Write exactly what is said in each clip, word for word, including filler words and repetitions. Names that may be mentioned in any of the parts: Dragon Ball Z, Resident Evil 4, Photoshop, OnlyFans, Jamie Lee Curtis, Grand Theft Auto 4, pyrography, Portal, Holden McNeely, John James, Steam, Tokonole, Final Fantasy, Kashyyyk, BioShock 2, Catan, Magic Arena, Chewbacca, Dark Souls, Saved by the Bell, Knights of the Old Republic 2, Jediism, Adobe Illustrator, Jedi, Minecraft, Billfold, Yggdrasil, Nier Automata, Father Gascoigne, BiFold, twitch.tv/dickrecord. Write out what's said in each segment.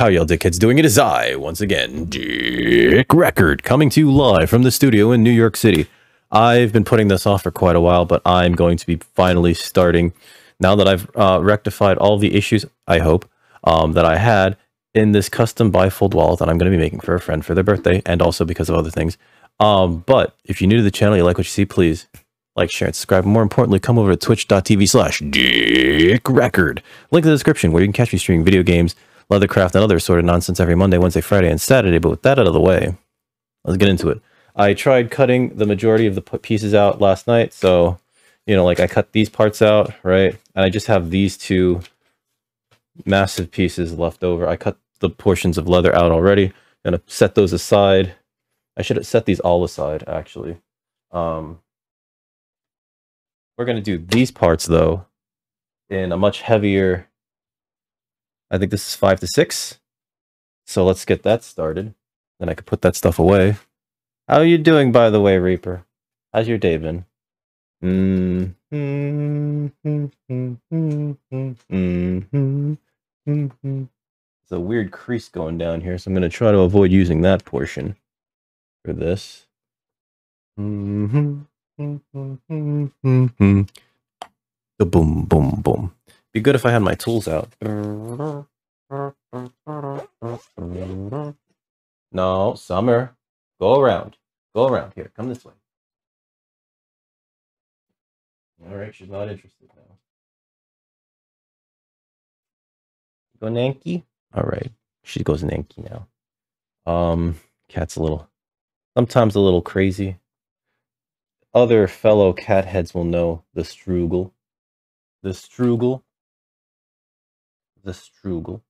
How y'all dickheads doing? It is I, once again, Dick Record, coming to you live from the studio in New York City. I've been putting this off for quite a while, but I'm going to be finally starting now that I've uh, rectified all the issues, I hope, um, that I had in this custom bifold wallet that I'm going to be making for a friend for their birthday, and also because of other things. Um, but if you're new to the channel, you like what you see, please like, share, and subscribe. More importantly, come over to twitch dot t v slash dick record. Link in the description where you can catch me streaming video games, leathercraft, and other sort of nonsense every Monday, Wednesday, Friday, and Saturday. But with that out of the way, let's get into it. I tried cutting the majority of the pieces out last night. So, you know, like I cut these parts out, right? And I just have these two massive pieces left over. I cut the portions of leather out already. I'm gonna set those aside. I should have set these all aside, actually. Um, we're gonna do these parts, though, in a much heavier... I think this is five to six. So let's get that started. Then I could put that stuff away. How are you doing, by the way, Reaper? How's your day been? Mm -hmm, mm -hmm, mm -hmm, mm -hmm, mm -hmm. There's a weird crease going down here, so I'm going to try to avoid using that portion for this. Mm -hmm, mm -hmm, mm -hmm, mm -hmm. Boom, boom, boom. Be good if I had my tools out. No, Summer. Go around. Go around. Here, come this way. Alright, she's not interested now. Go Nanky? Alright, she goes Nanky now. Um, cat's a little... sometimes a little crazy. Other fellow cat heads will know the Struggle. The Struggle. The Struggle.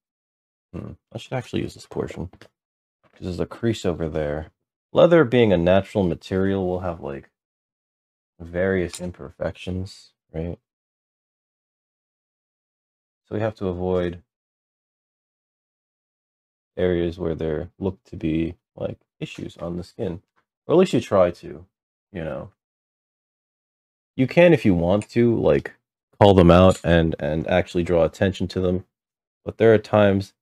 Hmm. I should actually use this portion, because there's a crease over there. Leather being a natural material will have like various imperfections, right? So we have to avoid areas where there look to be like issues on the skin. Or at least you try to, you know. You can, if you want to, like call them out and and actually draw attention to them, but there are times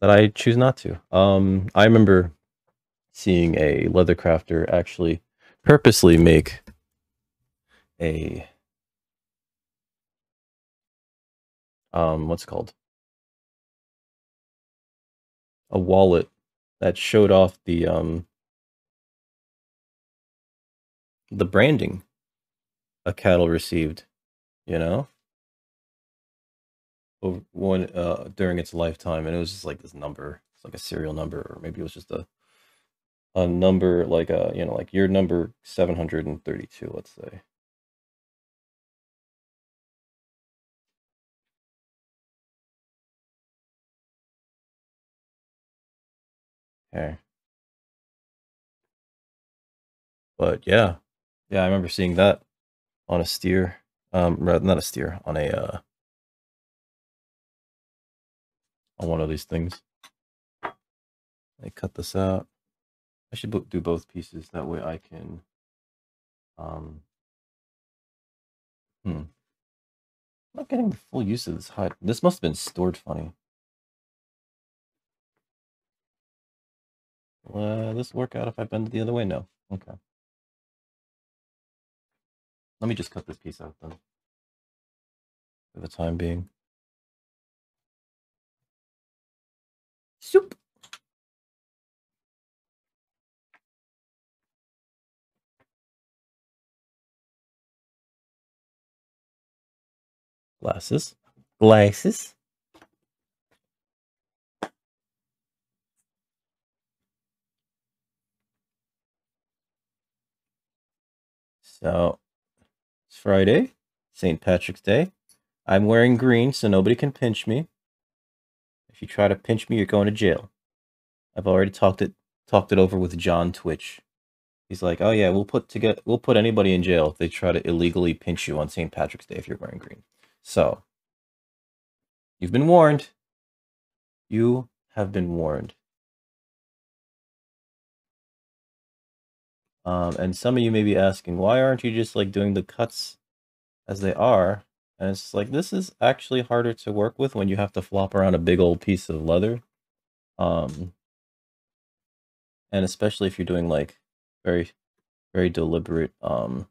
that I choose not to. Um, I remember seeing a leather crafter actually purposely make a um what's it called a wallet that showed off the um the branding a cattle received, you know. Over one uh during its lifetime, and it was just like this number. It's like a serial number, or maybe it was just a a number, like a, you know, like your number seven hundred thirty-two, let's say. Okay. But yeah, yeah, I remember seeing that on a steer, um, not a steer, on a uh. on one of these things. I cut this out. I should do both pieces, that way I can um hmm. I'm not getting the full use of this hide. This must have been stored funny. Will this work out if I bend it the other way? No. Okay. Let me just cut this piece out then, for the time being. Soup. Glasses. Glasses. So, it's Friday, Saint Patrick's Day. I'm wearing green so nobody can pinch me. If you try to pinch me, you're going to jail. I've already talked it talked it over with John Twitch. He's like, "Oh yeah, we'll put together we'll put anybody in jail if they try to illegally pinch you on Saint Patrick's Day if you're wearing green." So, you've been warned. You have been warned. Um, and some of you may be asking, why aren't you just like doing the cuts as they are? And it's like, this is actually harder to work with when you have to flop around a big old piece of leather. Um, and especially if you're doing like very, very deliberate, um,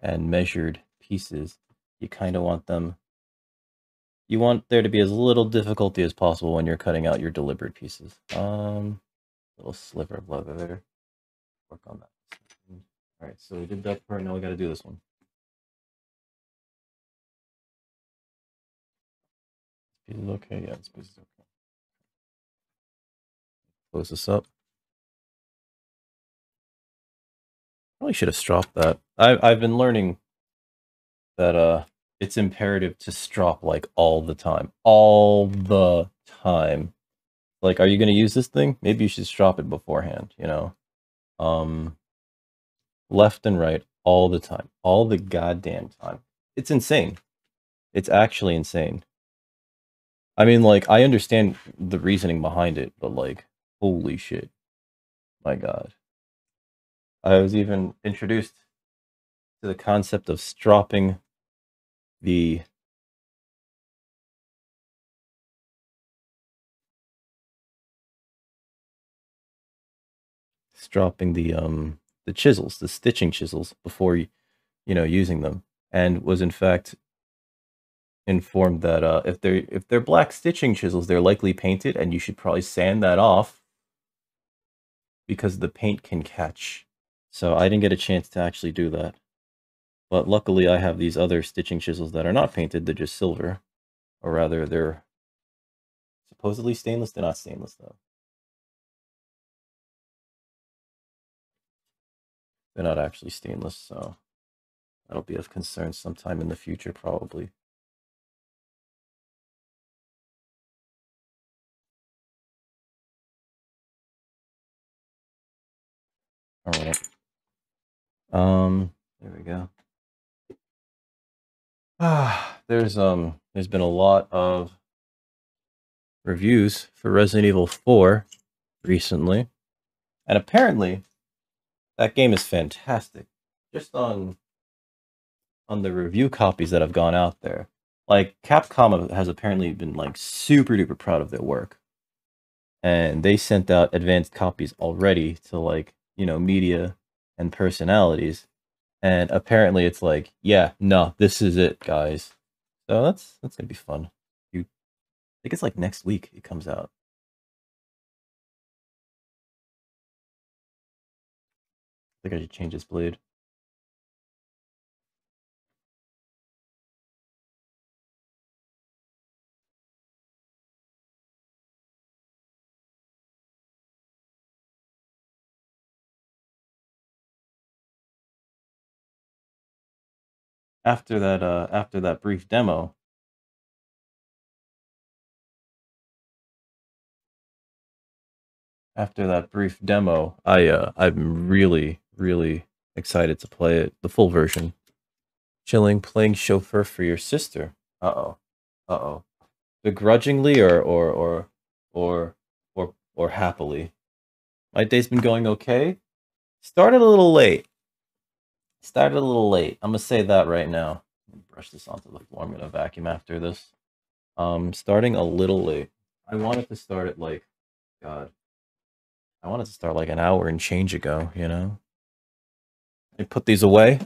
and measured pieces, you kind of want them, you want there to be as little difficulty as possible when you're cutting out your deliberate pieces. Um, little sliver of leather there. Work on that. All right, so we did that part. Now we got to do this one. This piece is okay. Yeah, this piece is okay. Close this up. Probably should have stropped that. I, I've been learning that uh, it's imperative to strop like all the time, all the time. Like, are you going to use this thing? Maybe you should strop it beforehand. You know, um. Left and right all the time, all the goddamn time. It's insane. It's actually insane. I mean, like, I understand the reasoning behind it, but like, holy shit. My God. I was even introduced to the concept of stropping the stropping the um the chisels, the stitching chisels, before, you know, using them, and was in fact informed that uh, if they're, if they're black stitching chisels, they're likely painted, and you should probably sand that off because the paint can catch. So I didn't get a chance to actually do that. But luckily I have these other stitching chisels that are not painted, they're just silver. Or rather, they're supposedly stainless, they're not stainless though. They're not actually stainless, so that'll be of concern sometime in the future, probably. All right. Um, there we go. Ah, there's um, there's been a lot of reviews for Resident Evil four recently, and apparently that game is fantastic. Just on on the review copies that have gone out there, like, Capcom has apparently been like super duper proud of their work, and they sent out advanced copies already to, like, you know, media and personalities, and apparently it's like, yeah, no, this is it, guys. So that's that's gonna be fun. You, I think it's like next week it comes out. I think I should change this blade. After that, uh, after that brief demo, after that brief demo, I uh, I'm really. really excited to play it, the full version. Chilling, playing Chauffeur for your sister. Uh-oh. Uh-oh. Begrudgingly or or or or or or happily. My day's been going okay. Started a little late. Started a little late. I'm gonna say that right now. I'm gonna brush this onto the floor. I'm gonna vacuum after this. Um starting a little late. I wanted to start at like, God. I wanted to start like an hour and change ago, you know? I put these away.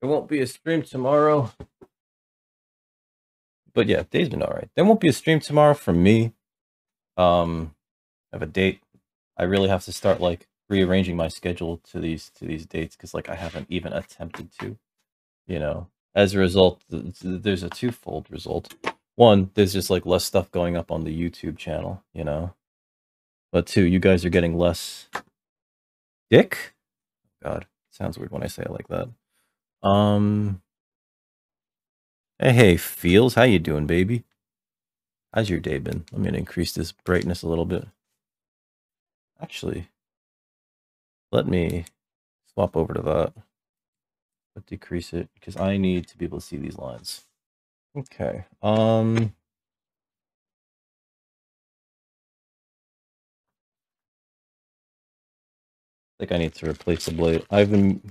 There won't be a stream tomorrow. But yeah, day's been all right. There won't be a stream tomorrow from me. Um, I have a date. I really have to start like rearranging my schedule to these to these dates, because like I haven't even attempted to, you know. As a result, there's a twofold result. One, there's just like less stuff going up on the YouTube channel, you know. But two, you guys are getting less dick. God, it sounds weird when I say it like that. Um. Hey, hey, Feels, how you doing, baby? How's your day been? I'm going to increase this brightness a little bit. Actually, let me swap over to that. But decrease it because I need to be able to see these lines. Okay. Um. I think I need to replace the blade. I've been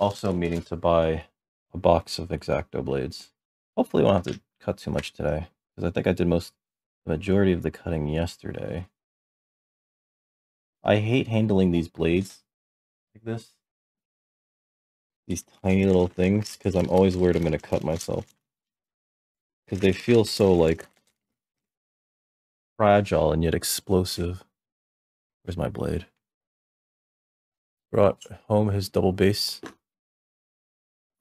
also meaning to buy a box of X-Acto blades. Hopefully I won't have to cut too much today, because I think I did most the majority of the cutting yesterday. I hate handling these blades like this. These tiny little things, because I'm always worried I'm going to cut myself. Because they feel so, like, fragile and yet explosive. Where's my blade? Brought home his double bass.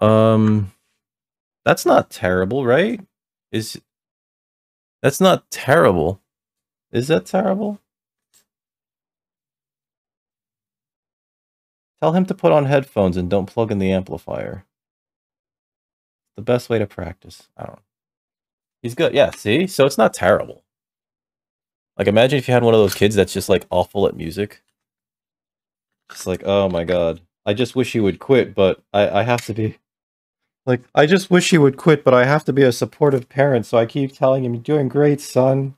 Um, that's not terrible, right? Is that's not terrible? Is that terrible? Tell him to put on headphones and don't plug in the amplifier. The best way to practice. I don't know. He's good. Yeah, see? So it's not terrible. Like, imagine if you had one of those kids that's just, like, awful at music. It's like, oh my god. I just wish he would quit, but I, I have to be... Like, I just wish he would quit, but I have to be a supportive parent, so I keep telling him, you're doing great, son.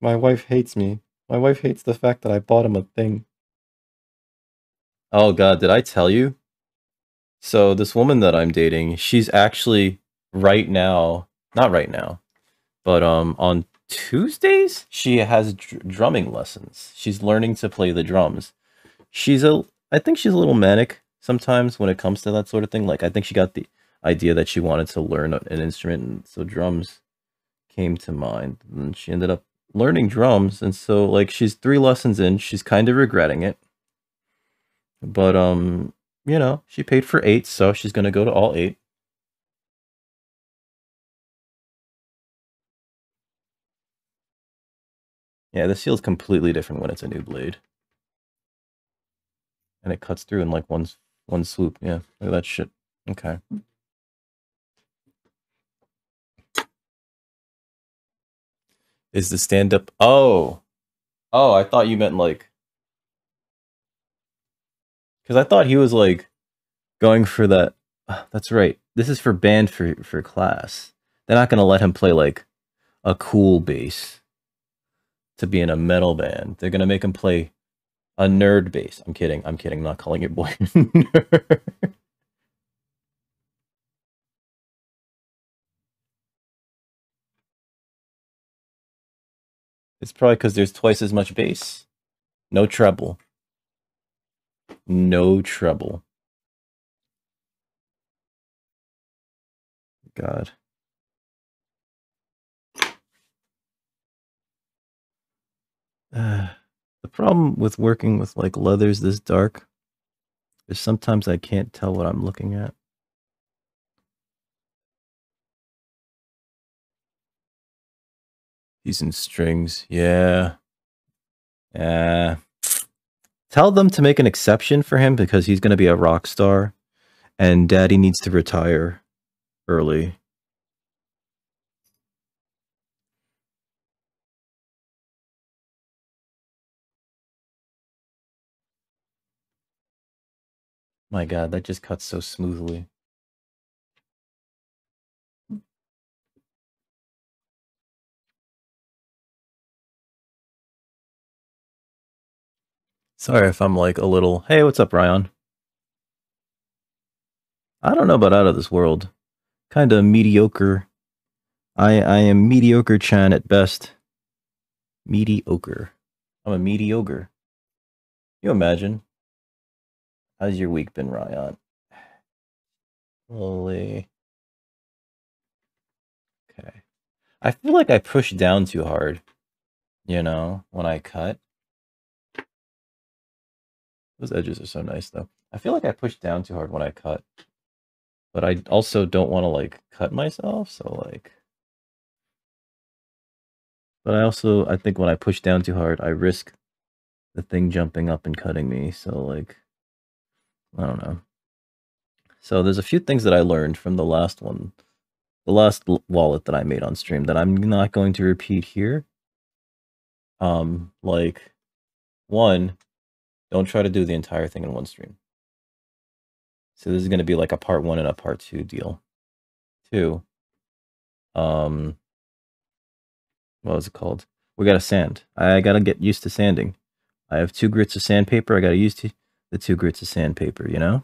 My wife hates me. My wife hates the fact that I bought him a thing. Oh god, did I tell you? So, this woman that I'm dating, she's actually right now... Not right now, but um, on... Tuesdays she has dr drumming lessons. She's learning to play the drums. She's a I think she's a little manic sometimes when it comes to that sort of thing. Like, I think she got the idea that she wanted to learn an instrument, and so drums came to mind, and she ended up learning drums. And so, like, she's three lessons in. She's kind of regretting it, but um you know, she paid for eight, so she's gonna go to all eight. Yeah, this feels completely different when it's a new blade. And it cuts through in like one, one swoop. Yeah, look at that shit. Okay. Is the stand-up... Oh! Oh, I thought you meant like... Because I thought he was like going for that... That's right. This is for band for, for class. They're not going to let him play like a cool bass to be in a metal band. They're gonna make him play a nerd bass. I'm kidding, I'm kidding, I'm not calling it boy nerd. It's probably because there's twice as much bass. No treble. No treble. God. Uh, the problem with working with, like, leathers this dark is sometimes I can't tell what I'm looking at. He's in strings. Yeah. Yeah. Tell them to make an exception for him because he's going to be a rock star and daddy needs to retire early. My god, that just cuts so smoothly. Sorry if I'm like a little, hey, what's up, Ryan? I don't know about out of this world. Kind of mediocre. I, I am mediocre Chan at best. Mediocre. I'm a mediocre. Can you imagine? How's your week been, Ryan? Holy. Okay. I feel like I pushed down too hard, you know, when I cut. Those edges are so nice, though. I feel like I pushed down too hard when I cut. But I also don't want to, like, cut myself, so, like... But I also, I think when I push down too hard, I risk the thing jumping up and cutting me, so, like... I don't know. So there's a few things that I learned from the last one, the last wallet that I made on stream that I'm not going to repeat here. Um, like, one, don't try to do the entire thing in one stream. So this is going to be like a part one and a part two deal. Two, um, what was it called? We gotta sand. I gotta get used to sanding. I have two grits of sandpaper. I gotta use to the two grits of sandpaper, you know?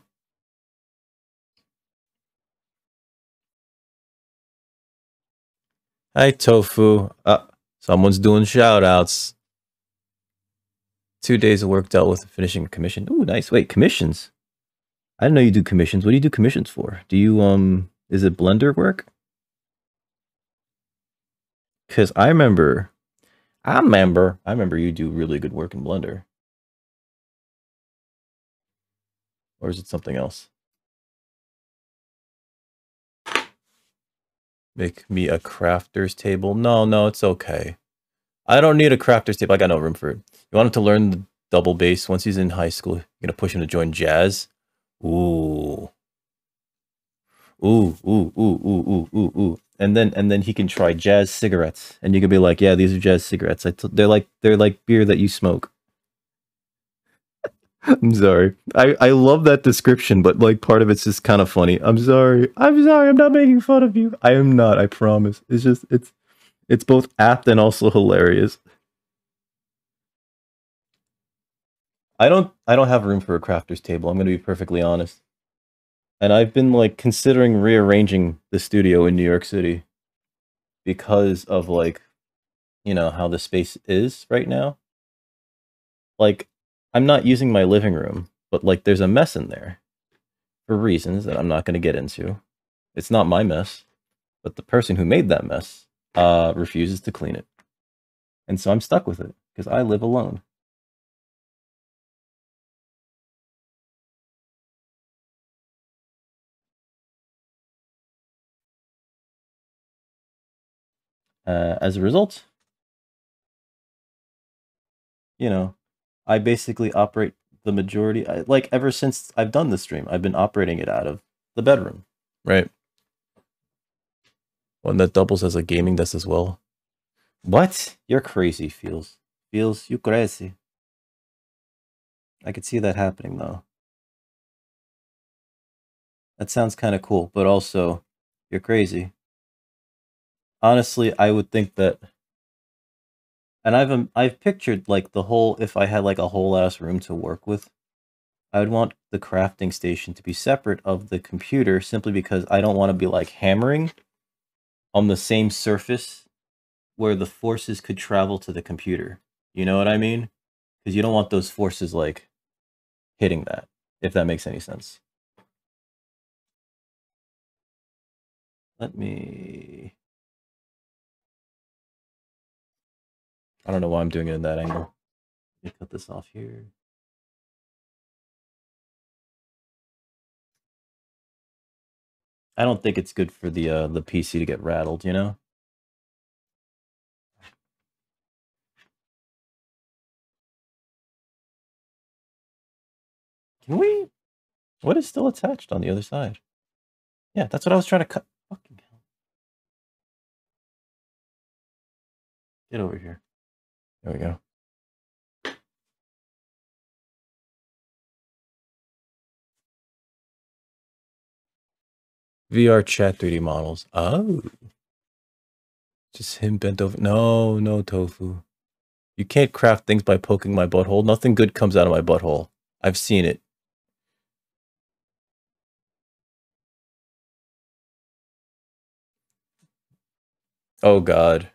Hi, Tofu. Uh, someone's doing shout-outs. Two days of work dealt with finishing a commission. Ooh, nice. Wait, commissions? I didn't know you do commissions. What do you do commissions for? Do you, um, is it Blender work? Because I remember, I remember, I remember you do really good work in Blender. Or is it something else? Make me a crafter's table. No, no, it's okay. I don't need a crafter's table. I got no room for it. You want him to learn the double bass once he's in high school? You're going to push him to join jazz? Ooh. Ooh, ooh, ooh, ooh, ooh, ooh, ooh. And then, and then he can try jazz cigarettes. And you can be like, yeah, these are jazz cigarettes. I t they're like, they're like beer that you smoke. I'm sorry. I, I love that description, but like part of it's just kind of funny. I'm sorry. I'm sorry. I'm not making fun of you. I am not. I promise. It's just, it's, it's both apt and also hilarious. I don't, I don't have room for a crafter's table. I'm going to be perfectly honest. And I've been like considering rearranging the studio in New York City because of like, you know, how the space is right now. Like, I'm not using my living room, but like there's a mess in there for reasons that I'm not going to get into. It's not my mess, but the person who made that mess uh, refuses to clean it. And so I'm stuck with it because I live alone. Uh, as a result, you know, I basically operate the majority, I, like ever since I've done the stream, I've been operating it out of the bedroom, right? One that doubles as a gaming desk as well. What? You're crazy, Feels. Feels, you crazy. I could see that happening though. That sounds kind of cool, but also, you're crazy. Honestly, I would think that. And I've um, I've pictured like the whole, if I had like a whole ass room to work with, I would want the crafting station to be separate of the computer simply because I don't want to be like hammering on the same surface where the forces could travel to the computer. You know what I mean? Because you don't want those forces like hitting that, if that makes any sense. Let me... I don't know why I'm doing it in that angle. Let me cut this off here. I don't think it's good for the uh, the P C to get rattled, you know? Can we... What is still attached on the other side? Yeah, that's what I was trying to cut. Fucking hell. Get over here. There we go. V R chat three D models. Oh. Just him bent over. No, no, Tofu. You can't craft things by poking my butthole. Nothing good comes out of my butthole. I've seen it. Oh, God.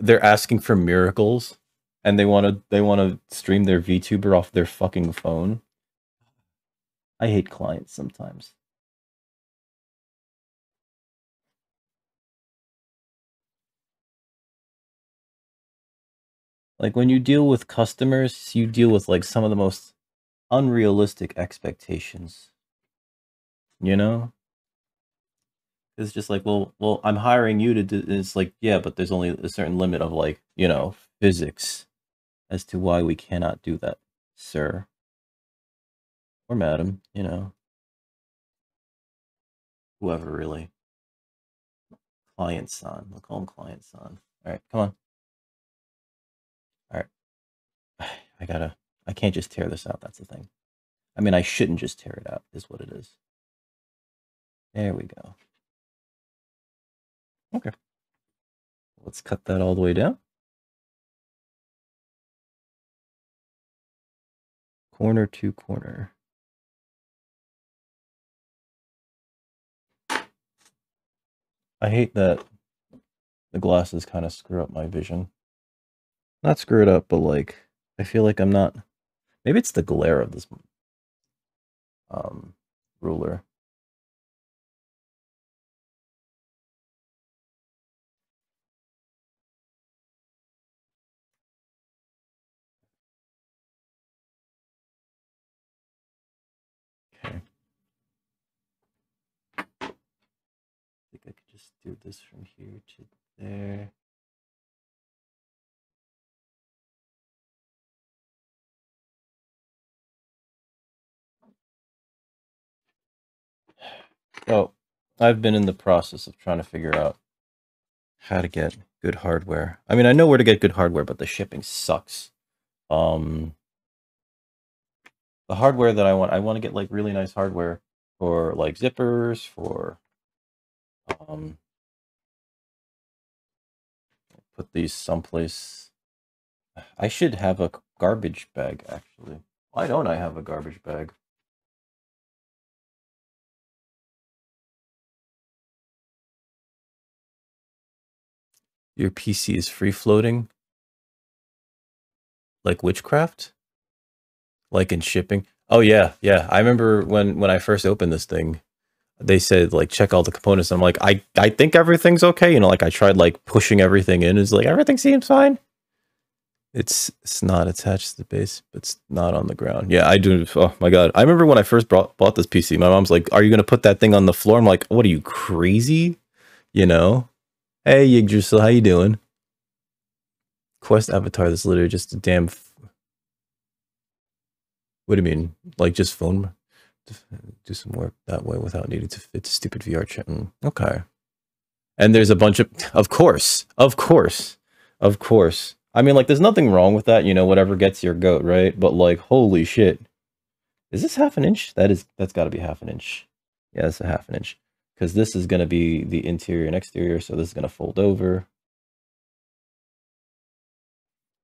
They're asking for miracles. And they want to they want to stream their VTuber off their fucking phone. I hate clients sometimes. Like when you deal with customers, you deal with like some of the most unrealistic expectations. You know? It's just like, well, well, I'm hiring you to do it's like, yeah, but there's only a certain limit of like, you know, physics. As to why we cannot do that, sir. Or madam, you know. whoever really. Client Son. We'll call him Client Son. All right, come on. All right. I gotta, I can't just tear this out. That's the thing. I mean, I shouldn't just tear it out is what it is. There we go. Okay. Let's cut that all the way down. Corner to corner. I hate that the glasses kind of screw up my vision. Not screw it up, but like, I feel like I'm not... Maybe it's the glare of this um, ruler. Okay. I think I could just do this from here to there. So, I've been in the process of trying to figure out how to get good hardware. I mean, I know where to get good hardware, but the shipping sucks. Um, the hardware that I want, I want to get, like, really nice hardware for, like, zippers, for... Um, put these someplace. I should have a garbage bag, actually. Why don't I have a garbage bag? Your P C is free-floating? Like witchcraft? Like in shipping? Oh, yeah, yeah. I remember when, when I first opened this thing, they said, like, check all the components. I'm like, I, I think everything's okay. You know, like, I tried, like, pushing everything in. It's like, everything seems fine. It's, it's not attached to the base, but it's not on the ground. Yeah, I do. Oh, my God. I remember when I first brought, bought this P C, my mom's like, are you going to put that thing on the floor? I'm like, what are you, crazy? You know? Hey, Yggdrasil, how you doing? Quest avatar, that's literally just a damn... F what do you mean? Like, just phone? Do some work that way without needing to fit stupid V R chat. Okay. And there's a bunch of... Of course. Of course. Of course. I mean, like, there's nothing wrong with that. You know, whatever gets your goat, right? But, like, holy shit. Is this half an inch? That is, that's got to be half an inch. Yeah, that's a half an inch. Because this is going to be the interior and exterior, so this is going to fold over.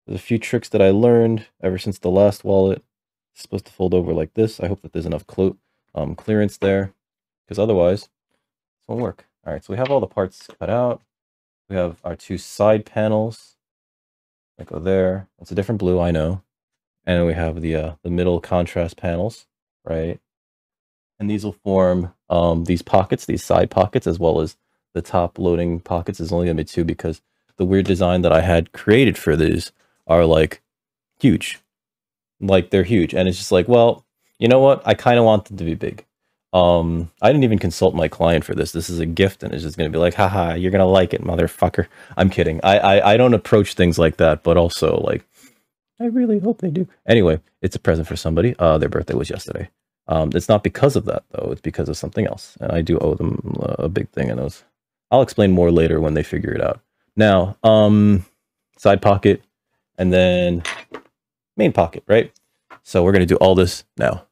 There's a few tricks that I learned ever since the last wallet. It's supposed to fold over like this. I hope that there's enough clo um, clearance there, because otherwise, it won't work. All right, so we have all the parts cut out. We have our two side panels that go there. It's a different blue, I know. And we have the uh, the middle contrast panels, right? And these will form um, these pockets, these side pockets, as well as the top loading pockets. Is only going to be two because the weird design that I had created for these are like huge. Like they're huge. And it's just like, well, you know what? I kind of want them to be big. Um, I didn't even consult my client for this. This is a gift and it's just going to be like, haha, you're going to like it, motherfucker. I'm kidding. I, I, I don't approach things like that, but also like, I really hope they do. Anyway, it's a present for somebody. Uh, their birthday was yesterday. Um, it's not because of that, though. It's because of something else. And I do owe them a big thing. And those, I'll explain more later when they figure it out. Now, um, side pocket and then main pocket, right? So we're going to do all this now.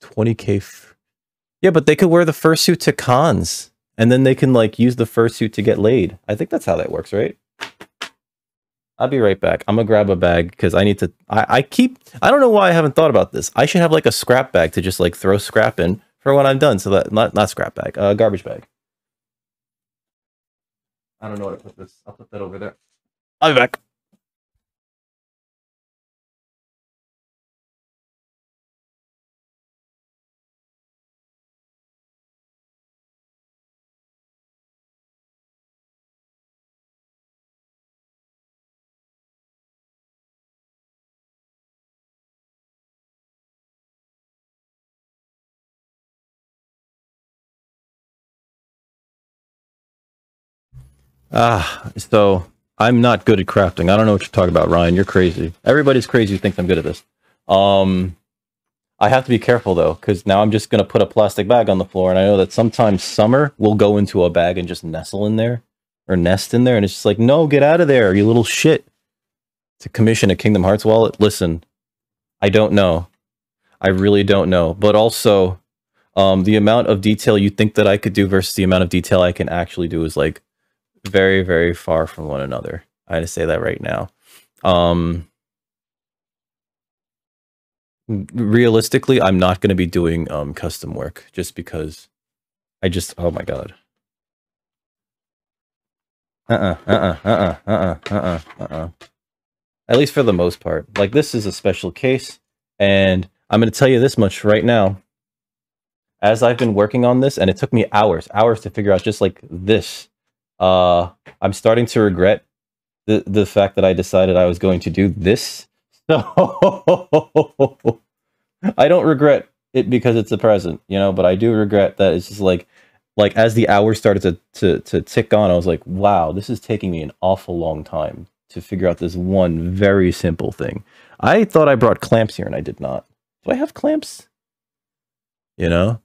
twenty K. F yeah, but they could wear the fursuit to cons. And then they can, like, use the fursuit to get laid. I think that's how that works, right? I'll be right back. I'm gonna grab a bag because I need to. I, I keep. I don't know why I haven't thought about this. I should have like a scrap bag to just like throw scrap in for when I'm done. So that not not scrap bag, uh, garbage bag. I don't know where to put this. I'll put that over there. I'll be back. Ah, so I'm not good at crafting. I don't know what you're talking about, Ryan. You're crazy. Everybody's crazy who thinks I'm good at this. Um, I have to be careful, though, because now I'm just going to put a plastic bag on the floor, and I know that sometimes summer will go into a bag and just nestle in there, or nest in there, and it's just like, no, get out of there, you little shit. To commission a Kingdom Hearts wallet? Listen, I don't know. I really don't know. But also, um, the amount of detail you think that I could do versus the amount of detail I can actually do is, like, very, very far from one another. I just say that right now. Um... realistically, I'm not going to be doing um custom work, just because I just, oh my god, uh-uh uh-uh uh-uh uh-uh uh-uh uh-uh at least for the most part. Like, this is a special case, and I'm going to tell you this much right now, as I've been working on this, and it took me hours hours to figure out just like this, uh I'm starting to regret the the fact that I decided I was going to do this. So I don't regret it because it's a present, you know, but I do regret that it's just like, like as the hours started to, to, to tick on, I was like, wow, this is taking me an awful long time to figure out this one very simple thing. I thought I brought clamps here and I did not. Do I have clamps? You know?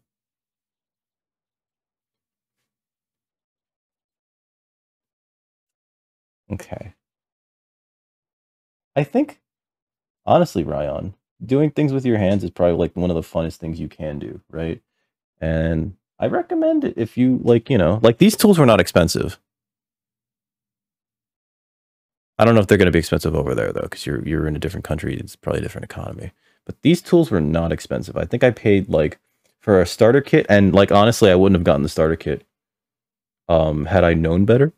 Okay. I think... honestly, Ryan, doing things with your hands is probably like one of the funnest things you can do, right? And I recommend it if you like, you know, like these tools were not expensive. I don't know if they're going to be expensive over there though, because you're you're in a different country, it's probably a different economy. But these tools were not expensive. I think I paid like for a starter kit, and like honestly, I wouldn't have gotten the starter kit um, had I known better.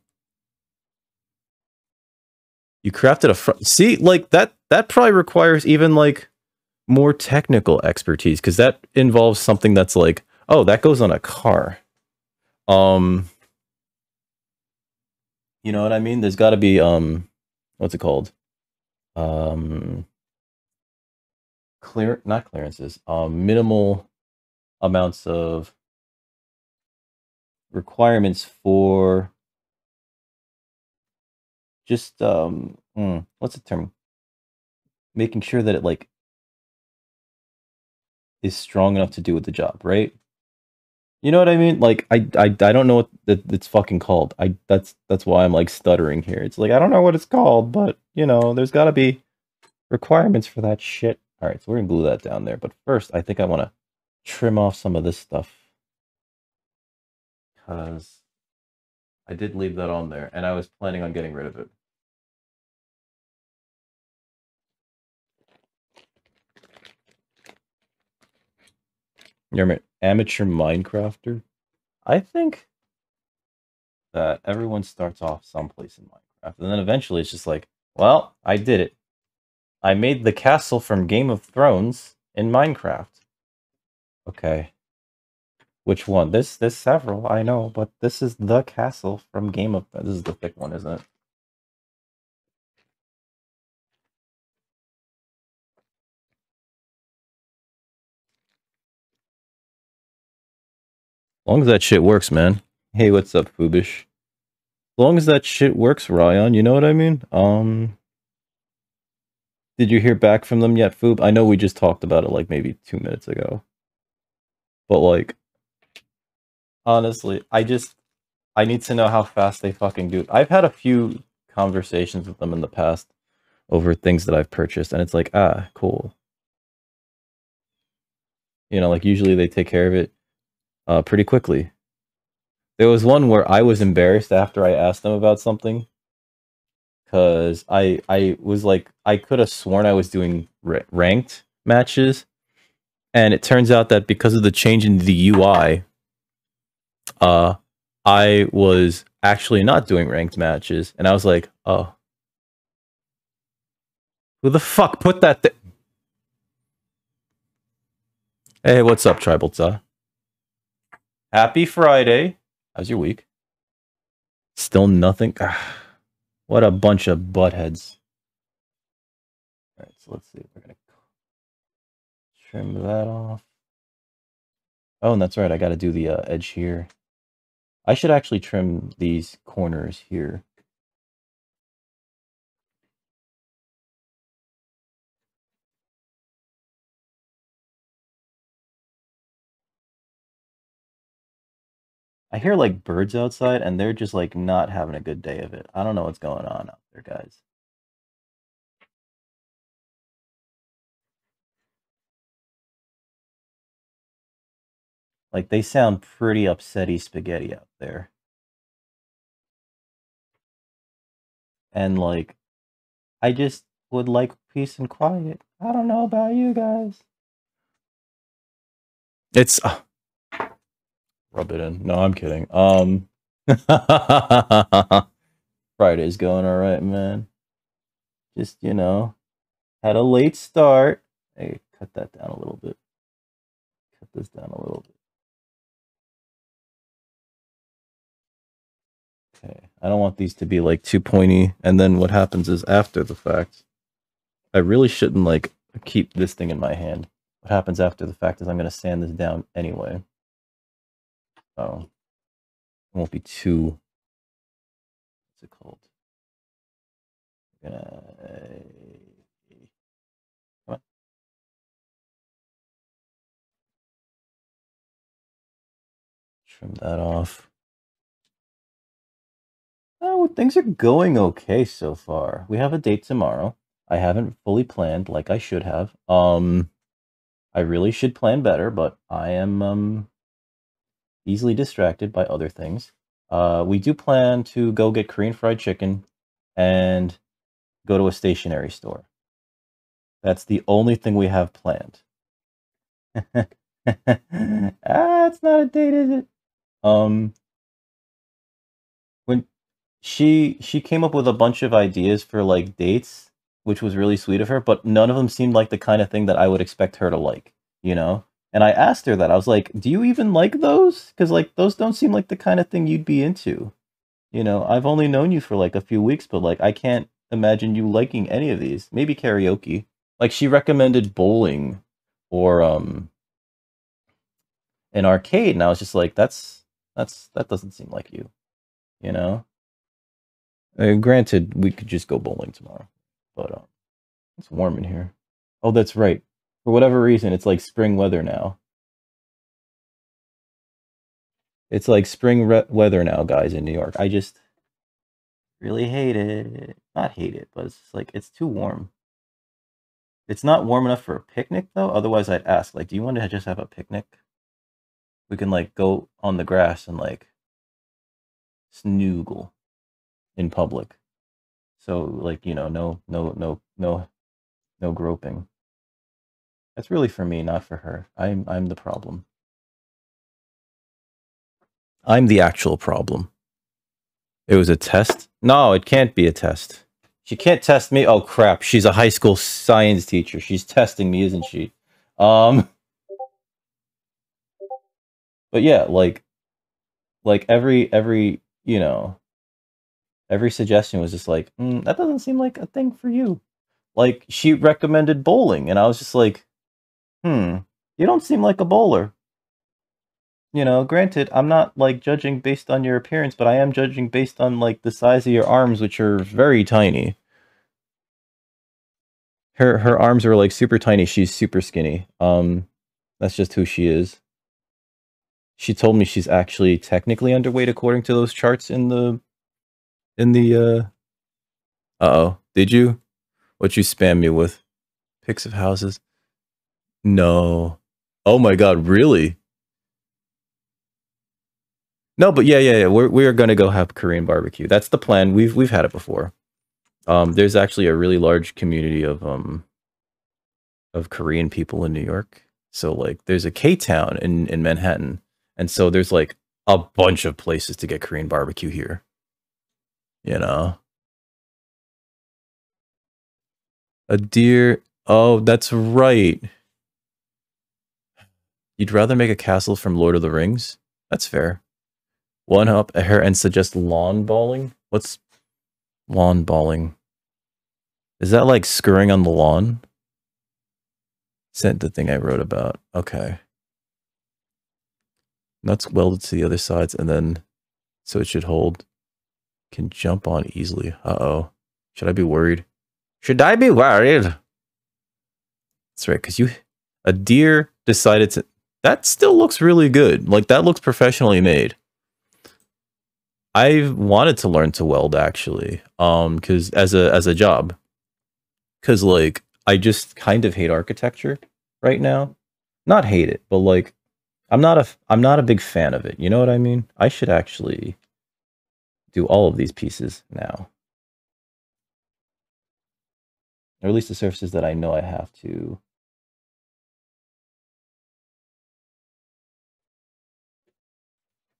You crafted a front. See, like that. That probably requires even like more technical expertise, because that involves something that's like, oh, that goes on a car. Um, you know what I mean? There's got to be um, what's it called? Um, clear, not clearances. Um, minimal amounts of requirements for just um, mm, what's the term? Making sure that it like is strong enough to do with the job, right? You know what I mean? Like I I, I don't know what that it's fucking called. I that's that's why I'm like stuttering here. It's like I don't know what it's called, but you know, there's gotta be requirements for that shit. Alright, so we're gonna glue that down there. But first I think I wanna trim off some of this stuff. Cause I did leave that on there and I was planning on getting rid of it. You're an amateur Minecrafter? I think that everyone starts off someplace in Minecraft. And then eventually it's just like, well, I did it. I made the castle from Game of Thrones in Minecraft. Okay. Which one? This, there's several, I know, but this is the castle from Game of Thrones. This is the thick one, isn't it? As long as that shit works, man. Hey, what's up, Foobish? As long as that shit works, Ryan, you know what I mean? Um, did you hear back from them yet, Foob? I know we just talked about it like maybe two minutes ago. But like, honestly, I just, I need to know how fast they fucking do it. I've had a few conversations with them in the past over things that I've purchased, and it's like, ah, cool. You know, like usually they take care of it Uh, pretty quickly. There was one where I was embarrassed after I asked them about something, because I I was like, I could have sworn I was doing ra ranked matches, and it turns out that because of the change in the U I, uh, I was actually not doing ranked matches, and I was like, oh, who the fuck put that th- Hey, what's up, Tribal Tza? Happy Friday. How's your week? Still nothing. Ugh. What a bunch of buttheads. All right, so let's see. We're going to trim that off. Oh, and that's right. I got to do the uh, edge here. I should actually trim these corners here. I hear like birds outside and they're just like not having a good day of it. I don't know what's going on out there, guys. Like, they sound pretty upsetty spaghetti out there. And, like, I just would like peace and quiet. I don't know about you guys. It's... Uh, rub it in. No, I'm kidding. Um, Friday's going all right, man. Just, you know, had a late start. Hey, cut that down a little bit. Cut this down a little bit. I don't want these to be like too pointy, and then what happens is after the fact, I really shouldn't like keep this thing in my hand. What happens after the fact is I'm going to sand this down anyway. So it won't be too, what's it called? I'm gonna, come on. Trim that off. Oh, things are going okay so far. We have a date tomorrow. I haven't fully planned like I should have. Um, I really should plan better, but I am um, easily distracted by other things. Uh, we do plan to go get Korean fried chicken and go to a stationery store. That's the only thing we have planned. Ah, it's not a date, is it? Um... She she came up with a bunch of ideas for like dates, which was really sweet of her, but none of them seemed like the kind of thing that I would expect her to like, you know? And I asked her that. I was like, do you even like those? Because like those don't seem like the kind of thing you'd be into. You know, I've only known you for like a few weeks, but like I can't imagine you liking any of these. Maybe karaoke. Like she recommended bowling or um an arcade, and I was just like, that's that's that doesn't seem like you, you know? Uh, granted, we could just go bowling tomorrow, but um, it's warm in here. Oh, that's right. For whatever reason, it's like spring weather now. It's like spring re weather now, guys, in New York. I just really hate it. Not hate it, but it's just like, it's too warm. It's not warm enough for a picnic, though. Otherwise, I'd ask, like, do you want to just have a picnic? We can, like, go on the grass and, like, snoogle. In public, so like, you know, no no no no no groping. That's really for me, not for her. I'm I'm the problem. I'm the actual problem. It was a test? No, it can't be a test. She can't test me. Oh crap, she's a high school science teacher. She's testing me, isn't she? Um But yeah, like like every every, you know, every suggestion was just like, mm, that doesn't seem like a thing for you. Like, she recommended bowling, and I was just like, hmm, you don't seem like a bowler. You know, granted, I'm not, like, judging based on your appearance, but I am judging based on, like, the size of your arms, which are very tiny. Her her arms are, like, super tiny. She's super skinny. Um, that's just who she is. She told me she's actually technically underweight according to those charts in the... in the, uh, uh-oh, did you? What you spam me with? Pics of houses? No. Oh my god, really? No, but yeah, yeah, yeah, we're, we're gonna go have Korean barbecue. That's the plan. We've, we've had it before. Um, there's actually a really large community of, um, of Korean people in New York. So, like, there's a K-Town in, in Manhattan, and so there's, like, a bunch of places to get Korean barbecue here. You know, a deer. Oh, that's right. You'd rather make a castle from Lord of the Rings? That's fair. One up a hair and suggest lawn bowling? What's lawn bowling? Is that like scurrying on the lawn? Sent the thing I wrote about. Okay. Nuts welded to the other sides and then so it should hold. Can jump on easily. Uh-oh. Should I be worried? Should I be worried? That's right, because you... A deer decided to... That still looks really good. Like, that looks professionally made. I wanted to learn to weld, actually, um, because as a as a job, because like I just kind of hate architecture right now. Not hate it, but like I'm not a I'm not a big fan of it. You know what I mean? I should actually do all of these pieces now, or at least the surfaces that I know I have to.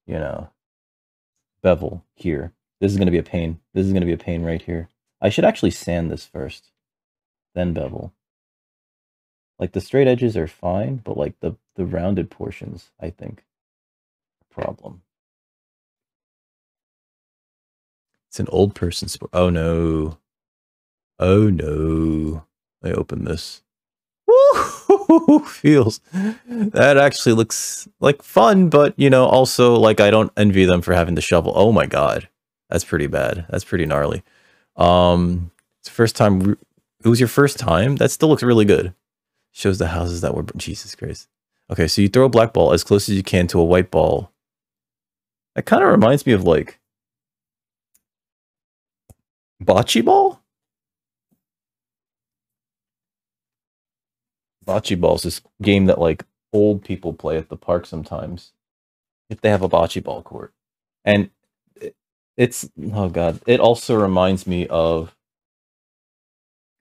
You know. Bevel here. This is going to be a pain. This is going to be a pain right here. I should actually sand this first, then bevel. Like the straight edges are fine, but like the, the rounded portions, I think, problem. It's an old person sport. Oh no. Oh no. I open this. Woo! Feels. That actually looks like fun, but you know, also like I don't envy them for having to shovel. Oh my god, that's pretty bad. That's pretty gnarly. Um, it's the first time. It was your first time. That still looks really good. Shows the houses that were. Jesus Christ. Okay, so you throw a black ball as close as you can to a white ball. That kind of reminds me of like bocce ball. Bocce ball is this game that like old people play at the park sometimes if they have a bocce ball court. And it, it's, oh god, it also reminds me of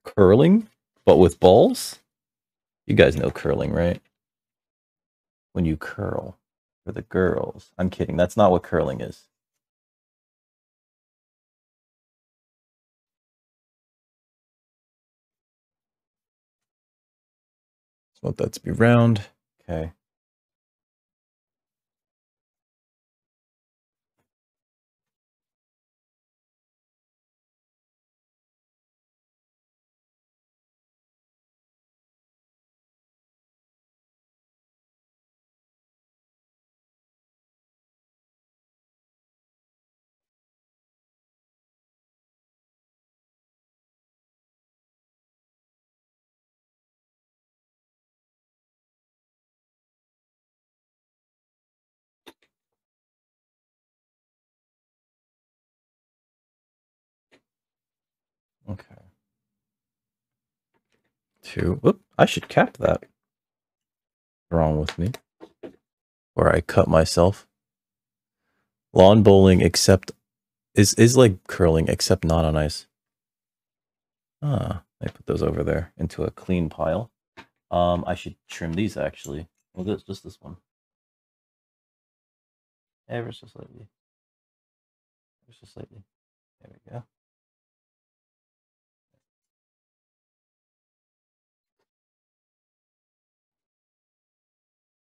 curling, but with balls. You guys know curling, right? When you curl for the girls. I'm kidding, that's not what curling is. Want that to be round. Okay. Okay. Two. Whoop, I should cap that. What's wrong with me? Or I cut myself. Lawn bowling except is is like curling except not on ice. Ah, I put those over there into a clean pile. Um, I should trim these actually. Well, this just this one. Ever so slightly. Ever so slightly. There we go.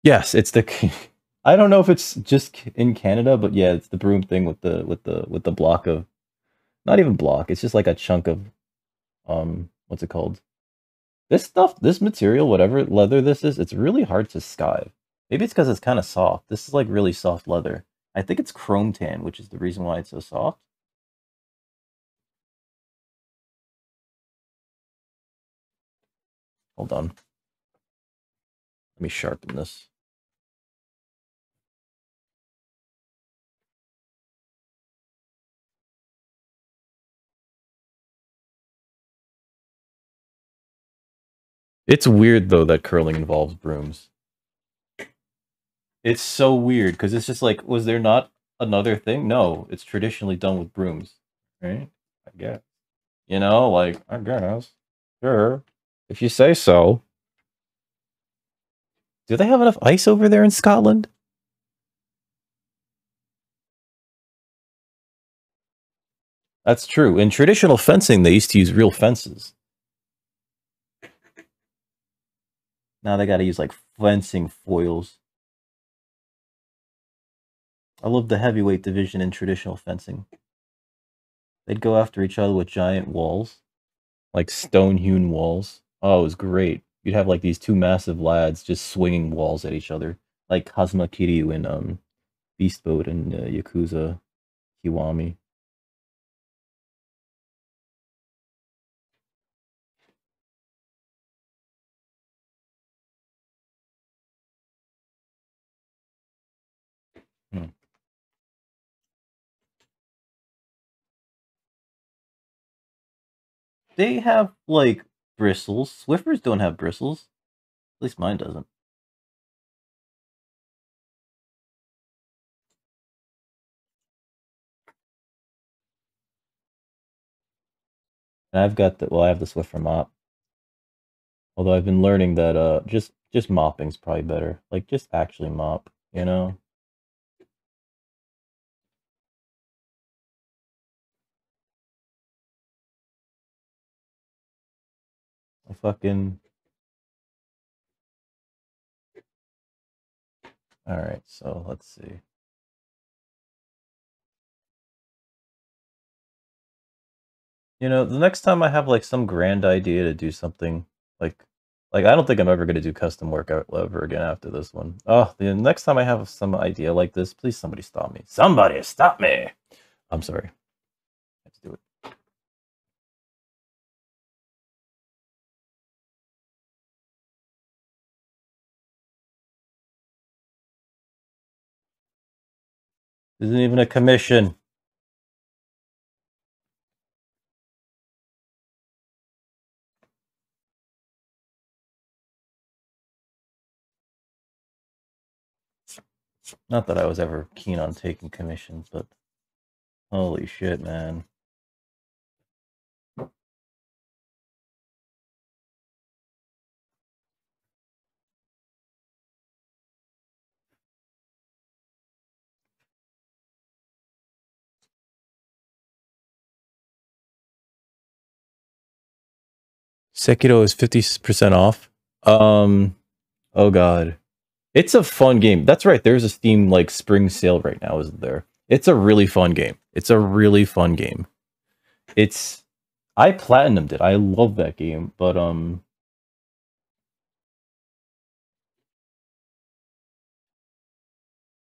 Yes, it's the. I don't know if it's just in Canada, but yeah, it's the broom thing with the with the with the block of, not even block. It's just like a chunk of, um, what's it called? This stuff, this material, whatever leather this is, it's really hard to skive. Maybe it's because it's kind of soft. This is like really soft leather. I think it's chrome tan, which is the reason why it's so soft. Hold on. Let me sharpen this. It's weird, though, that curling involves brooms. It's so weird, because it's just like, was there not another thing? No, it's traditionally done with brooms, right? I guess. You know, like, I guess. Sure. If you say so. Do they have enough ice over there in Scotland? That's true. In traditional fencing, they used to use real fences. Now they gotta use like fencing foils. I love the heavyweight division in traditional fencing. They'd go after each other with giant walls, like stone-hewn walls. Oh, it was great. You'd have like these two massive lads just swinging walls at each other, like Kazuma Kiryu in um, Beast Boat and uh, Yakuza Kiwami. Hmm. They have, like, bristles. Swiffers don't have bristles. At least mine doesn't. And I've got the, well, I have the Swiffer mop. Although I've been learning that uh, just, just mopping's probably better. Like, just actually mop, you know? I fucking... Alright, so let's see. You know, the next time I have, like, some grand idea to do something, like, like I don't think I'm ever going to do custom work ever again after this one. Oh, the next time I have some idea like this, please somebody stop me. Somebody stop me! I'm sorry. Let's do it. This isn't even a commission. Not that I was ever keen on taking commissions, but holy shit, man. Sekiro is fifty percent off. Um, oh god. It's a fun game. That's right. There's a Steam like spring sale right now, isn't there? It's a really fun game. It's a really fun game. It's I platinumed it. I love that game, but um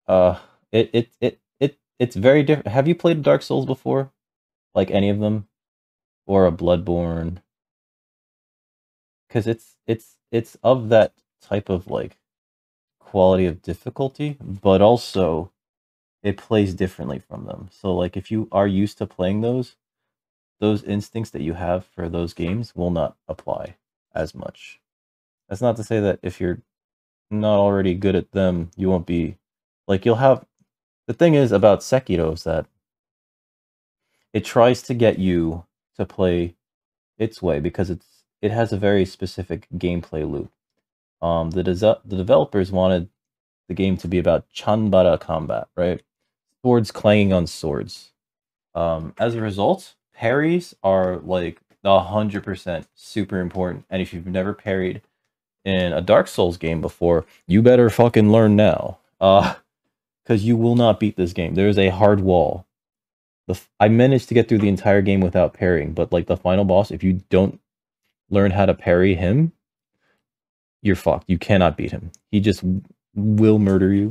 uh it it it it it's very different. Have you played Dark Souls before? Like any of them? Or a Bloodborne? 'Cause it's it's it's of that type of like quality of difficulty, but also it plays differently from them. So like if you are used to playing those, those instincts that you have for those games will not apply as much. That's not to say that if you're not already good at them, you won't be like you'll have the thing is about Sekiro is that it tries to get you to play its way because it's it has a very specific gameplay loop. Um, the, the developers wanted the game to be about Chanbara combat, right? Swords clanging on swords. Um, as a result, parries are like one hundred percent super important. And if you've never parried in a Dark Souls game before, you better fucking learn now. Uh, because you will not beat this game. There is a hard wall. The f I managed to get through the entire game without parrying, but like the final boss, if you don't learn how to parry him, you're fucked. You cannot beat him. He just will murder you.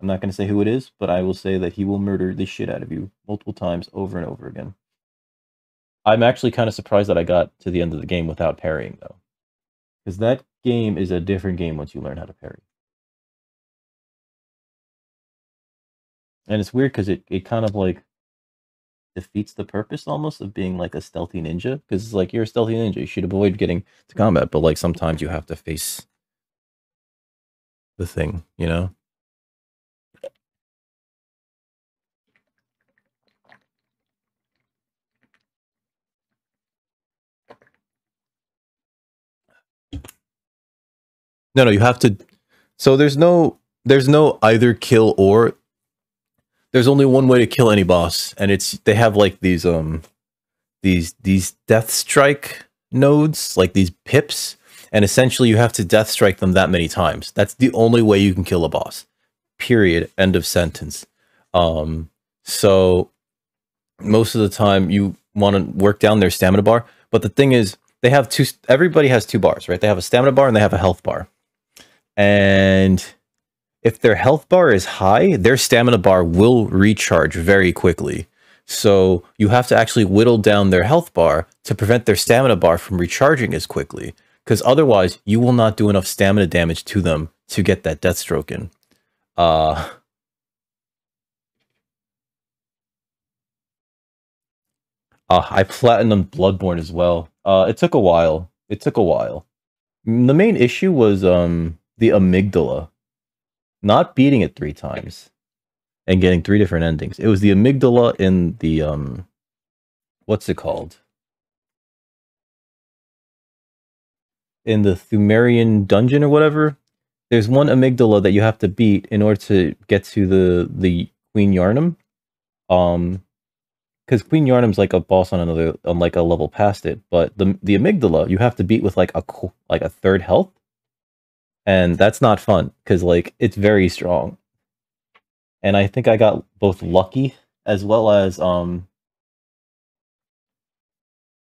I'm not going to say who it is, but I will say that he will murder the shit out of you multiple times over and over again. I'm actually kind of surprised that I got to the end of the game without parrying, though. Because that game is a different game once you learn how to parry. And it's weird because it, it kind of like defeats the purpose almost of being like a stealthy ninja, because it's like you're a stealthy ninja, you should avoid getting to combat, but like sometimes you have to face the thing, you know? No, no, you have to. So there's no there's no either kill or. There's only one way to kill any boss, and it's they have like these um these these death strike nodes, like these pips, and essentially you have to death strike them that many times. That's the only way you can kill a boss. Period. End of sentence. Um so most of the time you want to work down their stamina bar, but the thing is they have two everybody has two bars, right? They have a stamina bar and they have a health bar. And if their health bar is high, their stamina bar will recharge very quickly. So you have to actually whittle down their health bar to prevent their stamina bar from recharging as quickly. Because otherwise, you will not do enough stamina damage to them to get that death stroke in. Uh, uh, I platinumed Bloodborne as well. Uh, it took a while. It took a while. The main issue was um the amygdala. Not beating it three times and getting three different endings. It was the amygdala in the um what's it called? In the Thumerian dungeon or whatever. There's one amygdala that you have to beat in order to get to the the Queen Yarnum. Um Because Queen Yarnum's like a boss on another, on like a level past it, but the the amygdala you have to beat with like a like a third health, and that's not fun because like it's very strong. And I think I got both lucky as well as um,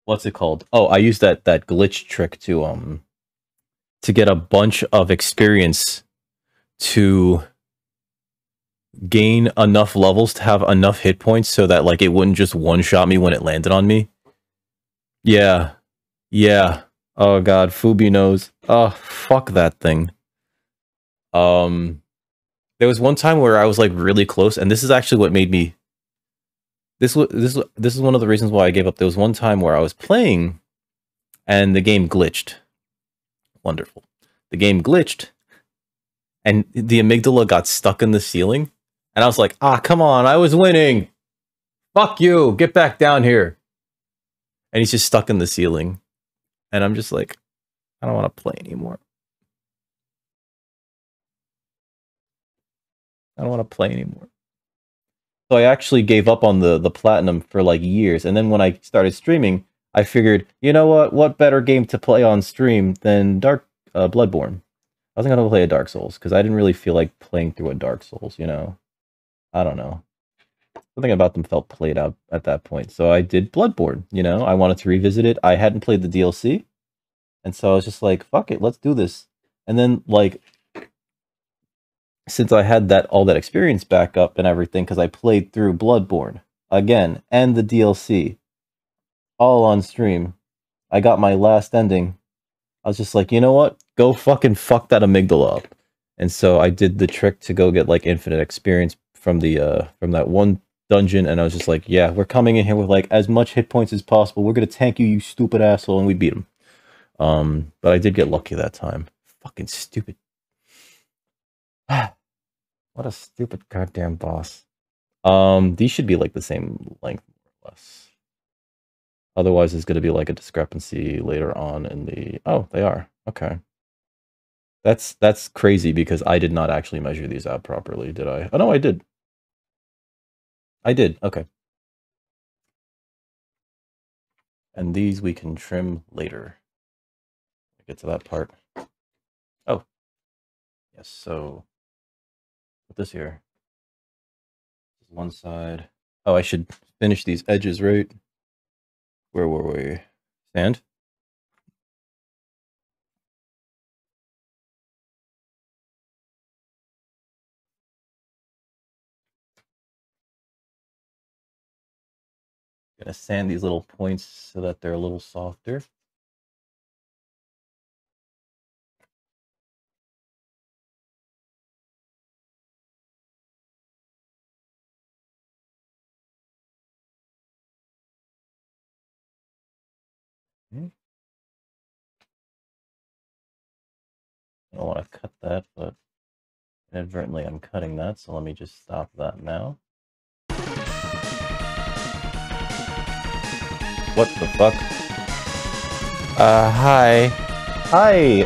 what's it called? Oh, I used that that glitch trick to um, to get a bunch of experience to gain enough levels to have enough hit points so that like it wouldn't just one-shot me when it landed on me. Yeah. Yeah. Oh god, Fubi knows. Oh, fuck that thing. Um there was one time where I was like really close, and this is actually what made me This was this this is one of the reasons why I gave up. There was one time where I was playing and the game glitched. Wonderful. The game glitched and the amygdala got stuck in the ceiling. And I was like, ah, come on, I was winning. Fuck you, get back down here. And he's just stuck in the ceiling. And I'm just like, I don't want to play anymore. I don't want to play anymore. So I actually gave up on the, the platinum for like years. And then when I started streaming, I figured, you know what? What better game to play on stream than Dark uh, Bloodborne? I wasn't going to play a Dark Souls, because I didn't really feel like playing through a Dark Souls, you know? I don't know. Something about them felt played out at that point. So I did Bloodborne, you know? I wanted to revisit it. I hadn't played the D L C. And so I was just like, fuck it, let's do this. And then, like, since I had that all that experience back up and everything, because I played through Bloodborne again, and the D L C, all on stream, I got my last ending. I was just like, you know what? Go fucking fuck that amygdala up. And so I did the trick to go get like infinite experience from the uh from that one dungeon, and I was just like, yeah, we're coming in here with like as much hit points as possible. We're gonna tank you, you stupid asshole, and we beat him. Um but I did get lucky that time. Fucking stupid. What a stupid goddamn boss. Um these should be like the same length or less. Otherwise there's gonna be like a discrepancy later on in the oh, they are. Okay. That's that's crazy because I did not actually measure these out properly, did I? Oh no, I did. I did. Okay. And these we can trim later. I'll get to that part. Oh, yes. So put this here. One side. Oh, I should finish these edges, right? Where were we? Sand. Gonna sand these little points so that they're a little softer. Okay. I don't want to cut that, but inadvertently I'm cutting that, so let me just stop that now. What the fuck? Uh, hi. Hi!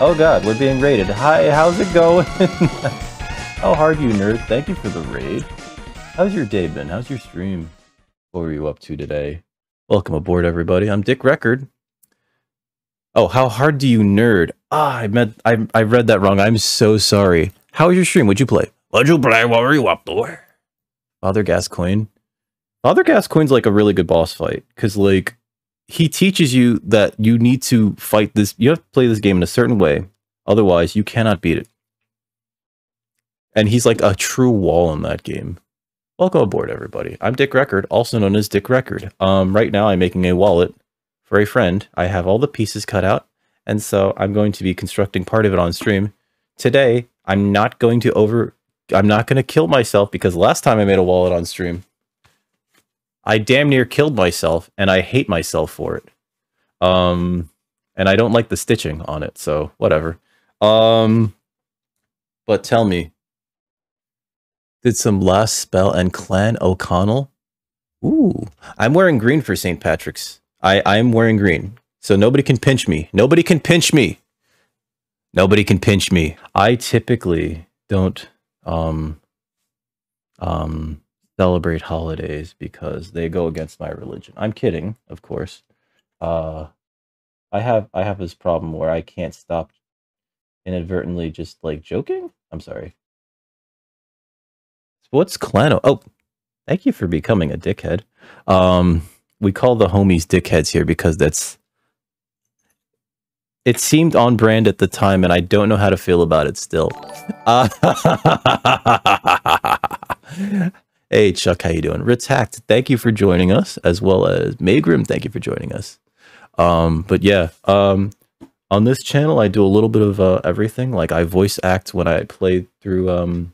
Oh god, we're being raided. Hi, how's it going? How hard you nerd? Thank you for the raid. How's your day been? How's your stream? What were you up to today? Welcome aboard, everybody. I'm Dick Record. Oh, how hard do you nerd? Ah, I meant- I, I read that wrong. I'm so sorry. How was your stream? What'd you play? What'd you play? What were you up to? Father Gascoigne. Father Gascoigne's like a really good boss fight, because like he teaches you that you need to fight this, you have to play this game in a certain way, otherwise you cannot beat it. And he's like a true wall in that game. Welcome aboard, everybody. I'm Dick Record, also known as Dick Record. Um, right now I'm making a wallet for a friend. I have all the pieces cut out, and so I'm going to be constructing part of it on stream. Today, I'm not going to over, I'm not going to kill myself, because last time I made a wallet on stream, I damn near killed myself, and I hate myself for it. Um, and I don't like the stitching on it, so whatever. Um, but tell me, did some last spell and Clan O'Connell? Ooh, I'm wearing green for Saint Patrick's. I I'm wearing green, so nobody can pinch me. Nobody can pinch me. Nobody can pinch me. I typically don't um um celebrate holidays because they go against my religion. I'm kidding, of course. Uh, I have I have this problem where I can't stop inadvertently just like joking. I'm sorry. What's Clano? Oh, thank you for becoming a dickhead. Um, we call the homies dickheads here because that's. It seemed on brand at the time, and I don't know how to feel about it still. Uh, hey, Chuck, how you doing? Ritz Hacked, thank you for joining us, as well as Magrim, thank you for joining us. Um, but yeah, um, on this channel, I do a little bit of uh, everything. Like, I voice act when I play through... Um,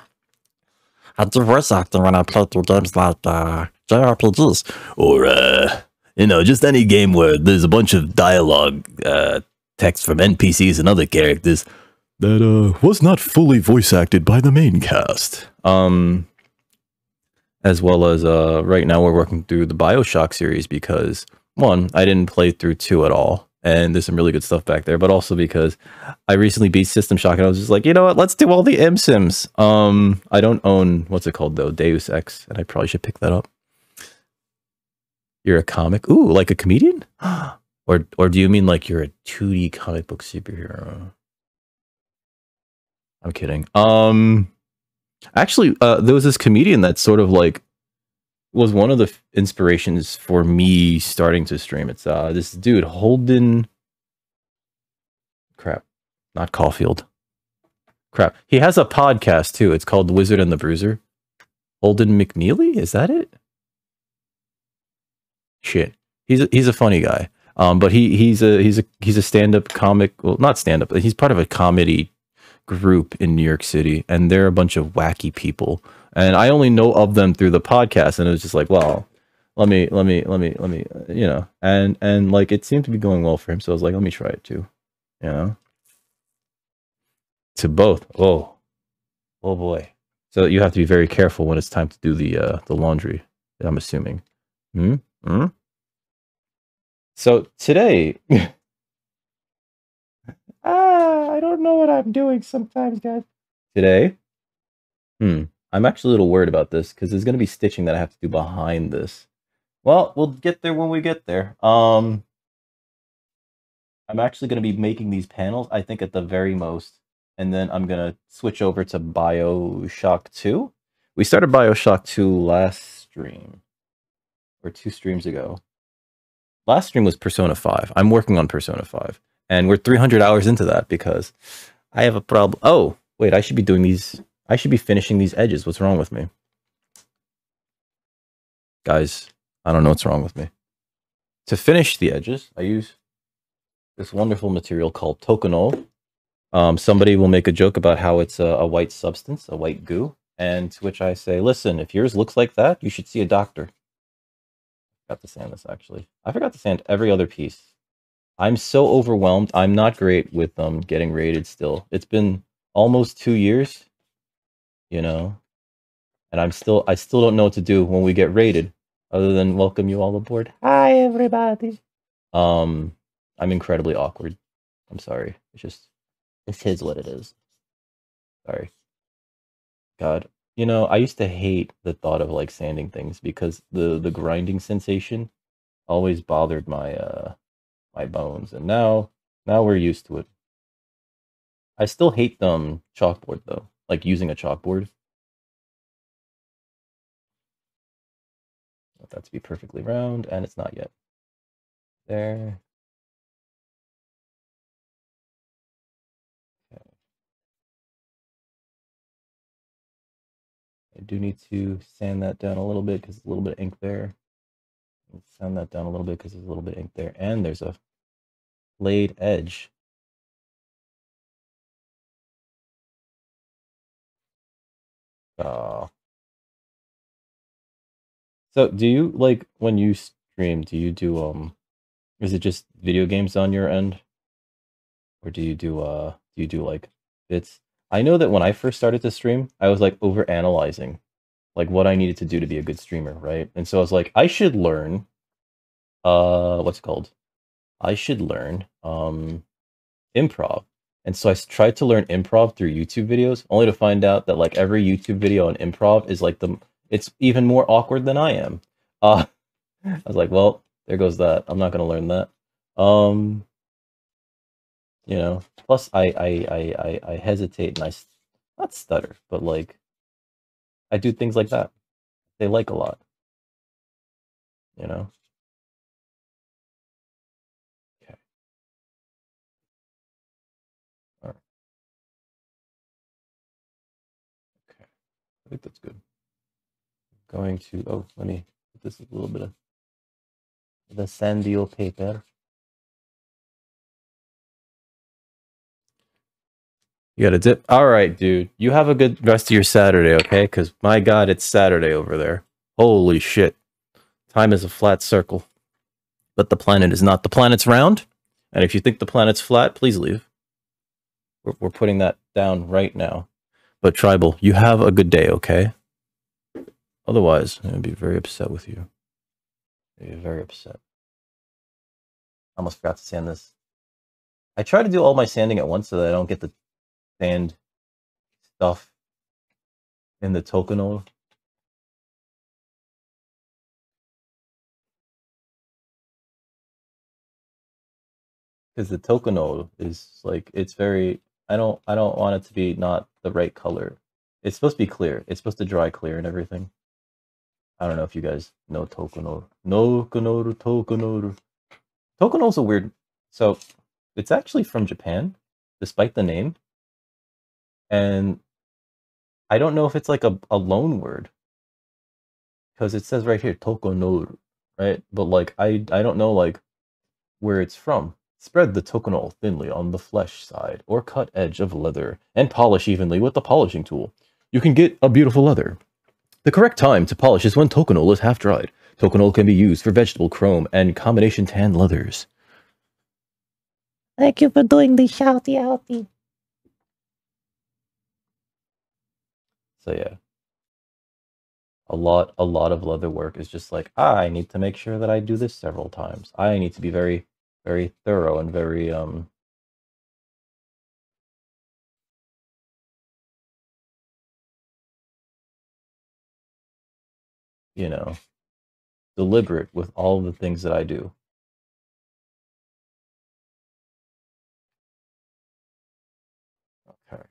I do voice acting when I play through games like uh, J R P Gs. Or, uh, you know, just any game where there's a bunch of dialogue uh, text from N P Cs and other characters that uh, was not fully voice acted by the main cast. Um, as well as uh, right now we're working through the BioShock series because, one, I didn't play through two at all. And there's some really good stuff back there. But also because I recently beat System Shock and I was just like, you know what? Let's do all the M Sims. Um, I don't own, what's it called though? Deus Ex. And I probably should pick that up. You're a comic? Ooh, like a comedian? or or do you mean like you're a two D comic book superhero? I'm kidding. Um, actually, uh, there was this comedian that sort of like, was one of the inspirations for me starting to stream. It's uh, this dude, Holden... Crap. Not Caulfield. Crap. He has a podcast, too. It's called The Wizard and the Bruiser. Holden McNeely? Is that it? Shit. He's a, he's a funny guy. Um, but he he's a he's a he's a stand-up comic. Well, not stand-up. He's part of a comedy group in New York City, and they're a bunch of wacky people. And I only know of them through the podcast, and it was just like, well, let me, let me, let me, let me, you know, and, and like, it seemed to be going well for him. So I was like, let me try it too, you know, to both. Oh, oh boy. So you have to be very careful when it's time to do the, uh, the laundry, I'm assuming. Hmm. Hmm. So today, ah, I don't know what I'm doing sometimes, guys. Today. Hmm. I'm actually a little worried about this because there's going to be stitching that I have to do behind this. Well, we'll get there when we get there. Um, I'm actually going to be making these panels, I think, at the very most. And then I'm going to switch over to BioShock two. We started BioShock two last stream. Or two streams ago. Last stream was Persona five. I'm working on Persona five. And we're three hundred hours into that because I have a problem. Oh, wait, I should be doing these... I should be finishing these edges. What's wrong with me? Guys, I don't know what's wrong with me. To finish the edges, I use this wonderful material called Tokonole. Um, somebody will make a joke about how it's a, a white substance, a white goo, and to which I say, listen, if yours looks like that, you should see a doctor. I forgot to sand this, actually. I forgot to sand every other piece. I'm so overwhelmed. I'm not great with um, getting rated still. It's been almost two years. You know, and I'm still, I still don't know what to do when we get raided, other than welcome you all aboard. Hi, everybody. Um, I'm incredibly awkward. I'm sorry. It's just, it is what it is. Sorry. God, you know, I used to hate the thought of like sanding things because the, the grinding sensation always bothered my, uh, my bones. And now, now we're used to it. I still hate them um, chalkboard though. Like using a chalkboard. I want that to be perfectly round, and it's not yet. There. Okay. I do need to sand that down a little bit because there's a little bit of ink there. Let's sand that down a little bit because there's a little bit of ink there, and there's a blade edge. Oh. So do you like when you stream, do you do um Is it just video games on your end, or do you do uh do you do like bits? I know that when I first started to stream, I was like over analyzing, like what I needed to do to be a good streamer, right? And so I was like, I should learn, uh, what's it called? I should learn um, improv. And so I tried to learn improv through YouTube videos, only to find out that like every YouTube video on improv is like the, it's even more awkward than I am. Uh, I was like, well, there goes that. I'm not going to learn that. Um, you know, plus I, I, I, I, I hesitate and I, not stutter, but like, I do things like that. They like a lot, you know? I think that's good. I'm going to, oh, let me put this a little bit of the sandal paper. You got a dip? All right, dude. You have a good rest of your Saturday, okay? Because my God, it's Saturday over there. Holy shit. Time is a flat circle. But the planet is not. The planet's round. And if you think the planet's flat, please leave. We're, we're putting that down right now. But Tribal, you have a good day, okay? Otherwise, I'm going to be very upset with you. I'd be very upset. I almost forgot to sand this. I try to do all my sanding at once so that I don't get the sand stuff in the Tokonole. Because the Tokonole is like, it's very... I don't I don't want it to be not the right color. It's supposed to be clear. It's supposed to dry clear and everything. I don't know if you guys know Tokonole. No Tokonole, Tokonole. Tokonole's a weird... So, it's actually from Japan, despite the name. And I don't know if it's like a, a loan word. Because it says right here, Tokonole, right? But like, I, I don't know like where it's from. Spread the Tokonole thinly on the flesh side or cut edge of leather and polish evenly with the polishing tool. You can get a beautiful leather. The correct time to polish is when Tokonole is half dried. Tokonole can be used for vegetable chrome and combination tan leathers. Thank you for doing the shouty outy. So yeah. A lot, a lot of leather work is just like, ah, I need to make sure that I do this several times. I need to be very... very thorough and very, um, you know, deliberate with all the things that I do. Okay.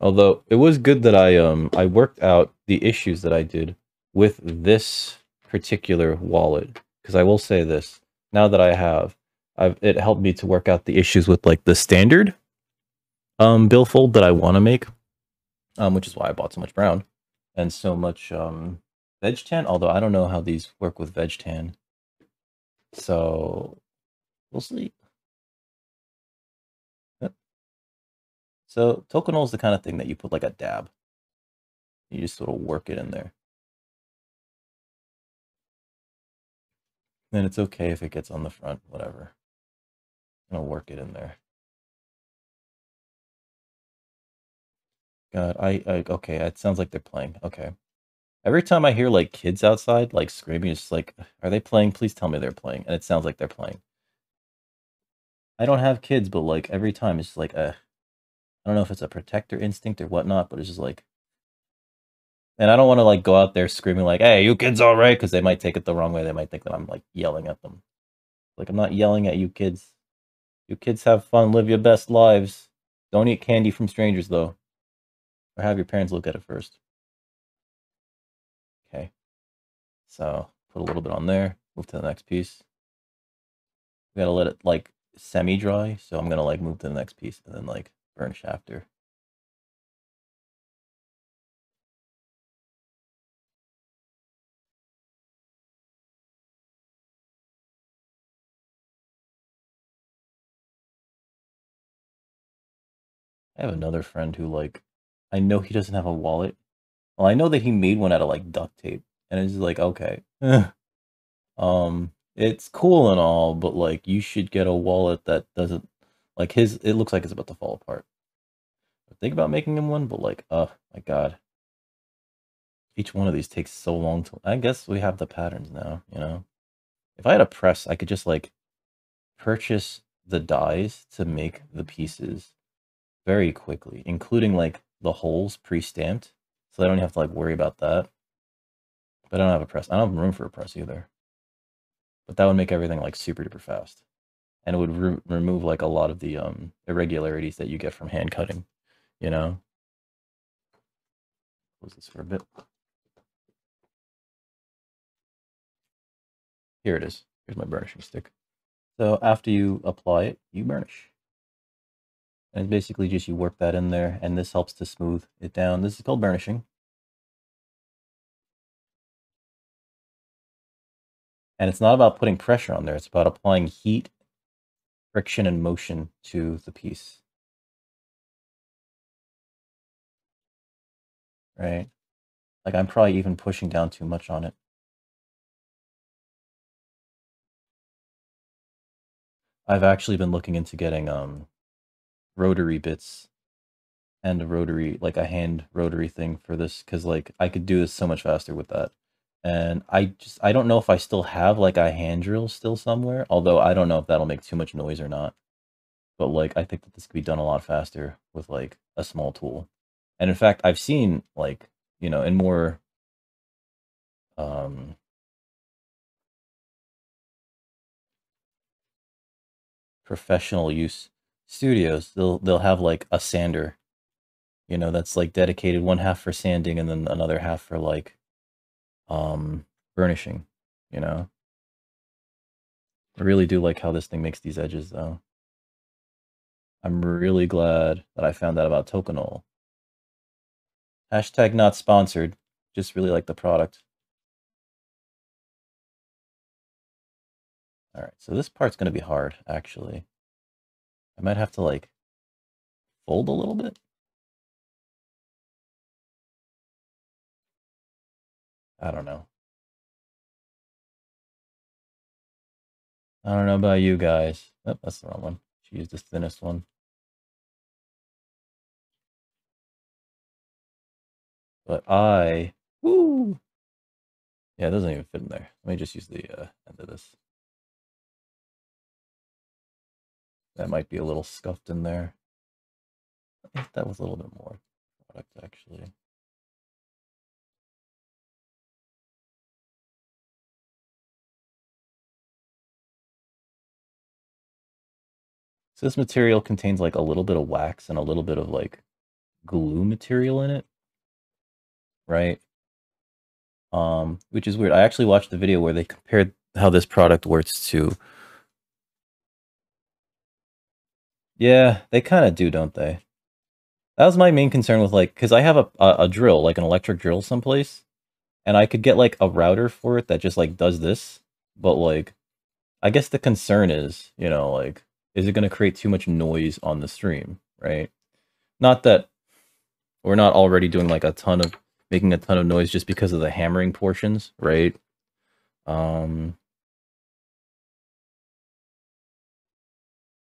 Although it was good that I, um, I worked out the issues that I did with this particular wallet, because I will say this, now that I have, I've, it helped me to work out the issues with like the standard um, billfold that I want to make, um, which is why I bought so much brown and so much um, veg tan, although I don't know how these work with veg tan. So we'll see. Yep. So Tokonole is the kind of thing that you put like a dab. You just sort of work it in there. Then it's okay if it gets on the front, whatever. I'm gonna work it in there. God, I, I, okay, it sounds like they're playing, okay. Every time I hear like kids outside, like screaming, it's like, are they playing? Please tell me they're playing. And it sounds like they're playing. I don't have kids, but like every time it's just like, a, I don't know if it's a protector instinct or whatnot, but it's just like, and I don't want to like go out there screaming like, hey, you kids all right? Because they might take it the wrong way. They might think that I'm like yelling at them. Like, I'm not yelling at you kids. You kids have fun. Live your best lives. Don't eat candy from strangers, though. Or have your parents look at it first. Okay. So, put a little bit on there. Move to the next piece. We gotta let it like semi-dry. So I'm gonna like move to the next piece and then like burnish after. I have another friend who, like, I know he doesn't have a wallet. Well, I know that he made one out of, like, duct tape. And it's just like, okay. um, it's cool and all, but like, you should get a wallet that doesn't, like his, it looks like it's about to fall apart. I think about making him one, but like, oh my God. Each one of these takes so long to, I guess we have the patterns now, you know? If I had a press, I could just like purchase the dies to make the pieces very quickly, including like the holes pre-stamped, so I don't have to like worry about that. But I don't have a press. I don't have room for a press either. But that would make everything like super duper fast, and it would re remove like a lot of the um irregularities that you get from hand cutting, you know? Close this for a bit. Here it is. Here's my burnishing stick. So after you apply it, you burnish. And it's basically just you work that in there, and this helps to smooth it down. This is called burnishing. And it's not about putting pressure on there. It's about applying heat, friction, and motion to the piece. Right? Like, I'm probably even pushing down too much on it. I've actually been looking into getting um, rotary bits and a rotary, like a hand rotary thing for this, because like I could do this so much faster with that. And I just, I don't know if I still have like a hand drill still somewhere, although I don't know if that'll make too much noise or not. But like, I think that this could be done a lot faster with like a small tool. And in fact, I've seen like, you know, in more, um, professional use studios, they'll they'll have like a sander, you know, that's like dedicated, one half for sanding and then another half for like um burnishing, you know. I really do like how this thing makes these edges though. I'm really glad that I found out about Tokonole. Hashtag not sponsored, just really like the product. All right, so this part's going to be hard, actually. I might have to, like, fold a little bit. I don't know. I don't know about you guys. Nope, that's the wrong one. She used the thinnest one. But I... Woo! Yeah, it doesn't even fit in there. Let me just use the uh, end of this. That might be a little scuffed in there. I think that was a little bit more product, actually. So this material contains like a little bit of wax and a little bit of like glue material in it, right? Um, which is weird. I actually watched the video where they compared how this product works to... Yeah, they kind of do, don't they? That was my main concern with, like, because I have a, a a drill, like an electric drill someplace, and I could get, like, a router for it that just, like, does this, but, like, I guess the concern is, you know, like, is it going to create too much noise on the stream, right? Not that we're not already doing, like, a ton of, making a ton of noise just because of the hammering portions, right? Um...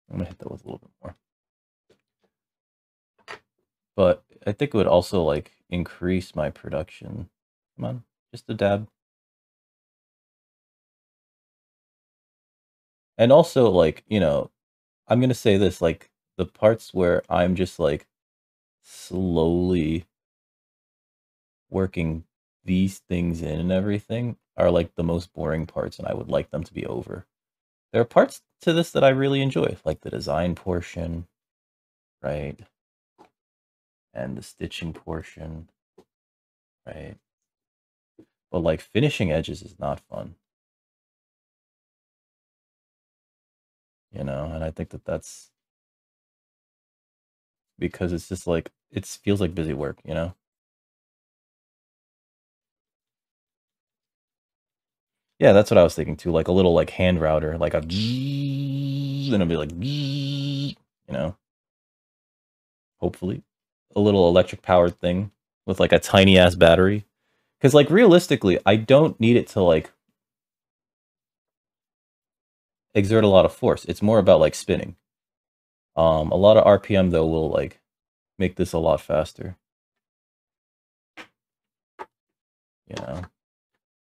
I'm gonna hit that with a little bit more. But I think it would also like increase my production. Come on, just a dab. And also like, you know, I'm gonna say this, like the parts where I'm just like slowly working these things in and everything are like the most boring parts, and I would like them to be over. There are parts to this that I really enjoy, like the design portion, right? And the stitching portion, right? But like finishing edges is not fun. You know, and I think that that's because it's just like, it feels like busy work, you know? Yeah, that's what I was thinking too. Like a little like hand router, like a G, and it'll be like G, you know. Hopefully, a little electric powered thing with like a tiny ass battery, Because, like, realistically, I don't need it to, like, exert a lot of force. It's more about, like, spinning. Um, a lot of R P M, though, will, like, make this a lot faster. You know?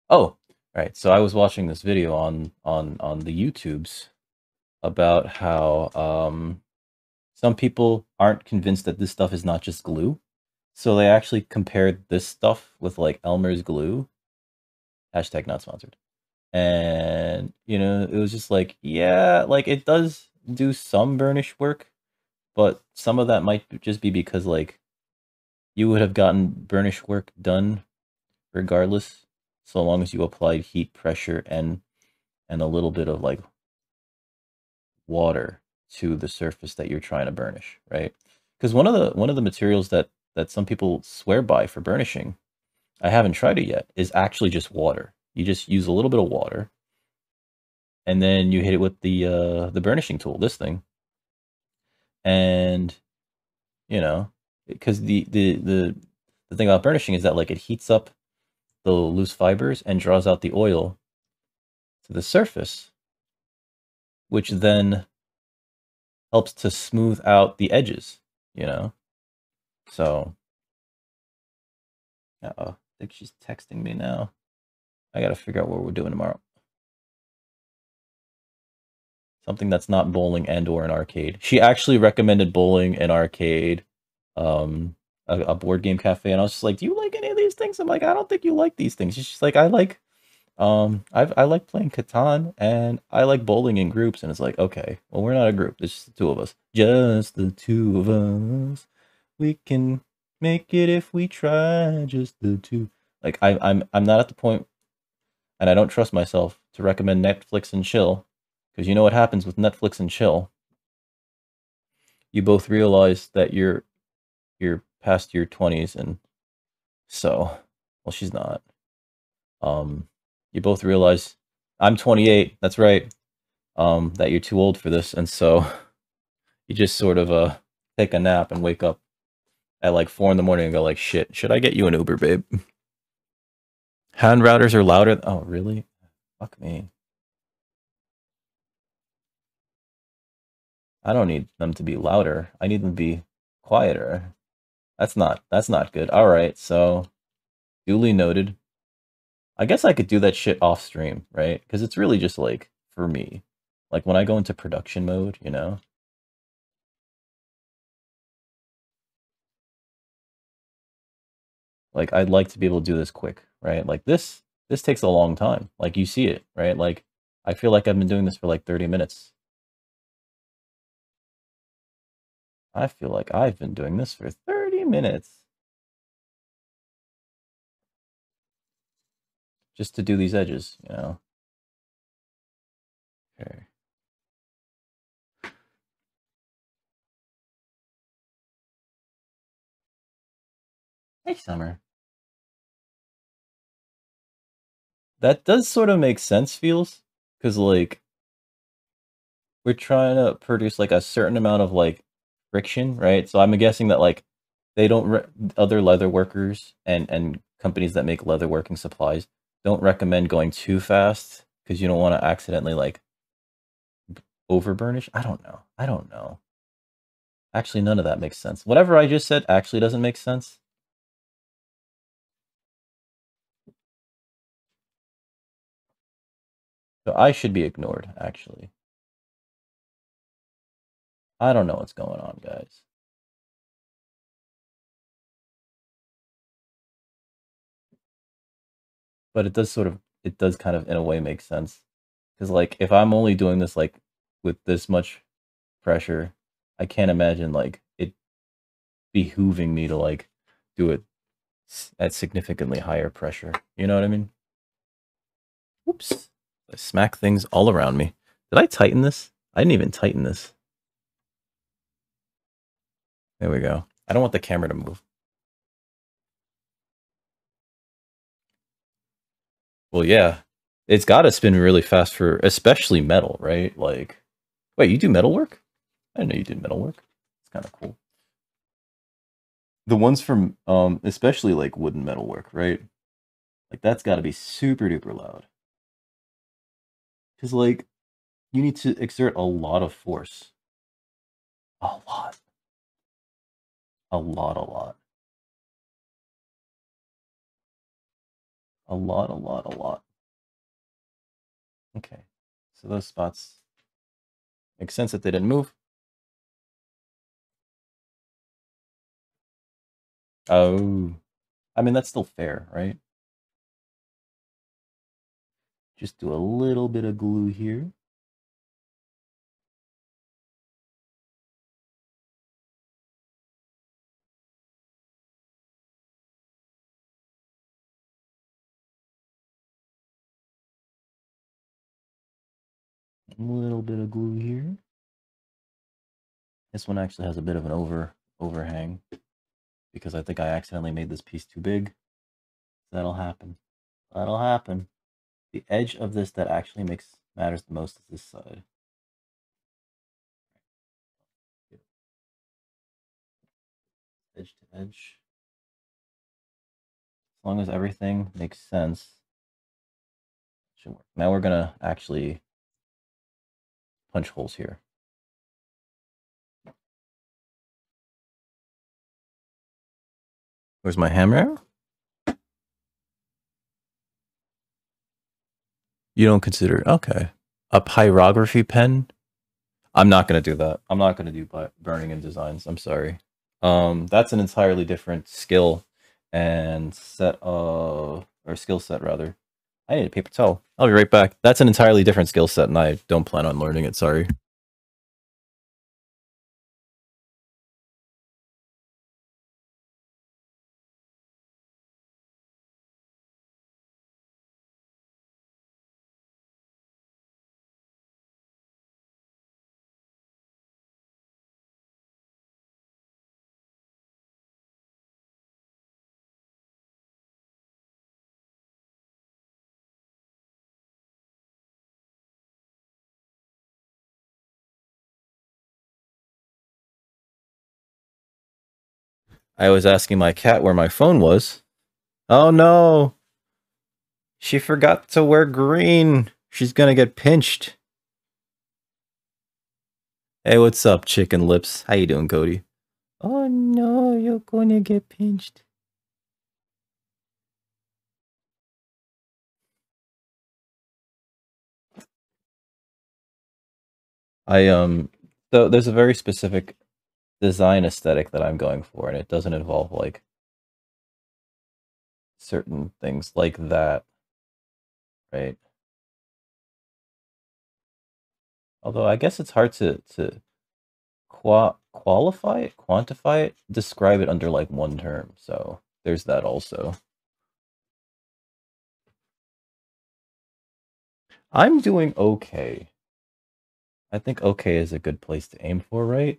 Oh! Right, so I was watching this video on, on, on the YouTubes about how um, some people aren't convinced that this stuff is not just glue. So they actually compared this stuff with, like, Elmer's glue. Hashtag not sponsored. And, you know, it was just like, yeah, like, it does do some burnish work, but some of that might just be because, like, you would have gotten burnish work done regardless, so long as you applied heat, pressure, and and a little bit of, like, water to the surface that you're trying to burnish, right? Because one of the one of the materials that that some people swear by for burnishing, I haven't tried it yet, is actually just water. You just use a little bit of water, and then you hit it with the uh, the burnishing tool, this thing. And, you know, because the, the, the, the thing about burnishing is that, like, it heats up the loose fibers and draws out the oil to the surface, which then helps to smooth out the edges, you know? So, uh-oh, I think she's texting me now. I gotta figure out what we're doing tomorrow. Something that's not bowling and or an arcade. She actually recommended bowling, an arcade, um, a, a board game cafe, and I was just like, do you like any of these things? I'm like, I don't think you like these things. She's just like, I like, um, I've, I like playing Catan, and I like bowling in groups, and it's like, okay, well, we're not a group. It's just the two of us. Just the two of us. We can make it if we try, just the two. Like, I, I'm I'm not at the point, and I don't trust myself to recommend Netflix and chill, because you know what happens with Netflix and chill. You both realize that you're you're past your twenties, and so, well, she's not. Um, you both realize I'm twenty-eight. That's right. Um, that you're too old for this, and so you just sort of uh take a nap and wake up at like four in the morning and go like, shit, should I get you an Uber, babe? Hand routers are louder. Oh, really? Fuck me. I don't need them to be louder. I need them to be quieter. That's not, that's not good. All right. So duly noted. I guess I could do that shit off stream, right? Because it's really just like for me, like when I go into production mode, you know, like, I'd like to be able to do this quick, right? Like, this, this takes a long time. Like, you see it, right? Like, I feel like I've been doing this for, like, thirty minutes. I feel like I've been doing this for thirty minutes. Just to do these edges, you know? Okay. Hey, Summer. That does sort of make sense, feels, because, like, we're trying to produce, like, a certain amount of, like, friction, right? So I'm guessing that, like, they don't, other leather workers and, and companies that make leather working supplies don't recommend going too fast, because you don't want to accidentally, like, over-burnish. I don't know. I don't know. Actually, none of that makes sense. Whatever I just said actually doesn't make sense. So I should be ignored, actually. I don't know what's going on, guys. But it does sort of, it does kind of in a way make sense. Because, like, if I'm only doing this, like, with this much pressure, I can't imagine, like, it behooving me to, like, do it at significantly higher pressure. You know what I mean? Oops. I smack things all around me. Did I tighten this? I didn't even tighten this. There we go. I don't want the camera to move. Well, yeah. It's got to spin really fast for, especially metal, right? Like, wait, you do metal work? I didn't know you did metal work. It's kind of cool. The ones from, um, especially like wooden metal work, right? Like, that's got to be super duper loud. Because, like, you need to exert a lot of force. A lot. A lot, a lot. A lot, a lot, a lot. Okay, so those spots make sense that they didn't move. Oh, I mean, that's still fair, right? Just do a little bit of glue here. A little bit of glue here. This one actually has a bit of an over overhang because I think I accidentally made this piece too big. That'll happen. That'll happen. The edge of this that actually makes matters the most is this side. Edge to edge. As long as everything makes sense, it should work. Now we're gonna actually punch holes here. Where's my hammer? You don't consider, okay. A pyrography pen? I'm not gonna do that. I'm not gonna do burning in designs, I'm sorry. Um, that's an entirely different skill and set of, or skill set rather. I need a paper towel. I'll be right back. That's an entirely different skill set, and I don't plan on learning it. Sorry. I was asking my cat where my phone was. Oh no! She forgot to wear green! She's gonna get pinched! Hey, what's up, Chicken Lips? How you doing, Cody? Oh no, you're gonna get pinched. I, um... So, there's a very specific design aesthetic that I'm going for, and it doesn't involve like certain things like that, right? Although I guess it's hard to to qua qualify it, quantify it, describe it under like one term. So there's that also. I'm doing okay. I think okay is a good place to aim for, right?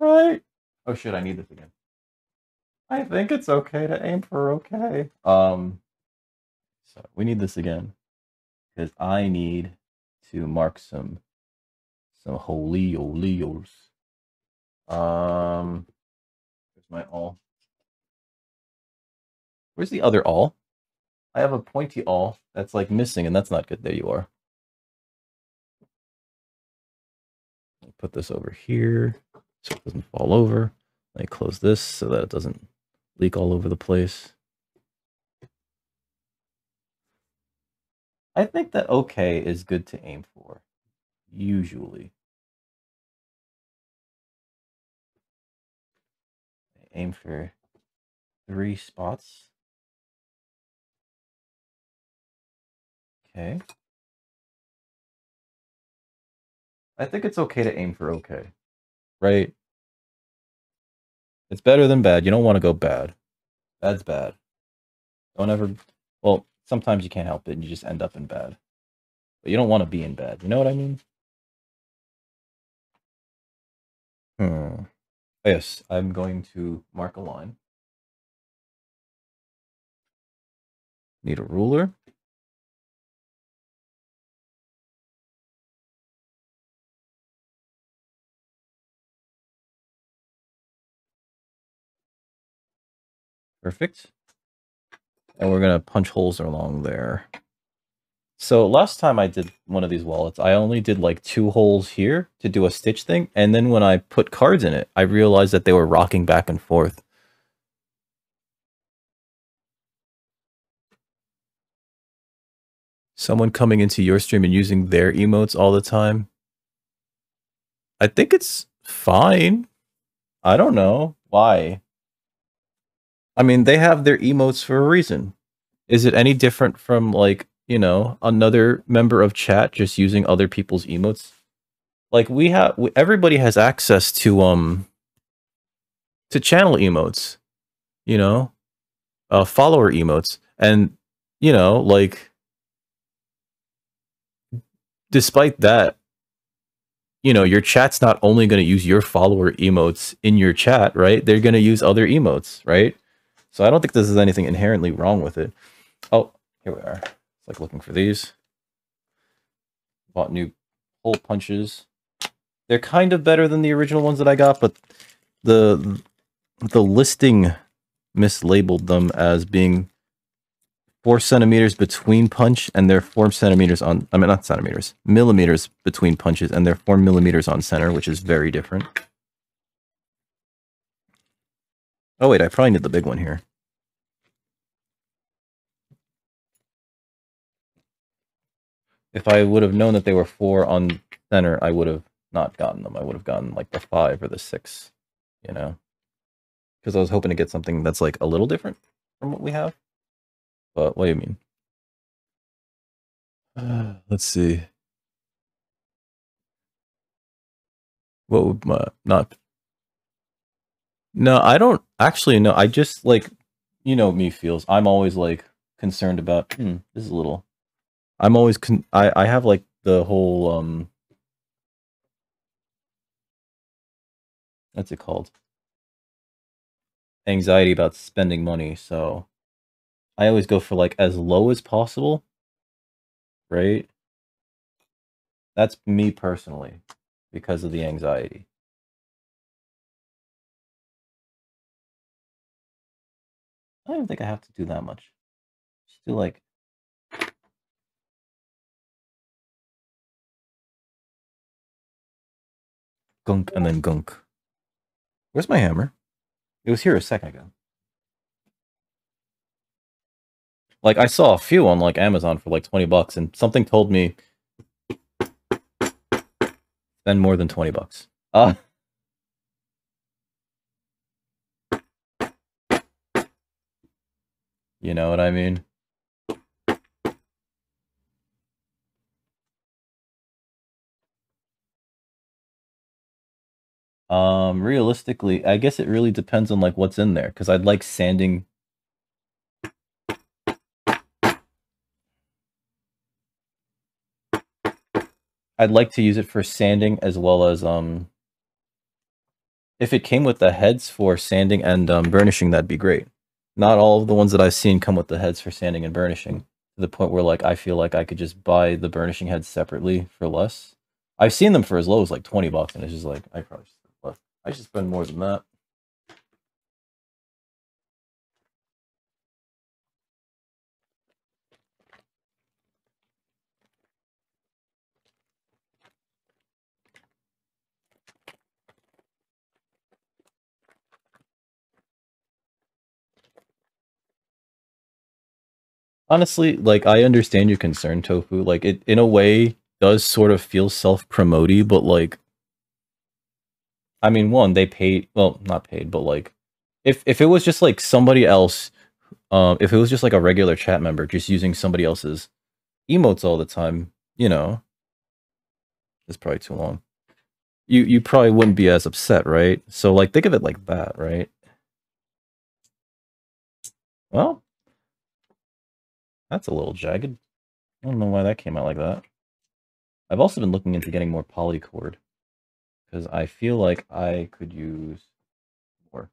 Right. Oh shit, I need this again. I think it's okay to aim for okay. Um, so we need this again. Because I need to mark some some holy oleos. Um where's my awl? Where's the other awl? I have a pointy awl that's like missing, and that's not good. There you are. Put this over here so it doesn't fall over. I close this so that it doesn't leak all over the place. I think that okay is good to aim for, usually. I aim for three spots. Okay. I think it's okay to aim for okay. Right? It's better than bad. You don't want to go bad. Bad's bad. Don't ever... Well, sometimes you can't help it and you just end up in bad. But you don't want to be in bad. You know what I mean? Hmm. Yes, I'm going to mark a line. Need a ruler. Perfect. and we're going to punch holes along there. So last time I did one of these wallets, I only did like two holes here to do a stitch thing. And then when I put cards in it, I realized that they were rocking back and forth. Someone coming into your stream and using their emotes all the time. I think it's fine. I don't know why. I mean, they have their emotes for a reason. Is it any different from like, you know, another member of chat just using other people's emotes? Like we have, everybody has access to, um, to channel emotes, you know, uh, follower emotes. And, you know, like, despite that, you know, your chat's not only going to use your follower emotes in your chat, right? They're going to use other emotes, right? So I don't think this is anything inherently wrong with it. Oh, here we are. It's like looking for these. Bought new hole punches. They're kind of better than the original ones that I got, but the the listing mislabeled them as being four centimeters between punch, and they're four centimeters on, I mean, not centimeters, millimeters between punches, and they're four millimeters on center, which is very different. Oh wait, I probably need the big one here. If I would have known that they were four on center, I would have not gotten them. I would have gotten like the five or the six, you know, because I was hoping to get something that's like a little different from what we have. But what do you mean? Uh, let's see. What would my not? No, I don't actually know. I just like, you know, me feels. I'm always like concerned about hmm, this is a little. I'm always con I I have like the whole um. What's it called? Anxiety about spending money. So I always go for like as low as possible, right? That's me personally, because of the anxiety. I don't even think I have to do that much. Just do like... gunk and then gunk. Where's my hammer? It was here a second ago. Like, I saw a few on, like, Amazon for, like, twenty bucks, and something told me spend more than twenty bucks. Uh, you know what I mean? Um, realistically, I guess it really depends on, like, what's in there, because I'd like sanding... I'd like to use it for sanding as well as, um, if it came with the heads for sanding and um, burnishing, that'd be great. Not all of the ones that I've seen come with the heads for sanding and burnishing, to the point where, like, I feel like I could just buy the burnishing heads separately for less. I've seen them for as low as, like, twenty bucks, and it's just like, I probably should, I should spend more than that. Honestly, like, I understand your concern, Tofu. Like, it, in a way, does sort of feel self-promote-y, but, like... I mean, one, they paid... Well, not paid, but, like... If, if it was just, like, somebody else... Uh, if it was just, like, a regular chat member just using somebody else's emotes all the time, you know... It's probably too long. You, you probably wouldn't be as upset, right? So, like, think of it like that, right? Well... That's a little jagged. I don't know why that came out like that. I've also been looking into getting more polycord, because I feel like I could use more.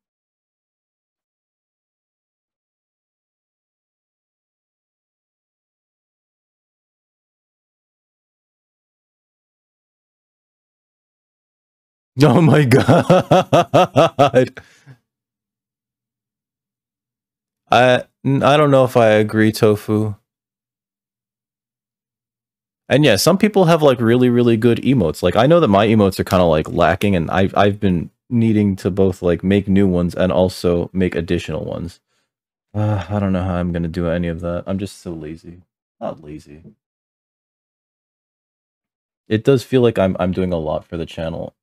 Oh my god! I... I don't know if I agree, Tofu. And yeah, some people have like really, really good emotes. Like I know that my emotes are kind of like lacking, and I've I've been needing to both like make new ones and also make additional ones. Uh, I don't know how I'm gonna do any of that. I'm just so lazy. Not lazy. It does feel like I'm I'm doing a lot for the channel,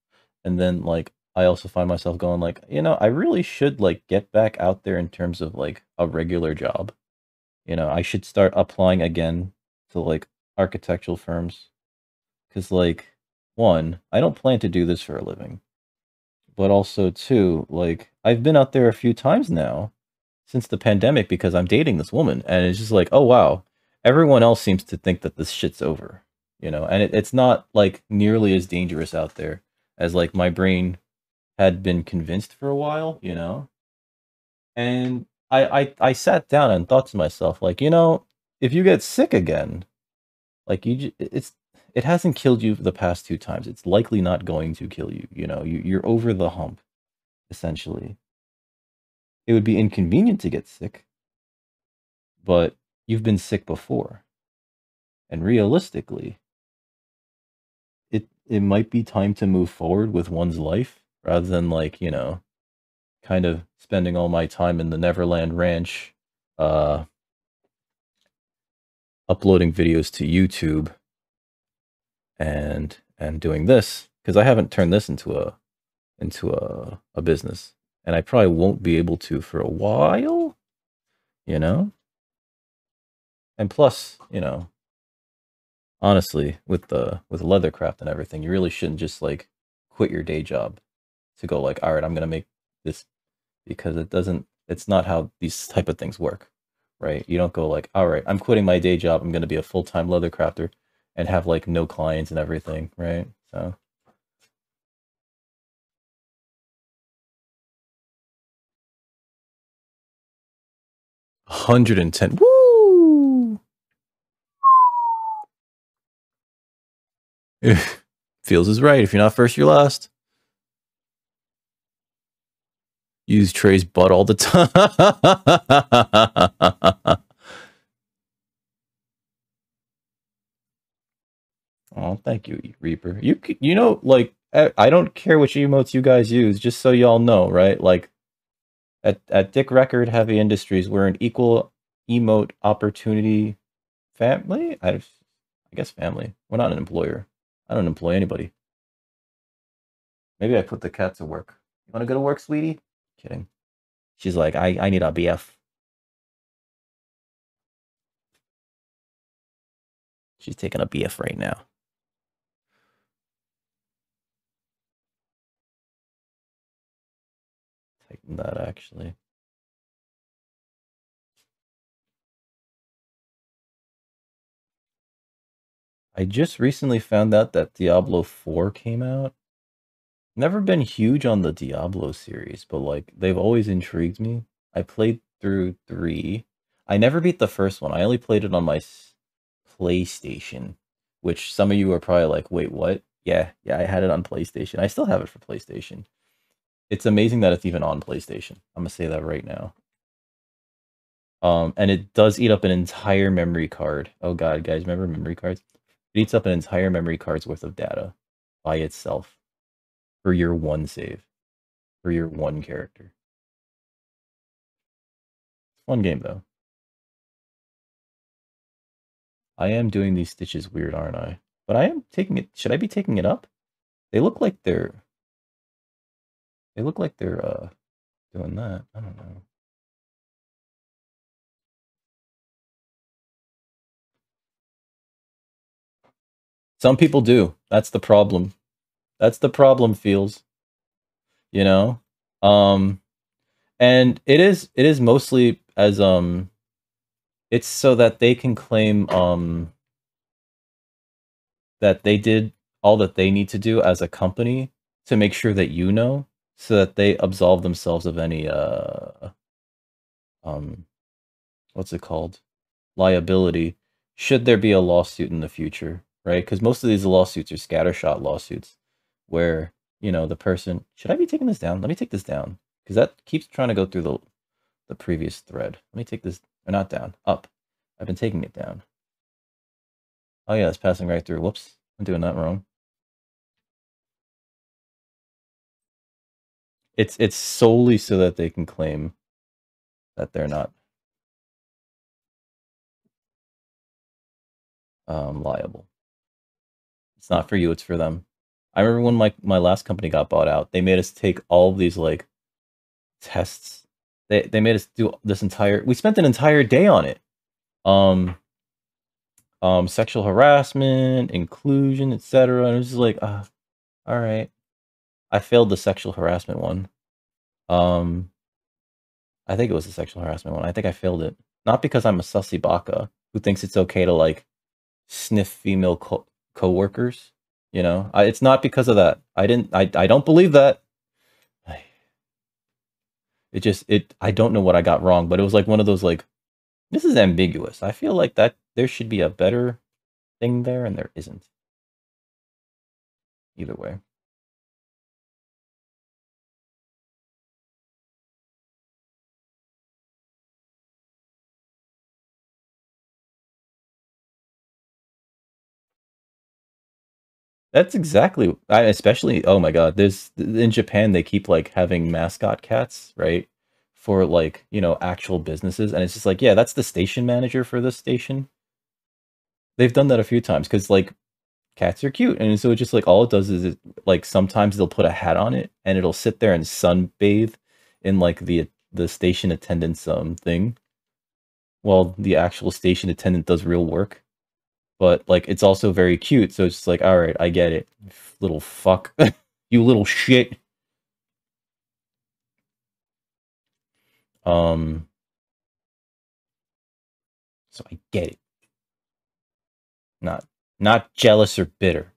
and then like I also find myself going like, you know, I really should like get back out there in terms of like a regular job. You know, I should start applying again to like architectural firms, because like one, I don't plan to do this for a living, but also two, like I've been out there a few times now since the pandemic because I'm dating this woman, and it's just like, oh wow, everyone else seems to think that this shit's over, you know, and it, it's not like nearly as dangerous out there as like my brain had been convinced for a while, you know. And I, I, I sat down and thought to myself, like, you know, if you get sick again, like you, it's, it hasn't killed you the past two times. It's likely not going to kill you. You know, you, you're over the hump, essentially. It would be inconvenient to get sick, but you've been sick before. And realistically, it it might be time to move forward with one's life rather than like, you know, kind of spending all my time in the Neverland Ranch, uh, uploading videos to YouTube and and doing this, because I haven't turned this into a into a, a business. And I probably won't be able to for a while, you know? And plus, you know, honestly, with the with leathercraft and everything, you really shouldn't just like quit your day job to go like, all right, I'm gonna make this, because it doesn't, it's not how these type of things work, right? You don't go like, all right, I'm quitting my day job, I'm gonna be a full-time leathercrafter and have like no clients and everything, right? So one hundred ten. Woo! Feels is right. If you're not first, you're last. Use Trey's butt all the time. Oh, thank you, Reaper. You you know, like, I don't care which emotes you guys use, just so y'all know, right? Like, At, at Dick Record Heavy Industries, we're an equal emote opportunity family? I, I guess family. We're not an employer. I don't employ anybody. Maybe I put the cat to work. You want to go to work, sweetie? Kidding. She's like, I, I need a B F. She's taking a B F right now. That actually. I just recently found out that Diablo four came out. Never been huge on the Diablo series, but like they've always intrigued me. I played through three. I never beat the first one. I only played it on my PlayStation, which some of you are probably like, wait, what? Yeah, yeah, I had it on PlayStation. I still have it for PlayStation. It's amazing that it's even on PlayStation. I'm gonna say that right now. Um, and it does eat up an entire memory card. Oh God, guys, remember memory cards? It eats up an entire memory card's worth of data by itself for your one save, for your one character. Fun game though. I am doing these stitches weird, aren't I? But I am taking it. Should I be taking it up? They look like they're. They look like they're uh, doing that. I don't know. Some people do. That's the problem. That's the problem, feels. You know? Um, and it is it is mostly as... um, it's so that they can claim um, that they did all that they need to do as a company to make sure that you know, so that they absolve themselves of any, uh, um, what's it called? liability, should there be a lawsuit in the future, right? Because most of these lawsuits are scattershot lawsuits where, you know, the person, should I be taking this down? Let me take this down, because that keeps trying to go through the, the previous thread. Let me take this, or not down, up. I've been taking it down. Oh yeah, it's passing right through. Whoops, I'm doing that wrong. It's it's solely so that they can claim that they're not um, liable. It's not for you, it's for them. I remember when my, my last company got bought out, they made us take all of these like tests. They they made us do this entire, we spent an entire day on it. Um Um, sexual harassment, inclusion, et cetera. And it was just like, uh, all right. I failed the sexual harassment one. Um, I think it was the sexual harassment one. I think I failed it. Not because I'm a sussy baka who thinks it's okay to like sniff female co co-workers. You know, I, it's not because of that. I didn't, I, I don't believe that. It just, it, I don't know what I got wrong, but it was like one of those like, this is ambiguous. I feel like that there should be a better thing there, and there isn't. Either way. That's exactly, I especially, oh my god, there's, in Japan they keep like having mascot cats, right? For like, you know, actual businesses. And it's just like, yeah, that's the station manager for this station. They've done that a few times because like cats are cute. And so it's just like, all it does is it, like sometimes they'll put a hat on it and it'll sit there and sunbathe in like the, the station attendant's um, thing. Well, the actual station attendant does real work. But like, it's also very cute. So it's just like, all right, I get it. Little fuck. You little shit. Um, so I get it. Not, not jealous or bitter.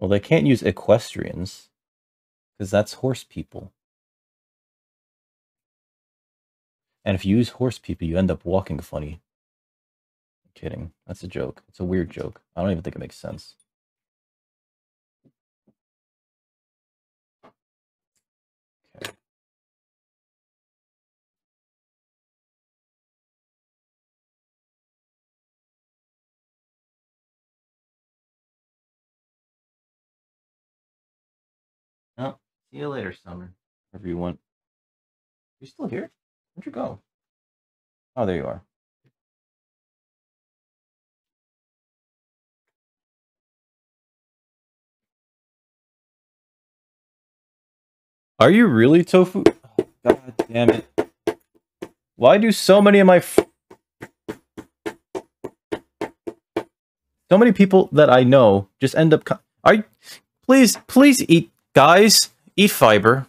Well, they can't use equestrians because that's horse people. And if you use horse people, you end up walking funny. Kidding. That's a joke. It's a weird joke. I don't even think it makes sense. Okay. Oh, see you later, Summer. Wherever you want. You still here? Where'd you go? Oh, there you are. Are you really tofu? Oh, god damn it. Why do so many of my... F so many people that I know just end up... Are please, please eat... Guys, eat fiber.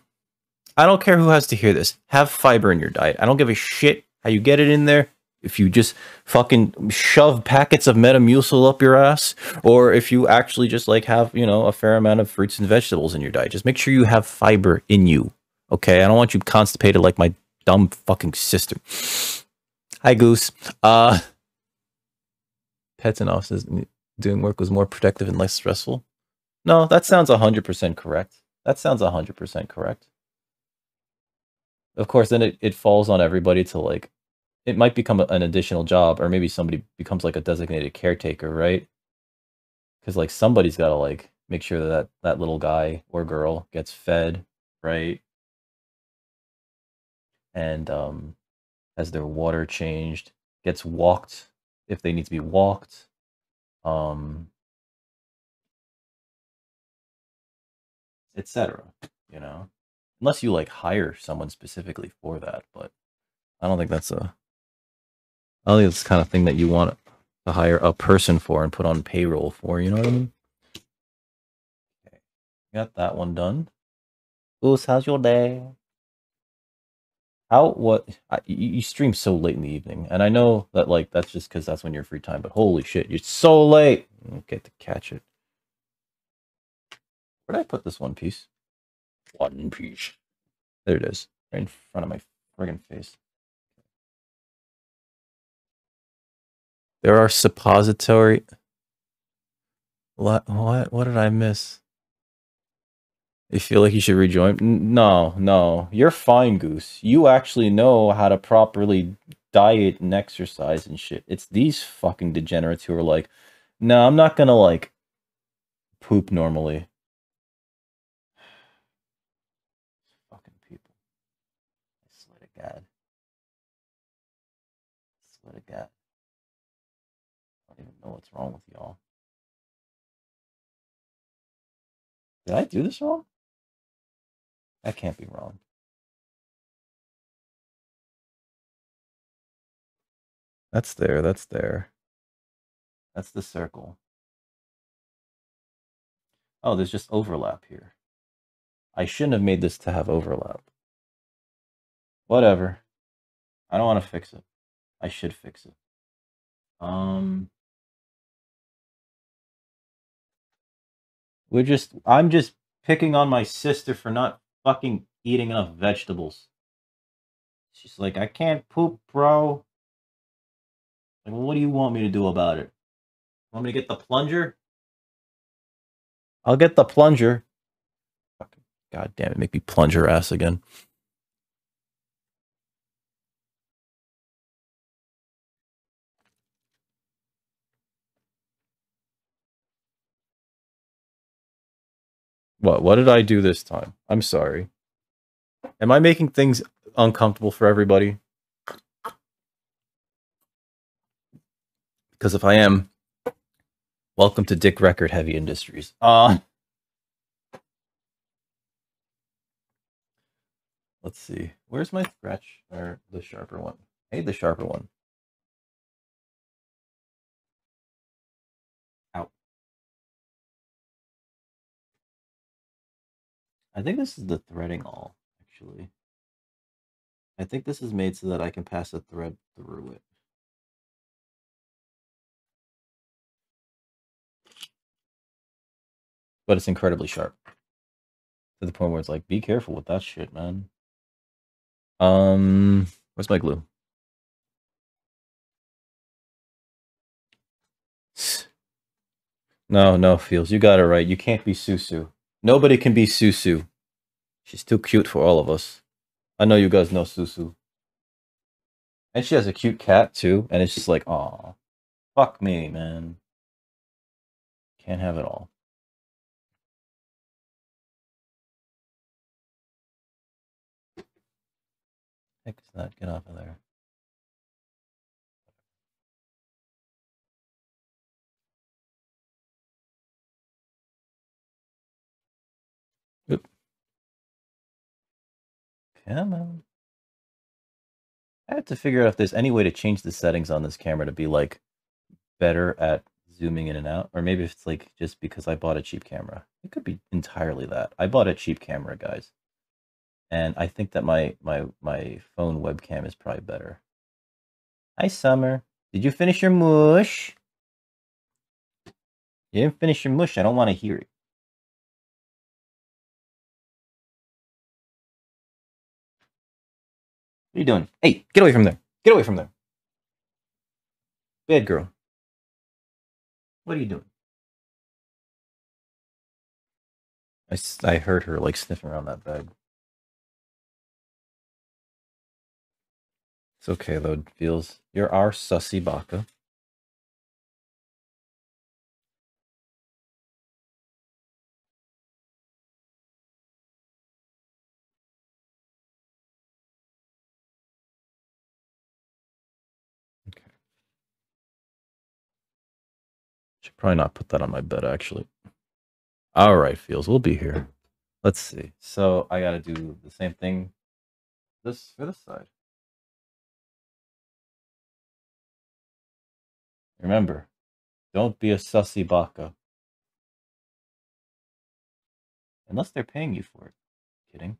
I don't care who has to hear this. Have fiber in your diet. I don't give a shit how you get it in there. If you just fucking shove packets of Metamucil up your ass, or if you actually just like have, you know, a fair amount of fruits and vegetables in your diet, just make sure you have fiber in you. Okay. I don't want you constipated like my dumb fucking sister. Hi, Goose. Uh, Petanoff says doing work was more productive and less stressful. No, that sounds one hundred percent correct. That sounds one hundred percent correct. Of course, then it, it falls on everybody to like, it might become an additional job, or maybe somebody becomes like a designated caretaker, right? Because like somebody's got to like make sure that, that that little guy or girl gets fed, right? And um, has their water changed, gets walked if they need to be walked. Um, et cetera. You know? Unless you like hire someone specifically for that, but I don't think that's a... I don't think it's the kind of thing that you want to hire a person for and put on payroll for, you know what I mean? Okay, got that one done. Goose, how's your day? How, what, I, you stream so late in the evening, and I know that, like, that's just because that's when you're free time, but holy shit, you're so late! I don't get to catch it. Where did I put this one piece? One piece. There it is, right in front of my friggin' face. There are suppository. What? What? What did I miss? You feel like you should rejoin? No, no. You're fine, Goose. You actually know how to properly diet and exercise and shit. It's these fucking degenerates who are like, no, nah, I'm not gonna, like, poop normally. Fucking people. I swear to God. I swear to God. I don't even know what's wrong with y'all. Did I do this wrong? That can't be wrong. That's there, that's there. That's the circle. Oh, there's just overlap here. I shouldn't have made this to have overlap. Whatever. I don't want to fix it. I should fix it. Um... We're just, I'm just picking on my sister for not fucking eating enough vegetables. She's like, I can't poop, bro. Like, what do you want me to do about it? Want me to get the plunger? I'll get the plunger. God damn it, make me plunge her ass again. What? What did I do this time? I'm sorry. Am I making things uncomfortable for everybody? Because if I am, welcome to Dick Record Heavy Industries. Uh, let's see. Where's my scratch? Or the sharper one? I need the sharper one. I think this is the threading awl, actually. I think this is made so that I can pass a thread through it. But it's incredibly sharp. To the point where it's like, be careful with that shit, man. Um, where's my glue? No, no, Feels. You got it right. You can't be Susu. Nobody can be Susu. She's too cute for all of us. I know you guys know Susu. And she has a cute cat too, and it's just like, aw, fuck me, man. Can't have it all. Heck is that? Get off of there. Come on. I have to figure out if there's any way to change the settings on this camera to be like better at zooming in and out, or maybe if it's like just because I bought a cheap camera. It could be entirely that. I bought a cheap camera, guys, and I think that my my my phone webcam is probably better. Hi, Summer. Did you finish your mush? You didn't finish your mush. I don't want to hear it. What are you doing? Hey, get away from there. Get away from there. Bad girl. What are you doing? I, I heard her, like, sniffing around that bag. It's okay, though, Feels. You're our sussy baka. Probably not put that on my bed, actually. All right, Feels, we'll be here. Let's see. So I gotta do the same thing this for this side. Remember, don't be a sussy baka. Unless they're paying you for it. Kidding.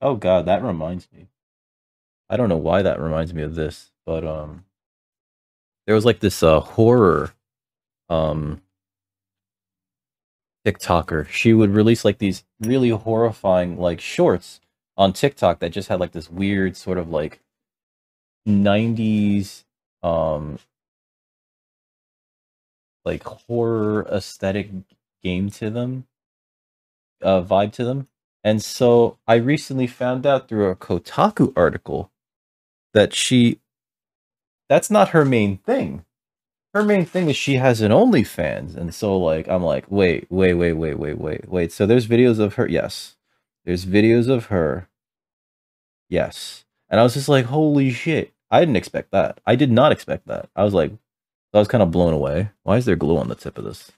Oh God, that reminds me. I don't know why that reminds me of this, but um, there was like this uh, horror um, TikToker. She would release like these really horrifying like shorts on TikTok that just had like this weird sort of like nineties um like horror aesthetic game to them, uh vibe to them. And so I recently found out through a Kotaku article that she, that's not her main thing. Her main thing is she has an OnlyFans. And so like, I'm like, wait, wait, wait, wait, wait, wait, wait. So there's videos of her. Yes. There's videos of her. Yes. And I was just like, holy shit. I didn't expect that. I did not expect that. I was like, I was kind of blown away. Why is there glue on the tip of this?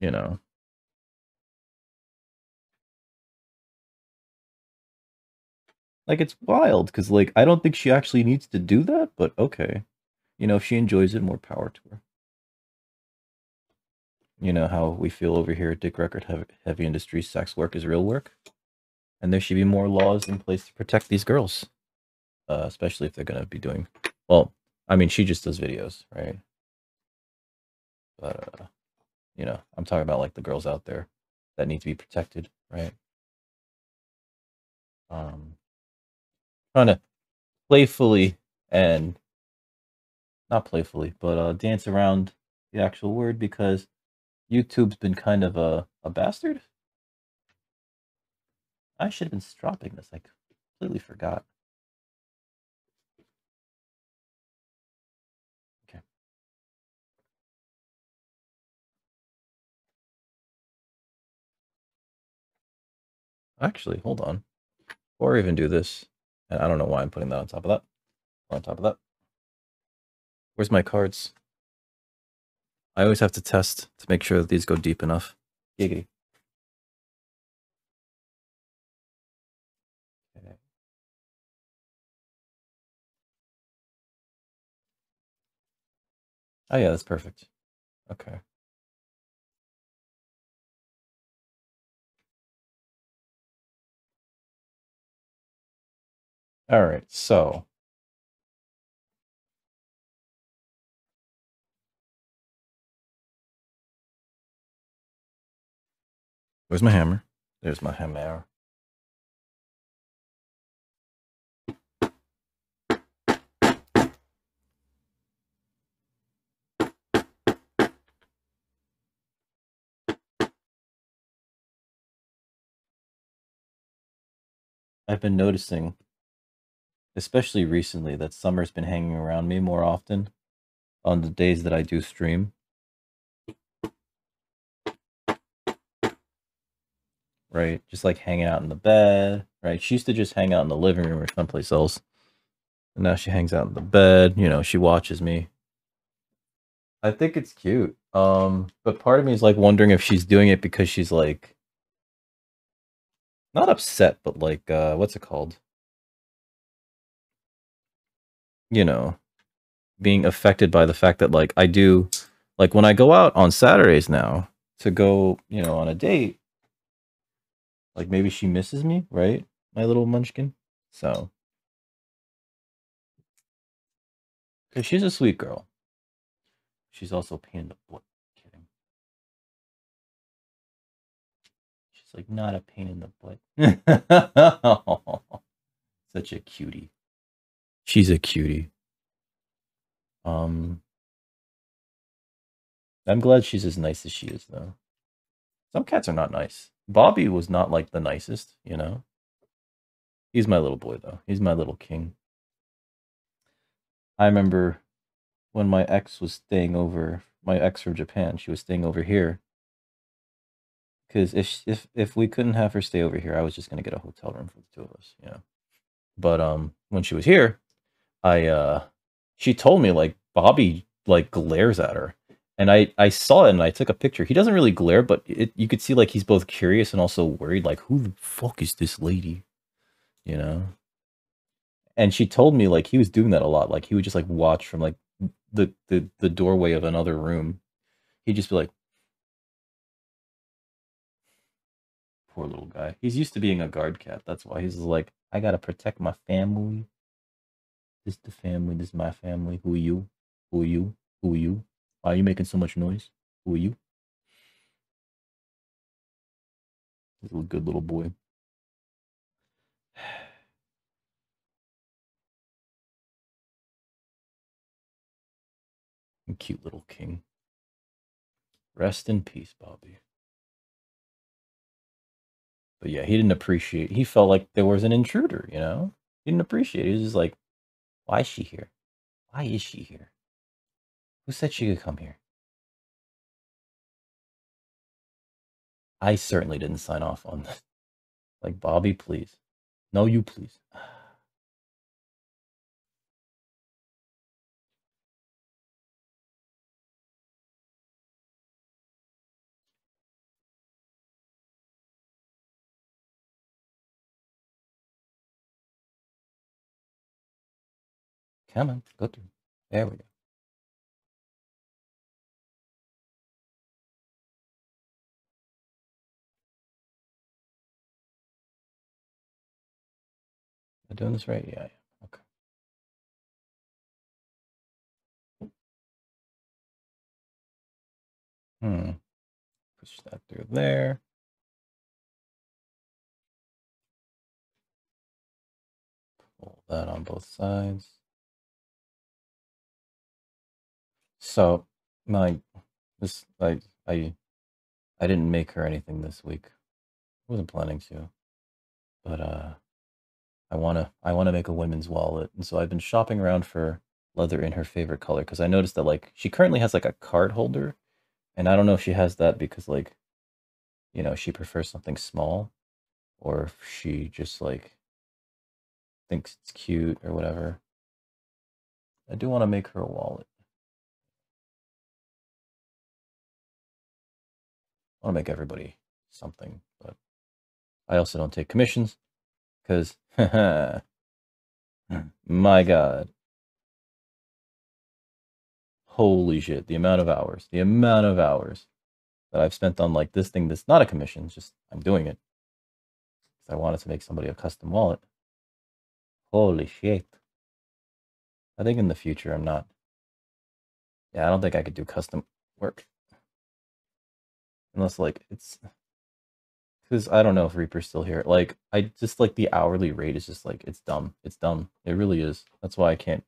You know. Like, it's wild, because, like, I don't think she actually needs to do that, but okay. You know, if she enjoys it, more power to her. You know how we feel over here at Dick Record, heavy, heavy industry, sex work is real work. And there should be more laws in place to protect these girls. Uh, especially if they're going to be doing... Well, I mean, she just does videos, right? But, uh, you know, I'm talking about, like, the girls out there that need to be protected, right? Um... Trying to playfully and not playfully, but uh, dance around the actual word, because YouTube's been kind of a, a bastard. I should have been stropping this. I completely forgot. Okay. Actually, hold on. Or even do this. And I don't know why I'm putting that on top of that. On top of that. Where's my cards? I always have to test to make sure that these go deep enough. Giggity. Okay. Oh yeah, that's perfect. Okay. All right, so where's my hammer? There's my hammer. I've been noticing, especially recently, that summer's been hanging around me more often on the days that I do stream. Right? Just like hanging out in the bed, right? She used to just hang out in the living room or someplace else. And now she hangs out in the bed, you know, she watches me. I think it's cute. Um, but part of me is like wondering if she's doing it because she's like, not upset, but like, uh, what's it called? You know, being affected by the fact that, like, I do, like, when I go out on Saturdays now to go, you know, on a date, like, maybe she misses me, right? My little munchkin. So, because she's a sweet girl. She's also a pain in the butt. Kidding. She's, like, not a pain in the butt. Oh, such a cutie. She's a cutie. Um, I'm glad she's as nice as she is, though. Some cats are not nice. Bobby was not, like, the nicest, you know? He's my little boy, though. He's my little king. I remember when my ex was staying over, my ex from Japan, she was staying over here. Because if, if, if we couldn't have her stay over here, I was just going to get a hotel room for the two of us, you know? But um, when she was here, I, uh, she told me, like, Bobby, like, glares at her. And I, I saw it, and I took a picture. He doesn't really glare, but it, you could see, like, he's both curious and also worried, like, who the fuck is this lady? You know? And she told me, like, he was doing that a lot. Like, he would just, like, watch from, like, the, the, the doorway of another room. He'd just be like, poor little guy. He's used to being a guard cat. That's why he's like, I gotta protect my family. This is the family, this is my family. Who are you? Who are you? Who are you? Why are you making so much noise? Who are you? He's a good little boy. Cute little king. Rest in peace, Bobby. But yeah, he didn't appreciate. He felt like there was an intruder, you know? He didn't appreciate it. He was just like, why is she here? Why is she here? Who said she could come here? I certainly didn't sign off on this. Like, Bobby, please. No, you please. Come on, go through. There we go. Am I doing this right? Yeah, yeah. Okay. Hmm. Push that through there. Pull that on both sides. So, my, this, I, I, I didn't make her anything this week. I wasn't planning to, but, uh, I want to, I want to make a women's wallet. And so I've been shopping around for leather in her favorite color. Cause I noticed that, like, she currently has like a card holder, and I don't know if she has that because, like, you know, she prefers something small, or if she just like thinks it's cute or whatever. I do want to make her a wallet. I want to make everybody something, but I also don't take commissions because, my God, holy shit, the amount of hours, the amount of hours that I've spent on like this thing that's not a commission, it's just I'm doing it because I wanted to make somebody a custom wallet. Holy shit. I think in the future I'm not, yeah, I don't think I could do custom work. Unless, like, it's, because I don't know if Reaper's still here. Like, I just, like, the hourly rate is just, like, it's dumb. It's dumb. It really is. That's why I can't,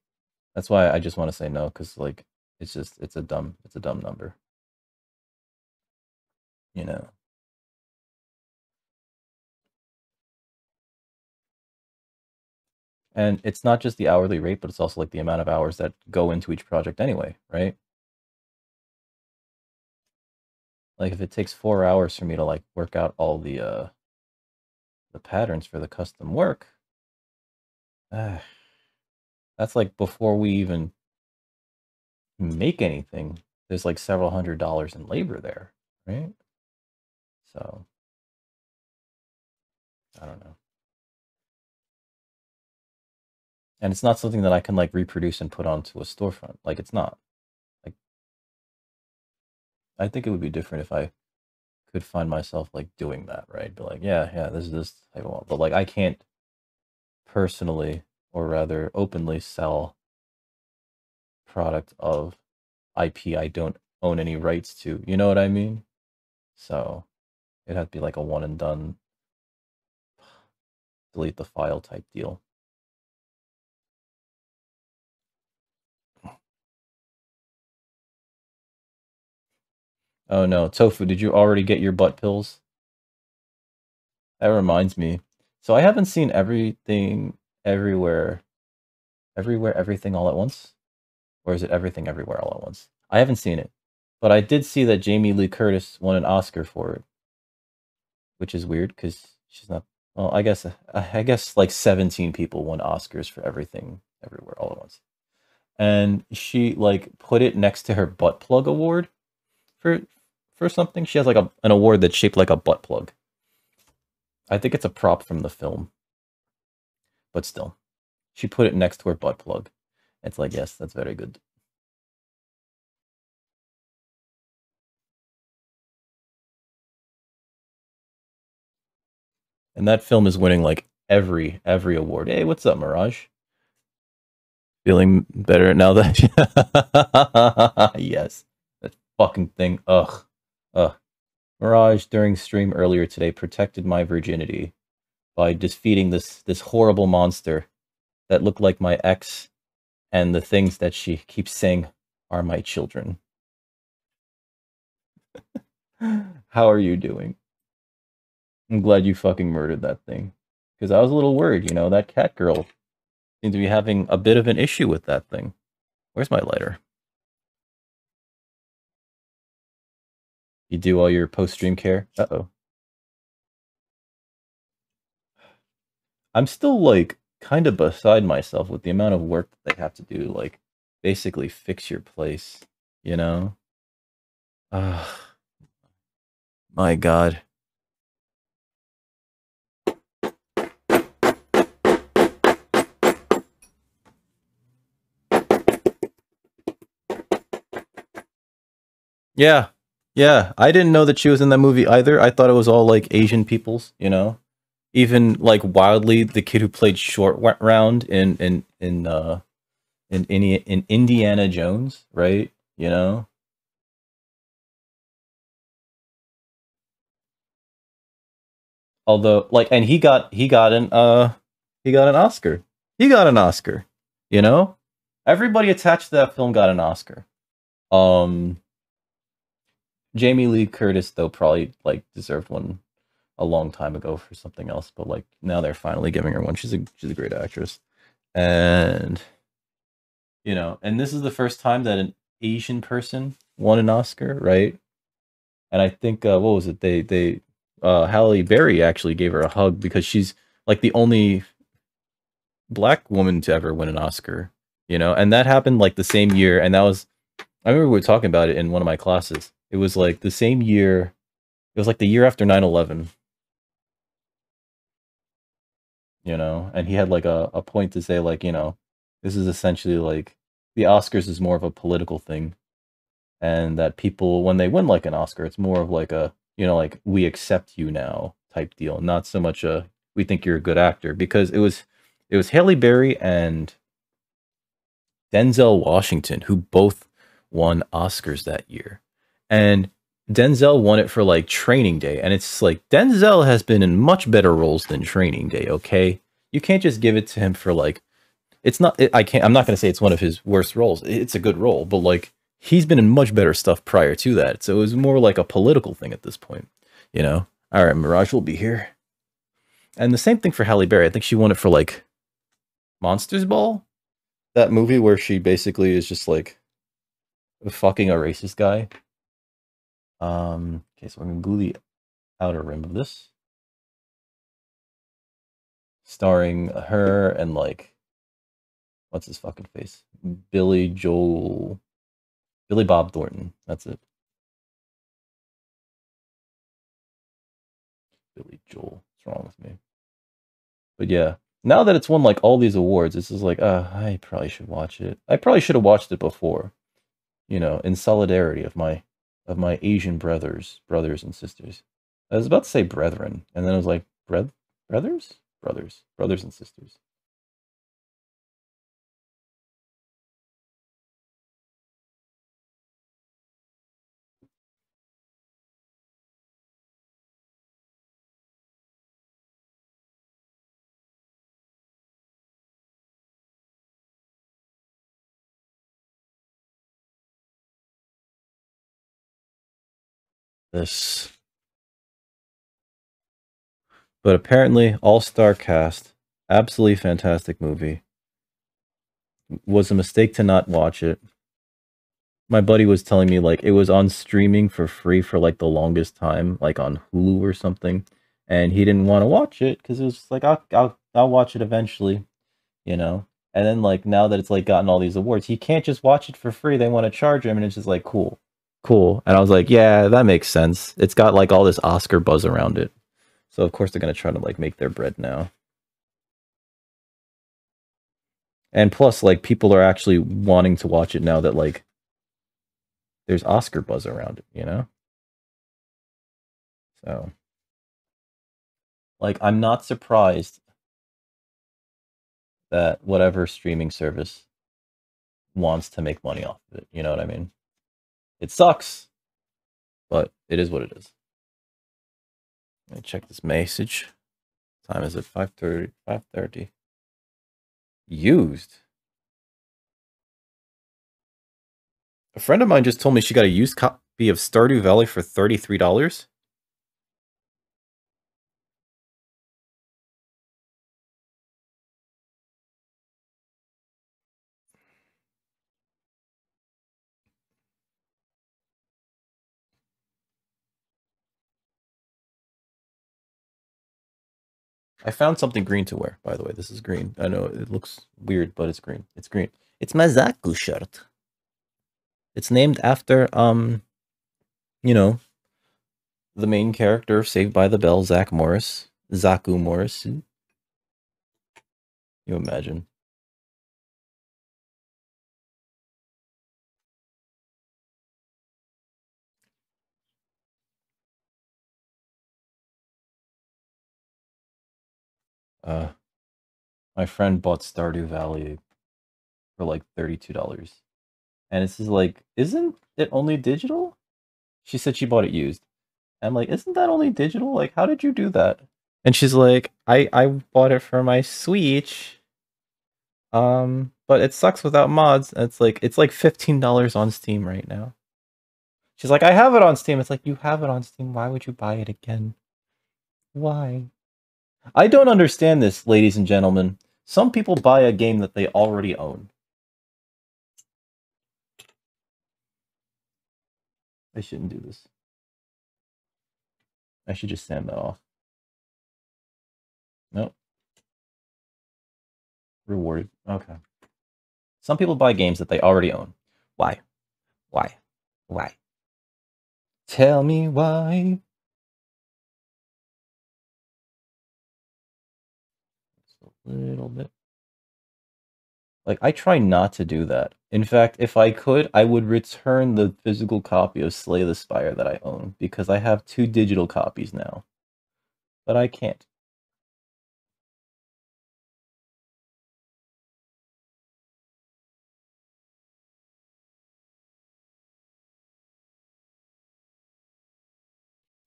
that's why I just want to say no, because, like, it's just, it's a dumb, it's a dumb number. You know. And it's not just the hourly rate, but it's also, like, the amount of hours that go into each project anyway, right? Like, if it takes four hours for me to, like, work out all the, uh, the patterns for the custom work, uh, that's, like, before we even make anything, there's, like, several hundred dollars in labor there, right? So, I don't know. And it's not something that I can, like, reproduce and put onto a storefront. Like, it's not. I think it would be different if I could find myself, like, doing that, right? But, like, yeah, yeah, this is this type of wallet. But, like, I can't personally, or rather openly, sell product of I P I don't own any rights to. You know what I mean? So it'd have to be, like, a one and done, delete the file type deal. Oh no, Tofu, did you already get your butt pills? That reminds me. So I haven't seen Everything Everywhere. Everywhere, Everything All at Once? Or is it Everything Everywhere All at Once? I haven't seen it. But I did see that Jamie Lee Curtis won an Oscar for it. Which is weird, because she's not... Well, I guess, I guess like seventeen people won Oscars for Everything Everywhere All at Once. And she, like, put it next to her butt plug award. For, for something, she has like a an award that's shaped like a butt plug. I think it's a prop from the film, but still, she put it next to her butt plug. It's like, yes, that's very good. And that film is winning like every every award. Hey, what's up, Mirage? Feeling better now that yes. Fucking thing. Ugh. Ugh. Mirage during stream earlier today protected my virginity by defeating this this horrible monster that looked like my ex, and the things that she keeps saying are my children. How are you doing? I'm glad you fucking murdered that thing, because I was a little worried, you know, that cat girl seems to be having a bit of an issue with that thing. Where's my lighter? You do all your post-stream care? Uh-oh. I'm still, like, kind of beside myself with the amount of work that they have to do, like, basically fix your place, you know? Uh, my God. Yeah, yeah. I didn't know that she was in that movie either. I thought it was all, like, Asian peoples, you know? Even, like, wildly, the kid who played Short Round in, in, in, uh, in, in, in Indiana Jones, right? You know? Although, like, and he got, he got an, uh, he got an Oscar. He got an Oscar, you know? Everybody attached to that film got an Oscar. Um... Jamie Lee Curtis, though, probably, like, deserved one a long time ago for something else, but, like, now they're finally giving her one. She's a she's a great actress. And, you know, and this is the first time that an Asian person won an Oscar, right? And I think, uh, what was it? They, they, uh, Halle Berry actually gave her a hug because she's, like, the only black woman to ever win an Oscar, you know? And that happened, like, the same year, and that was, I remember we were talking about it in one of my classes. It was like the same year, it was like the year after nine eleven. You know, and he had like a, a point to say, like, you know, this is essentially like, the Oscars is more of a political thing. And that people, when they win like an Oscar, it's more of like a, you know, like, we accept you now type deal. Not so much a, we think you're a good actor. Because it was, it was Halle Berry and Denzel Washington, who both won Oscars that year. And Denzel won it for, like, Training Day. And it's like, Denzel has been in much better roles than Training Day, okay? You can't just give it to him for, like... It's not... It, I can't... I'm not going to say it's one of his worst roles. It's a good role. But, like, he's been in much better stuff prior to that. So it was more like a political thing at this point, you know? All right, Mirage will be here. And the same thing for Halle Berry. I think she won it for, like, Monsters Ball? That movie where she basically is just, like, fucking a racist guy. Um, okay, so I'm going to glue the outer rim of this. Starring her and, like, what's his fucking face? Billy Joel... Billy Bob Thornton, that's it. Billy Joel, what's wrong with me? But yeah, now that it's won, like, all these awards, it's just like, uh, I probably should watch it. I probably should have watched it before, you know, in solidarity of my... of my Asian brothers, brothers and sisters. I was about to say brethren, and then I was like, breth, brothers? Brothers, brothers and sisters. This, but apparently all-star cast, absolutely fantastic movie. Was a mistake to not watch it. My buddy was telling me, like, it was on streaming for free for like the longest time, like on Hulu or something, and he didn't want to watch it because it was just like, I'll, I'll I'll watch it eventually, you know. And then, like, now that it's like gotten all these awards, he can't just watch it for free. They want to charge him, and it's just like, cool. Cool. And I was like, yeah, that makes sense. It's got, like, all this Oscar buzz around it. So, of course, they're going to try to, like, make their bread now. And plus, like, people are actually wanting to watch it now that, like, there's Oscar buzz around it, you know? So. Like, I'm not surprised that whatever streaming service wants to make money off of it. You know what I mean? It sucks, but it is what it is. Let me check this message. What time is it? five thirty. five thirty. Used. A friend of mine just told me she got a used copy of Stardew Valley for thirty-three dollars. I found something green to wear, by the way. This is green. I know it looks weird, but it's green. It's green. It's my Zaku shirt. It's named after, um, you know, the main character of Saved by the Bell, Zach Morris. Zaku Morris. You imagine. Uh, my friend bought Stardew Valley for like thirty-two dollars. And this is like, isn't it only digital? She said she bought it used. I'm like, isn't that only digital? Like, how did you do that? And she's like, I, I bought it for my Switch. Um, but it sucks without mods. And it's like, it's like fifteen dollars on Steam right now. She's like, I have it on Steam. It's like, you have it on Steam. Why would you buy it again? Why? I don't understand this, ladies and gentlemen. Some people buy a game that they already own. I shouldn't do this. I should just sand that off. Nope. Rewarded. Okay. Some people buy games that they already own. Why? Why? Why? Tell me why. A little bit. Like, I try not to do that. In fact, if I could, I would return the physical copy of Slay the Spire that I own, because I have two digital copies now. But I can't.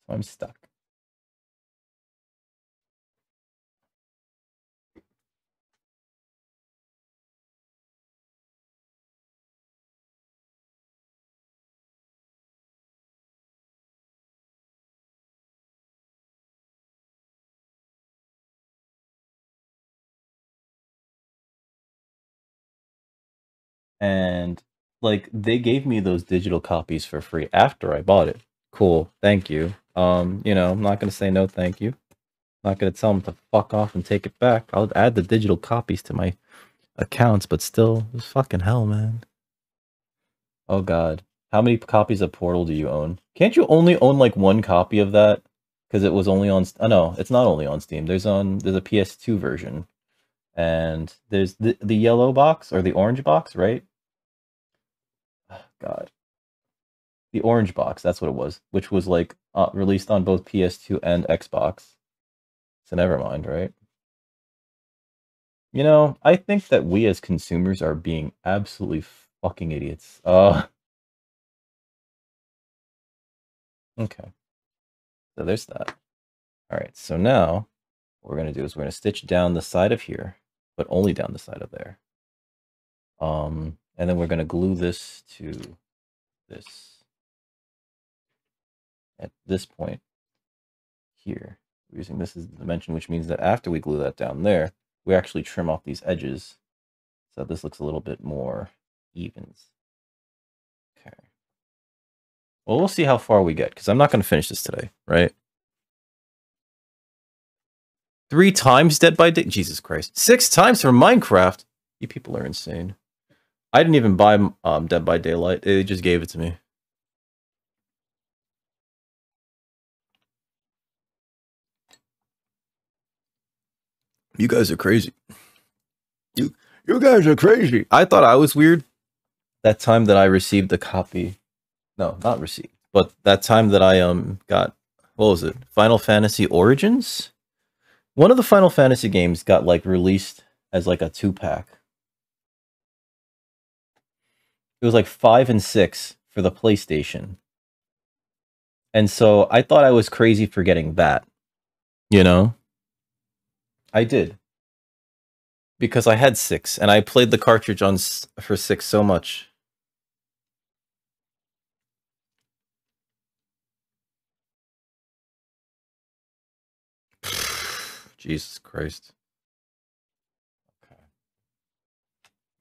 So I'm stuck. And, like, they gave me those digital copies for free after I bought it. Cool, thank you. Um, you know, I'm not going to say no thank you. I'm not going to tell them to fuck off and take it back. I'll add the digital copies to my accounts, but still, it's fucking hell, man. Oh, God. How many copies of Portal do you own? Can't you only own, like, one copy of that? Because it was only on... Oh, no, it's not only on Steam. There's on there's a P S two version. And there's the, the yellow box, or the orange box, right? Oh, God. The orange box, that's what it was. Which was, like, uh, released on both P S two and Xbox. So never mind, right? You know, I think that we as consumers are being absolutely fucking idiots. Uh, okay. So there's that. Alright, so now, what we're going to do is we're going to stitch down the side of here, but only down the side of there. Um, and then we're going to glue this to this. At this point here, we're using this as the dimension, which means that after we glue that down there, we actually trim off these edges. So this looks a little bit more evens. Okay. Well, we'll see how far we get, because I'm not going to finish this today, right? Three times Dead by Dick. Jesus Christ. Six times for Minecraft. You people are insane. I didn't even buy um, Dead by Daylight. They just gave it to me. You guys are crazy. You, you guys are crazy. I thought I was weird that time that I received the copy. No, not received. But that time that I um got, what was it? Final Fantasy Origins? One of the Final Fantasy games got, like, released as, like, a two-pack. It was, like, five and six for the PlayStation. And so I thought I was crazy for getting that. You know? I did. Because I had six, and I played the cartridge on s for six so much. Jesus Christ. Okay.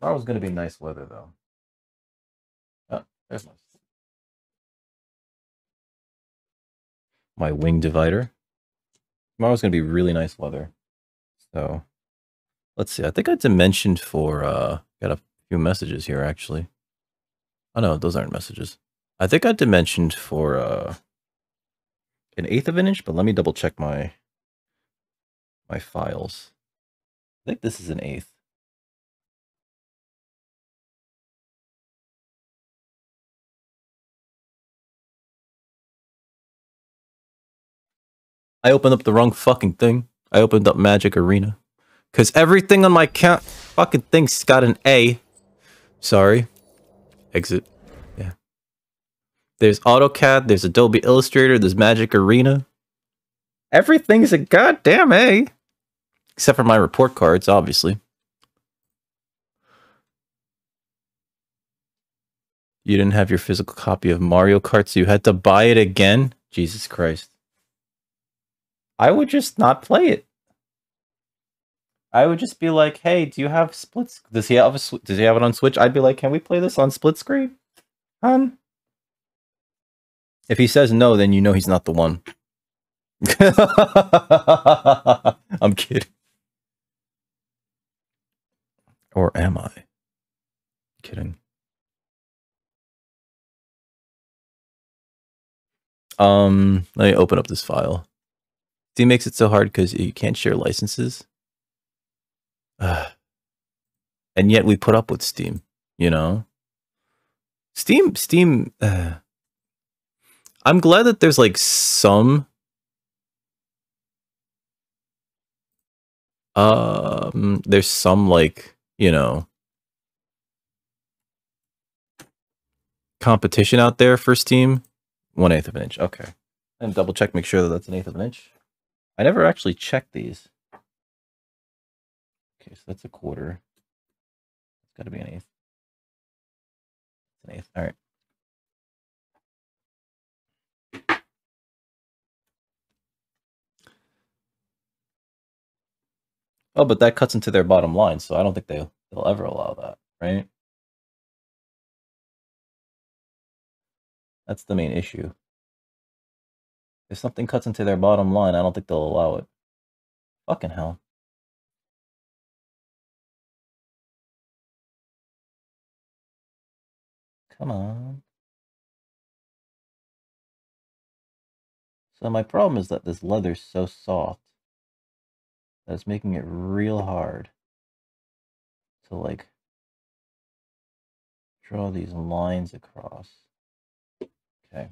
That was going to be nice weather, though. Oh, there's nice. My wing divider. Tomorrow's going to be really nice weather. So, let's see. I think I dimensioned for, uh, got a few messages here, actually. Oh, no, those aren't messages. I think I dimensioned for, uh, an eighth of an inch, but let me double check my, my files. I think this is an eighth. I opened up the wrong fucking thing. I opened up Magic Arena. Because everything on my count fucking thing's got an A. Sorry. Exit. Yeah. There's AutoCAD, there's Adobe Illustrator, there's Magic Arena. Everything's a goddamn A. Except for my report cards, obviously. You didn't have your physical copy of Mario Kart, so you had to buy it again? Jesus Christ. I would just not play it. I would just be like, "Hey, do you have splits? Does he have a? Does he have it on Switch?" I'd be like, "Can we play this on split screen?" Hon? If he says no, then you know he's not the one. I'm kidding. Or am I? Kidding. Um, let me open up this file. Steam makes it so hard because you can't share licenses. Uh, and yet we put up with Steam, you know? Steam, Steam... Uh, I'm glad that there's, like, some... Um, there's some, like, you know... competition out there for Steam. One eighth of an inch, okay. And double check, make sure that that's an eighth of an inch. I never actually checked these. Okay, so that's a quarter. It's got to be an eighth. It's an eighth. All right. Oh, but that cuts into their bottom line, so I don't think they'll, they'll ever allow that, right? That's the main issue. If something cuts into their bottom line, I don't think they'll allow it. Fucking hell. Come on. So my problem is that this leather's so soft that it's making it real hard to, like, draw these lines across. Okay.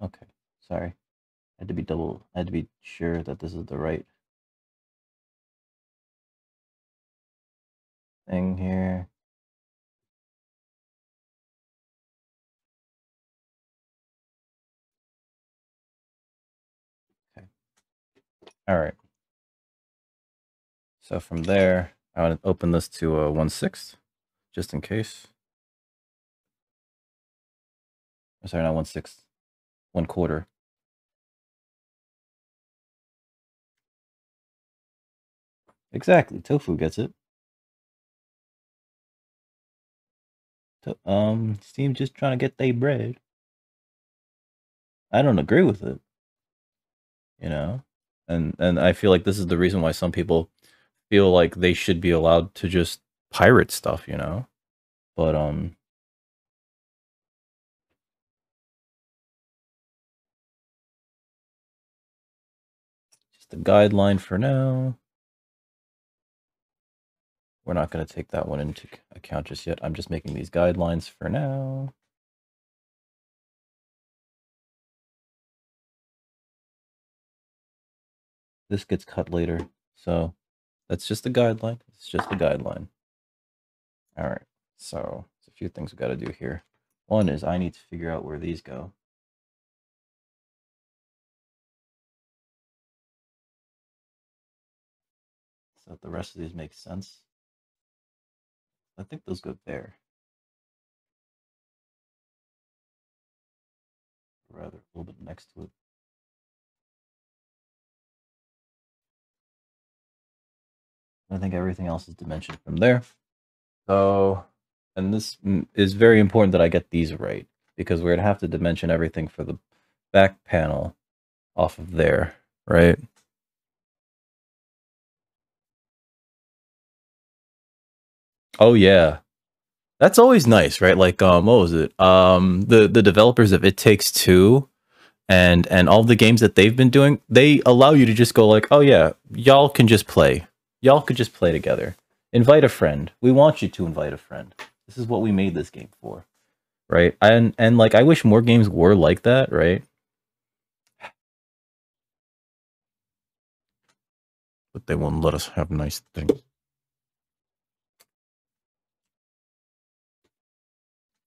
Okay, sorry. I had to be double, I had to be sure that this is the right thing here. Okay. All right. So from there, I want to open this to a one sixth, just in case. I'm sorry, not one sixth. One quarter. Exactly. Tofu gets it. To um, Steam just trying to get they bread. I don't agree with it. You know? And and I feel like this is the reason why some people feel like they should be allowed to just pirate stuff, you know? But um the guideline for now. We're not going to take that one into account just yet. I'm just making these guidelines for now. this gets cut later. So that's just a guideline. It's just a guideline. All right. So there's a few things we got to do here. One is I need to figure out where these go. So that the rest of these make sense. I think those go there. Rather, a little bit next to it. I think everything else is dimensioned from there. So, and this is very important that I get these right, because we're going to have to dimension everything for the back panel off of there, right? Oh yeah. That's always nice, right? Like, um, what was it? Um, the, the developers of It Takes Two and, and all the games that they've been doing, they allow you to just go like, oh yeah, y'all can just play. Y'all could just play together. Invite a friend. We want you to invite a friend. This is what we made this game for, right? And, and like, I wish more games were like that, right? But they won't let us have nice things.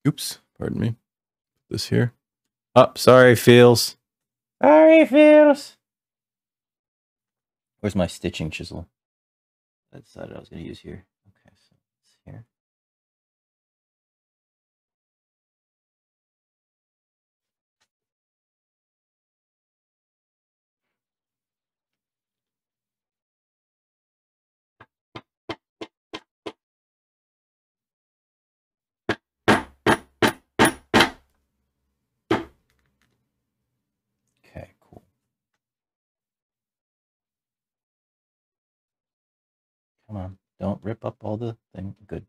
Oops, pardon me. This here. Oh, sorry, feels. Sorry, feels. Where's my stitching chisel? I decided I was going to use here. Okay, so it's here. Come on, don't rip up all the thing. Good.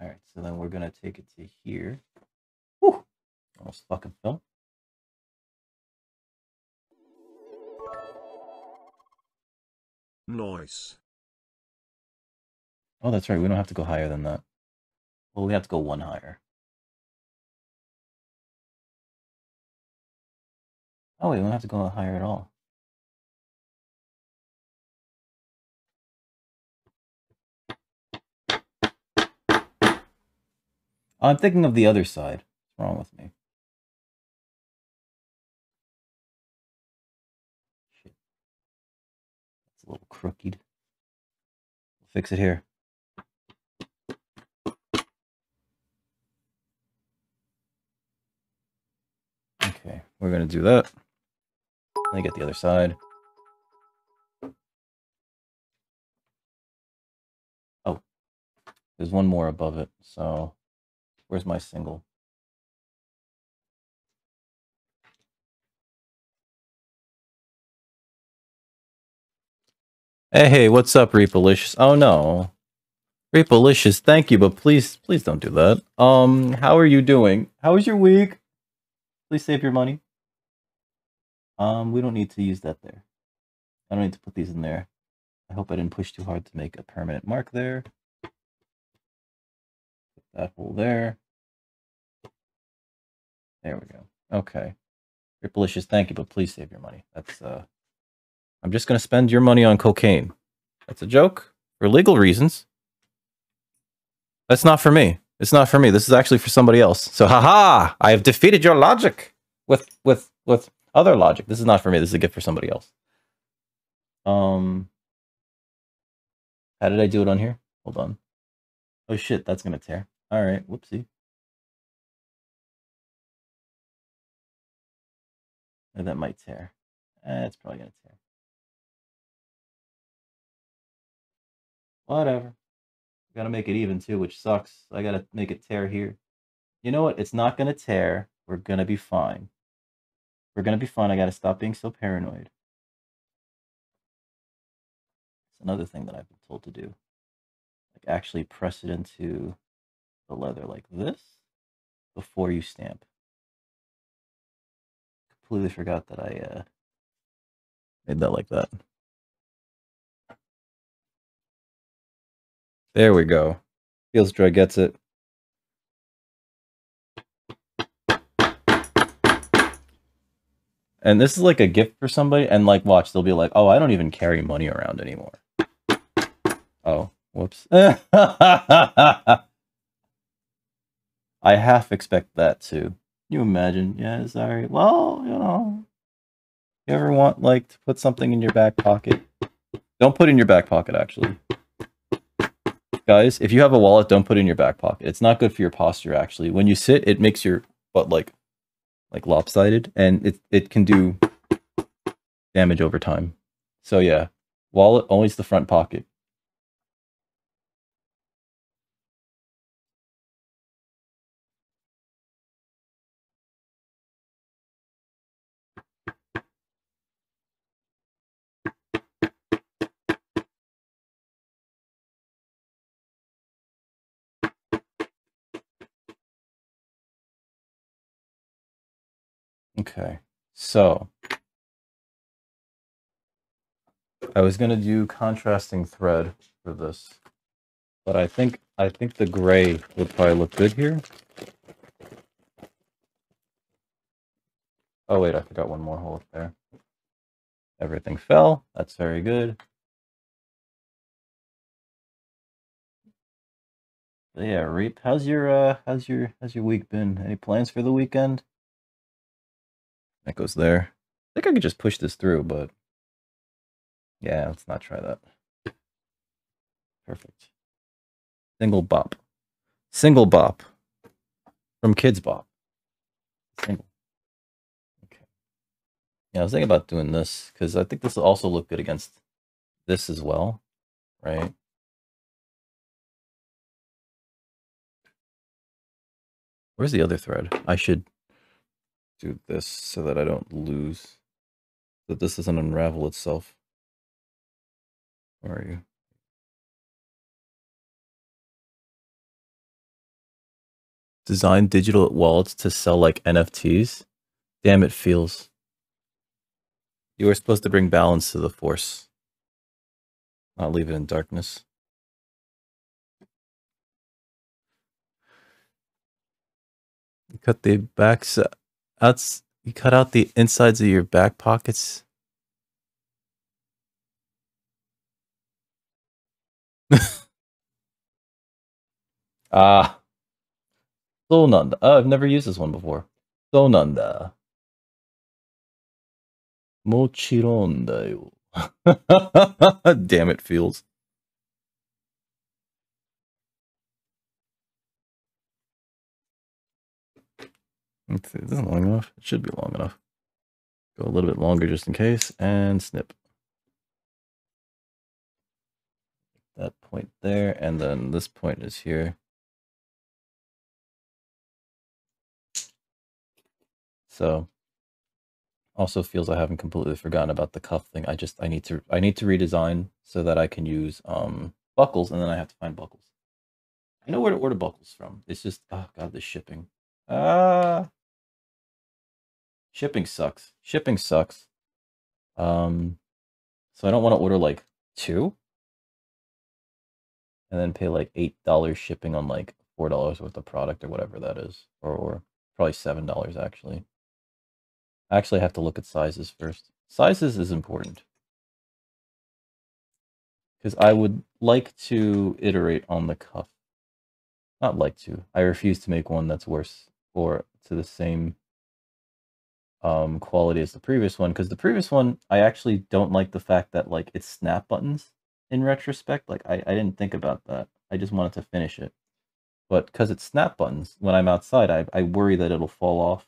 All right, so then we're going to take it to here. Whew! Almost fucking fell. Nice. Oh, that's right. We don't have to go higher than that. Well, we have to go one higher. Oh, wait, we don't have to go higher at all. I'm thinking of the other side. What's wrong with me? Shit. It's a little crooked. We'll fix it here. Okay, we're gonna do that. Let me get the other side. Oh. There's one more above it, so... Where's my single? Hey, hey, what's up, Reapalicious? Oh no. Reapalicious, thank you, but please, please don't do that. Um, how are you doing? How was your week? Please save your money. Um, we don't need to use that there. I don't need to put these in there. I hope I didn't push too hard to make a permanent mark there. That hole there. There we go. Okay. Ripplicious, thank you, but please save your money. That's, uh, I'm just going to spend your money on cocaine. That's a joke for legal reasons. That's not for me. It's not for me. This is actually for somebody else. So, haha, I have defeated your logic with, with, with other logic. This is not for me. This is a gift for somebody else. Um, how did I do it on here? Hold on. Oh shit, that's going to tear. All right, whoopsie. Oh, that might tear. Eh, it's probably going to tear. Whatever. Got to make it even too, which sucks. I got to make it tear here. You know what? It's not going to tear. We're going to be fine. We're going to be fine. I got to stop being so paranoid. It's another thing that I've been told to do. Like actually press it into the leather like this before you stamp. Completely forgot that I uh, made that like that. There we go. Feels Dry gets it. And this is like a gift for somebody, and like, watch, they'll be like, oh, I don't even carry money around anymore. Oh, whoops. I half expect that too. You imagine? Yeah, sorry. Well, you know, you ever want like to put something in your back pocket? Don't put it in your back pocket, actually. Guys, if you have a wallet, don't put it in your back pocket. It's not good for your posture, actually. When you sit, it makes your butt like like lopsided, and it it can do damage over time. So yeah, wallet always the front pocket. Okay, so I was gonna do contrasting thread for this, but I think I think the gray would probably look good here. Oh wait, I forgot one more hole up there. Everything fell. That's very good. But yeah, Reap. How's your uh, how's your how's your week been? Any plans for the weekend? That goes there. I think I could just push this through, but yeah, let's not try that. Perfect. Single bop. Single bop. From Kids Bop. Single. Okay. Yeah, I was thinking about doing this, because I think this will also look good against this as well, right? Where's the other thread? I should do this so that I don't lose, that this doesn't unravel itself. Where are you? Design digital wallets to sell like N F Ts? Damn, it feels. You were supposed to bring balance to the force, not leave it in darkness. You cut the backs. That's, you cut out the insides of your back pockets. Ah. Sonanda. Oh, I've never used this one before. Sonanda. Mochironda yo. Damn, it feels. Let's see, is this long enough? It should be long enough. Go a little bit longer just in case, and snip. That point there, and then this point is here. So, also feels I haven't completely forgotten about the cuff thing. I just, I need to, I need to redesign so that I can use um, buckles, and then I have to find buckles. I know where to order buckles from. It's just, oh God, the shipping. Ah, uh, shipping sucks. Shipping sucks. Um, so I don't want to order like two, and then pay like eight dollars shipping on like four dollars worth of product or whatever that is, or or probably seven dollars actually. I actually have to look at sizes first. Sizes is important because I would like to iterate on the cuff. Not like to. I refuse to make one that's worse or to the same um, quality as the previous one, because the previous one, I actually don't like the fact that like it's snap buttons in retrospect. Like I, I didn't think about that. I just wanted to finish it. But because it's snap buttons, when I'm outside, I, I worry that it'll fall off.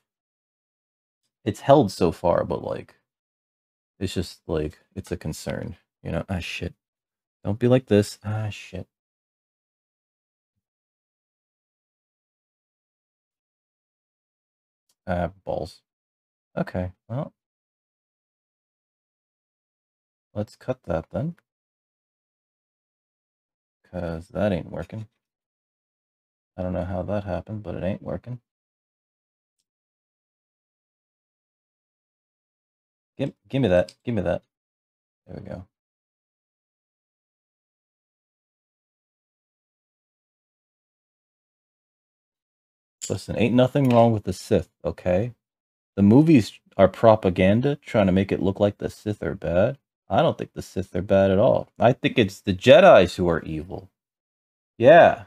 It's held so far, but like, it's just like, it's a concern, you know? Ah, shit. Don't be like this. Ah, shit. Uh, balls. Okay, well, let's cut that then, because that ain't working. I don't know how that happened, but it ain't working. Give, give me that. Give me that. There we go. Listen, ain't nothing wrong with the Sith, okay? The movies are propaganda, trying to make it look like the Sith are bad. I don't think the Sith are bad at all. I think it's the Jedis who are evil. Yeah.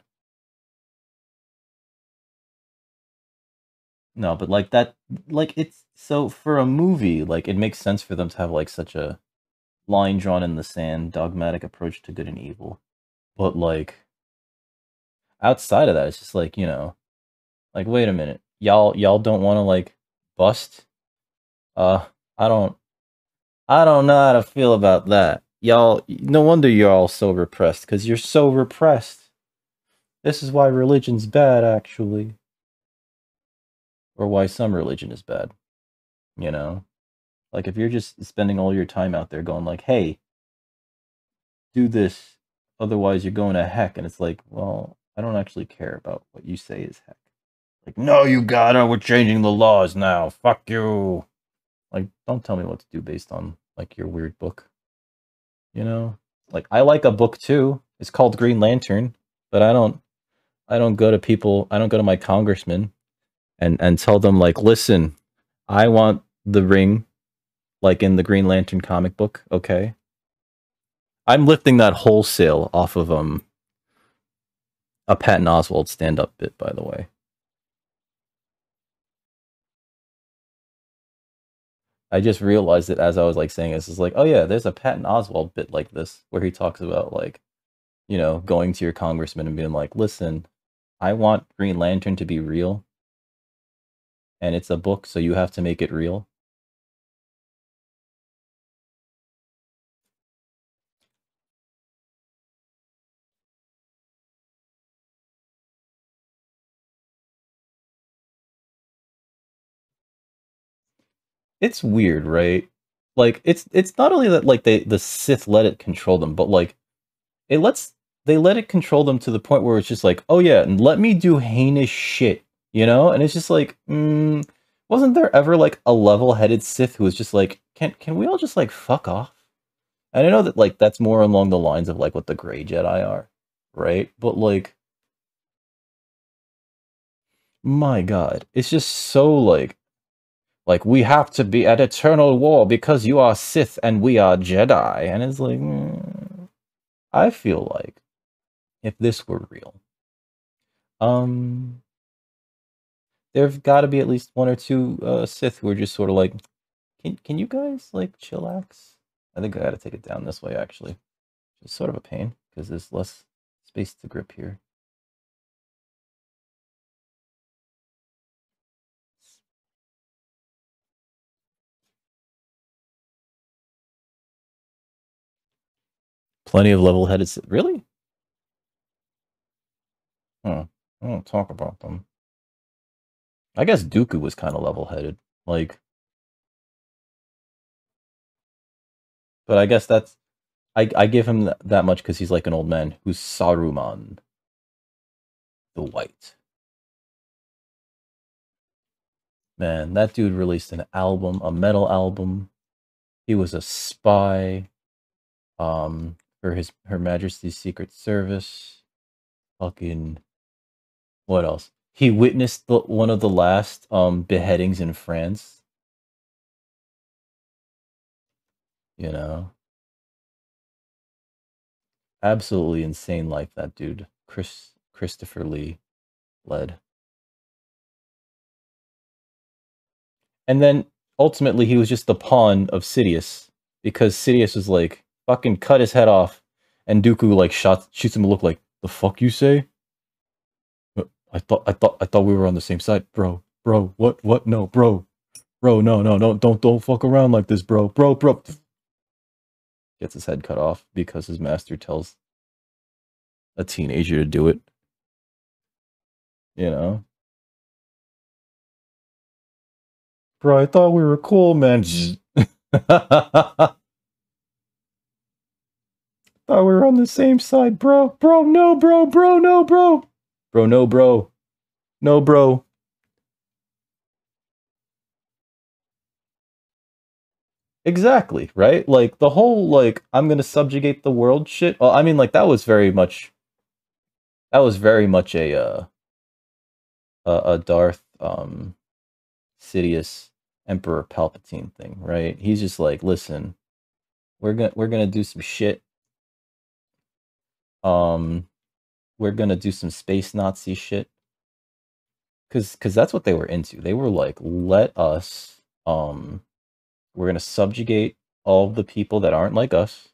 No, but like that, like it's, so for a movie, like it makes sense for them to have like such a line drawn in the sand, dogmatic approach to good and evil. But like, outside of that, it's just like, you know, like, wait a minute, y'all, y'all don't want to like bust? Uh, I don't, I don't know how to feel about that. Y'all, no wonder you're all so repressed, because you're so repressed. This is why religion's bad, actually. Or why some religion is bad, you know? Like, if you're just spending all your time out there going like, hey, do this, otherwise you're going to heck. And it's like, well, I don't actually care about what you say is heck. Like, no, you gotta, we're changing the laws now, fuck you. Like, don't tell me what to do based on, like, your weird book. You know? Like, I like a book, too. It's called Green Lantern. But I don't, I don't go to people, I don't go to my congressman and, and tell them, like, listen, I want the ring, like, in the Green Lantern comic book, okay? I'm lifting that wholesale off of, um, a Patton Oswalt stand-up bit, by the way. I just realized it as I was like saying this, is like, oh yeah, there's a Patton Oswalt bit like this where he talks about like, you know, going to your congressman and being like, listen, I want Green Lantern to be real. And it's a book, so you have to make it real. It's weird, right? Like, it's it's not only that, like, they the Sith let it control them, but like, it lets they let it control them to the point where it's just like, oh yeah, and let me do heinous shit, you know? And it's just like, mm, wasn't there ever like a level-headed Sith who was just like, can can we all just like fuck off? And I know that like that's more along the lines of like what the Grey Jedi are, right? But like, my God, it's just so like. Like, we have to be at eternal war because you are Sith and we are Jedi. And it's like, mm, I feel like if this were real, um, there've got to be at least one or two uh, Sith who are just sort of like, can can you guys, like, chillax? I think I got to take it down this way, actually. It's sort of a pain because there's less space to grip here. Plenty of level-headed... Really? Huh. I don't talk about them. I guess Dooku was kind of level-headed. Like... But I guess that's... I, I give him th that much because he's like an old man who's Saruman. The White. Man, that dude released an album, a metal album. He was a spy. Um... For his Her Majesty's Secret Service. Fucking... What else? He witnessed the, one of the last um, beheadings in France. You know? Absolutely insane life that dude. Chris Christopher Lee led. And then, ultimately, he was just the pawn of Sidious. Because Sidious was like... Fucking cut his head off, and Dooku like shot shoots him a look like, the fuck you say? I thought I thought I thought we were on the same side, bro. Bro, what what no, bro, bro, no no no don't don't fuck around like this, bro, bro bro. Gets his head cut off because his master tells a teenager to do it. You know, bro. I thought we were cool, man. Oh, we're on the same side, bro. Bro, no, bro, bro, no, bro. Bro, no, bro. No, bro. Exactly, right? Like, the whole, like, I'm gonna subjugate the world shit. Well, I mean, like, that was very much... That was very much a, uh... A, a Darth, um... Sidious Emperor Palpatine thing, right? He's just like, listen, we're gonna we're gonna do some shit. Um, we're gonna do some space Nazi shit. Cause, cause that's what they were into. They were like, let us, um, we're gonna subjugate all the people that aren't like us.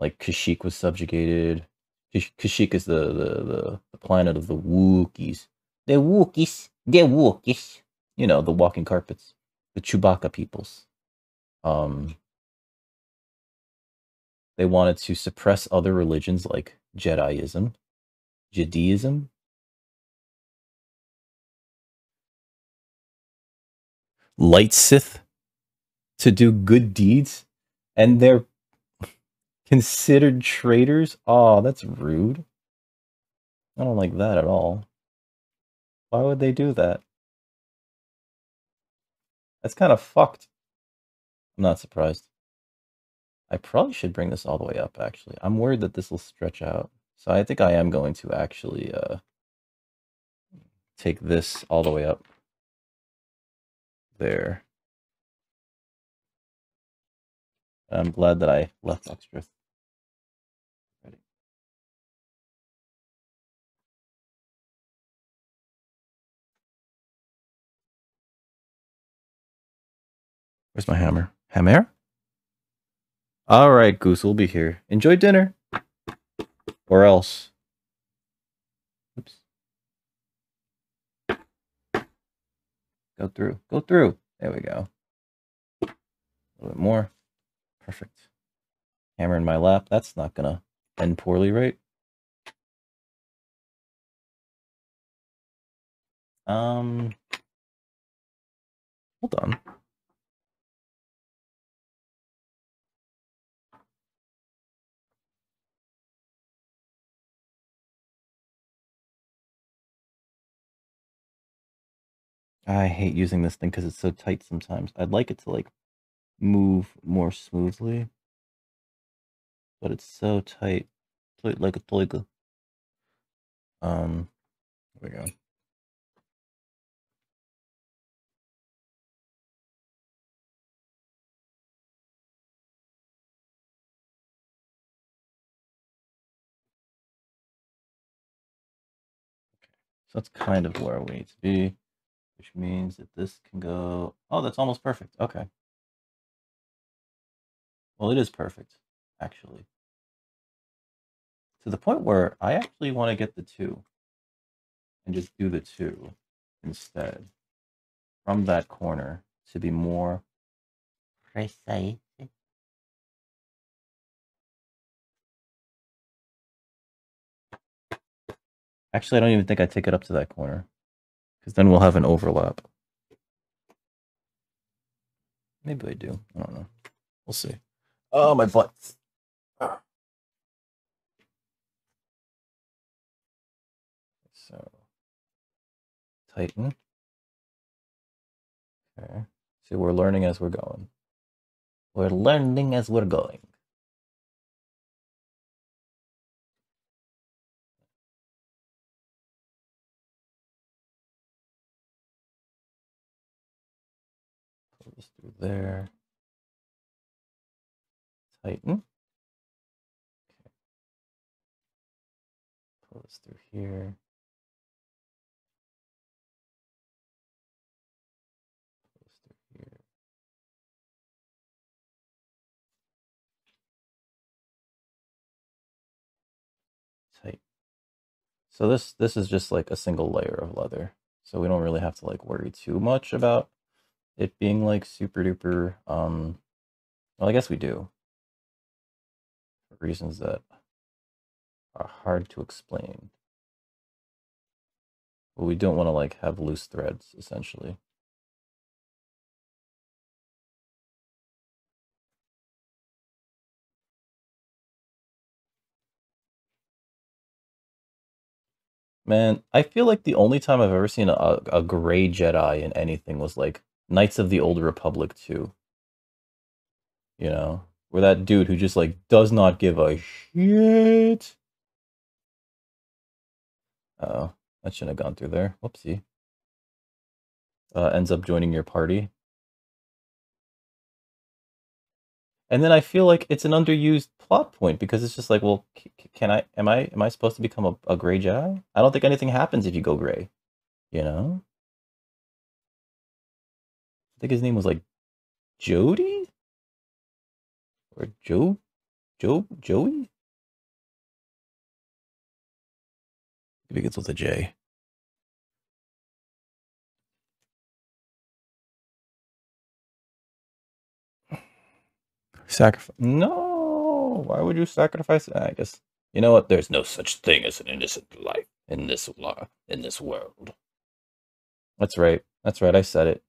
Like Kashyyyk was subjugated. Kashyyyk is the, the, the, the planet of the Wookiees. They're Wookiees. They're Wookiees. You know, the walking carpets. The Chewbacca peoples. Um, they wanted to suppress other religions like Jediism, Jediism. Light Sith to do good deeds, and they're considered traitors. Oh, that's rude. I don't like that at all. Why would they do that? That's kind of fucked. I'm not surprised. I probably should bring this all the way up, actually. I'm worried that this will stretch out. So I think I am going to actually uh, take this all the way up. There. I'm glad that I left extra. Ready. Where's my hammer? Hammer? All right, Goose, we'll be here. Enjoy dinner. Or else. Oops. Go through. Go through. There we go. A little bit more. Perfect. Hammer in my lap. That's not going to end poorly, right? Um, hold on. I hate using this thing because it's so tight sometimes. I'd like it to, like, move more smoothly. But it's so tight. Tight like a toiga. Um, there we go. So that's kind of where we need to be. Which means that this can go... Oh, that's almost perfect. Okay. Well, it is perfect, actually. To the point where I actually want to get the two. And just do the two instead. From that corner to be more... precise. Actually, I don't even think I take it up to that corner. Because then we'll have an overlap. Maybe I do. I don't know. We'll see. Oh, my butt. Ah. So, tighten. Okay. See, we're learning as we're going. We're learning as we're going. There, tighten. Okay. Pull this through here. Pull this through here. Tight. So this this is just like a single layer of leather, so we don't really have to like worry too much about it being like super duper, um, well, I guess we do. For reasons that are hard to explain. But we don't want to like have loose threads, essentially. Man, I feel like the only time I've ever seen a, a gray Jedi in anything was like Knights of the Old Republic two. You know? Where that dude who just, like, does not give a shit. Uh oh. That shouldn't have gone through there. Whoopsie. uh, ends up joining your party. And then I feel like it's an underused plot point, because it's just like, well, can I, am I, am I supposed to become a, a gray Jedi? I don't think anything happens if you go gray, you know? I think his name was like Jody or Joe, Joe, Joey. It begins with a J. Sacrifice? No. Why would you sacrifice? I guess you know what. There's no such thing as an innocent life in this law, in this world. That's right. That's right. I said it.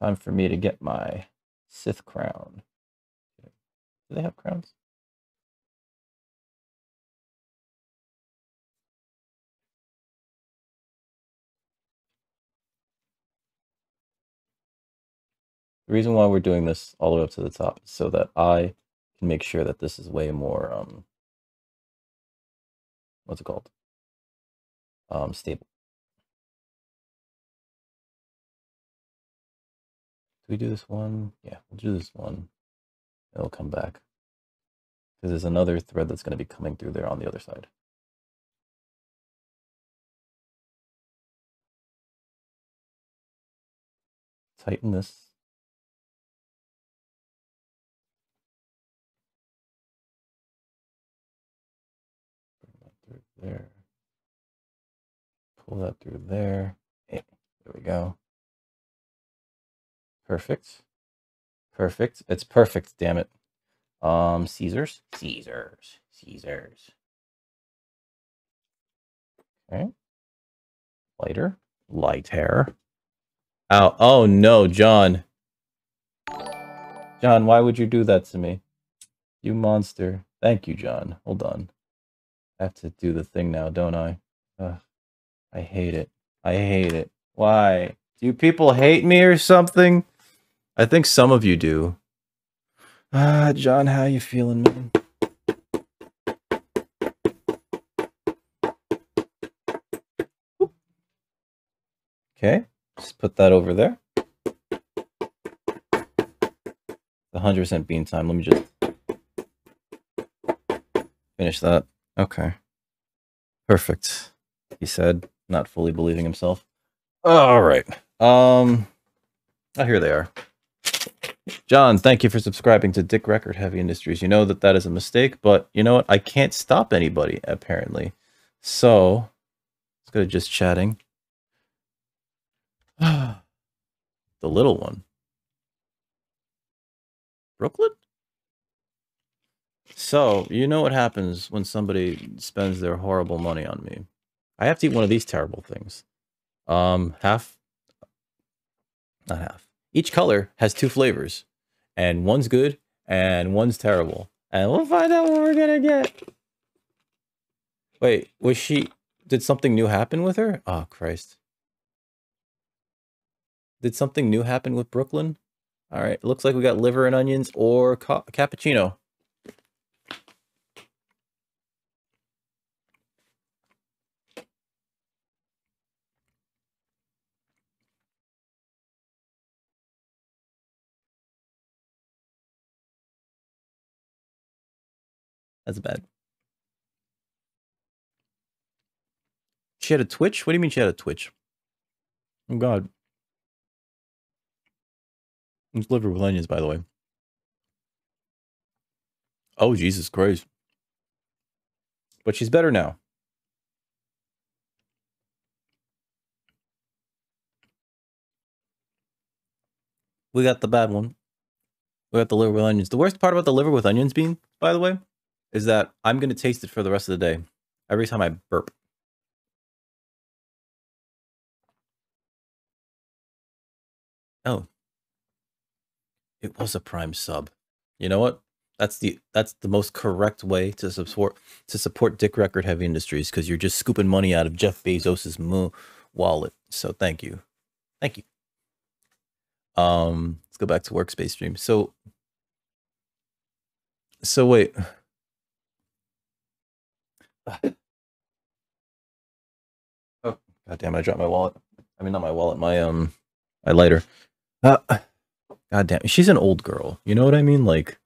Time for me to get my Sith crown. Do they have crowns? The reason why we're doing this all the way up to the top is so that I can make sure that this is way more, um, what's it called? Um, stable. Do we do this one? Yeah, we'll do this one. It'll come back. Because there's another thread that's going to be coming through there on the other side. Tighten this. There, pull that through there. Hey, there we go. Perfect, perfect. It's perfect. Damn it. Um, Caesars, Caesars, Caesars. Okay. Lighter, light hair. Oh, oh no, John. John, why would you do that to me? You monster. Thank you, John. Hold on. I have to do the thing now, don't I? Ugh, I hate it. I hate it. Why? Do you people hate me or something? I think some of you do. Ah, John, how you feeling, man? Whoop. Okay, just put that over there. The one hundred percent bean time. Let me just finish that. Okay. Perfect. He said, not fully believing himself. All right. Um, oh, here they are. John, thank you for subscribing to Dick Record Heavy Industries. You know that that is a mistake, but you know what? I can't stop anybody, apparently. So, let's go to just chatting. The little one. Brooklyn? So, you know what happens when somebody spends their horrible money on me. I have to eat one of these terrible things. Um, half? Not half. Each color has two flavors. And one's good, and one's terrible. And we'll find out what we're gonna get. Wait, was she... Did something new happen with her? Oh, Christ. Did something new happen with Brooklyn? Alright, looks like we got liver and onions or ca cappuccino. That's bad. She had a Twitch? What do you mean she had a Twitch? Oh, God. It's liver with onions, by the way. Oh, Jesus Christ. But she's better now. We got the bad one. We got the liver with onions. The worst part about the liver with onions bean, by the way, is that I'm going to taste it for the rest of the day, every time I burp. Oh. It was a Prime sub. You know what? That's the that's the most correct way to support to support Dick Record Heavy Industries, because you're just scooping money out of Jeff Bezos's moo wallet. So thank you. Thank you. Um, let's go back to workspace stream. So So wait. Oh, God damn it, I dropped my wallet. I mean, not my wallet, my, um, my lighter. Uh, God damn, she's an old girl. You know what I mean? Like,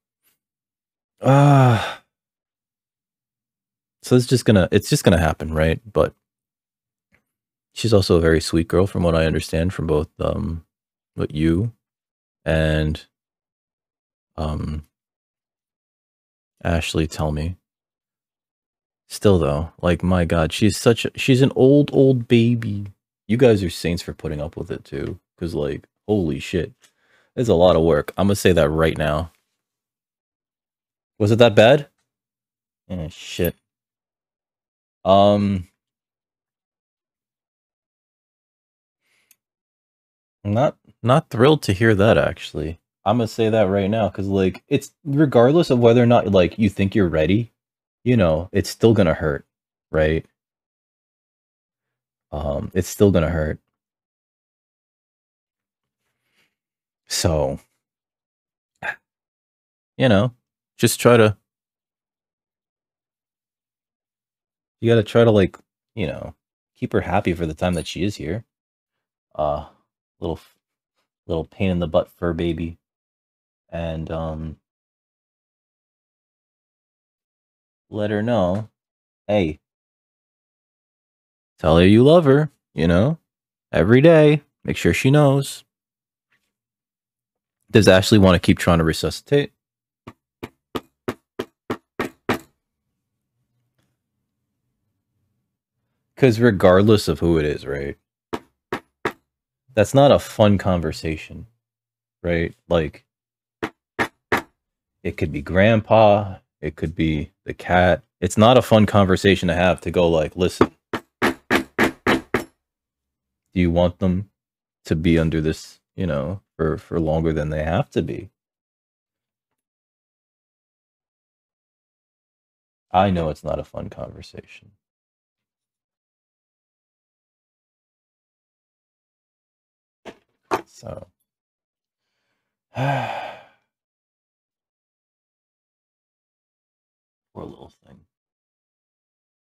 ah. Uh, so it's just gonna, it's just gonna happen, right? But she's also a very sweet girl, from what I understand, from both, um, what you and, um, Ashley tell me. Still though, like, my God, she's such a, she's an old, old baby. You guys are saints for putting up with it too, because, like, holy shit, there's a lot of work. I'm gonna say that right now. Was it that bad? Eh, shit. Um, not not thrilled to hear that, actually. I'm gonna say that right now, because, like, it's regardless of whether or not, like, you think you're ready, you know, it's still gonna hurt, right? Um, it's still gonna hurt. So, you know, just try to, you gotta try to, like, you know, keep her happy for the time that she is here. Uh, little, little pain in the butt fur baby. And, um, let her know, hey, tell her you love her, you know, every day. Make sure she knows. Does Ashley want to keep trying to resuscitate? Because regardless of who it is, right? That's not a fun conversation, right? Like, it could be grandpa. It could be the cat. It's not a fun conversation to have, to go like, listen, do you want them to be under this, you know, for, for longer than they have to be? I know it's not a fun conversation. So. Poor little thing.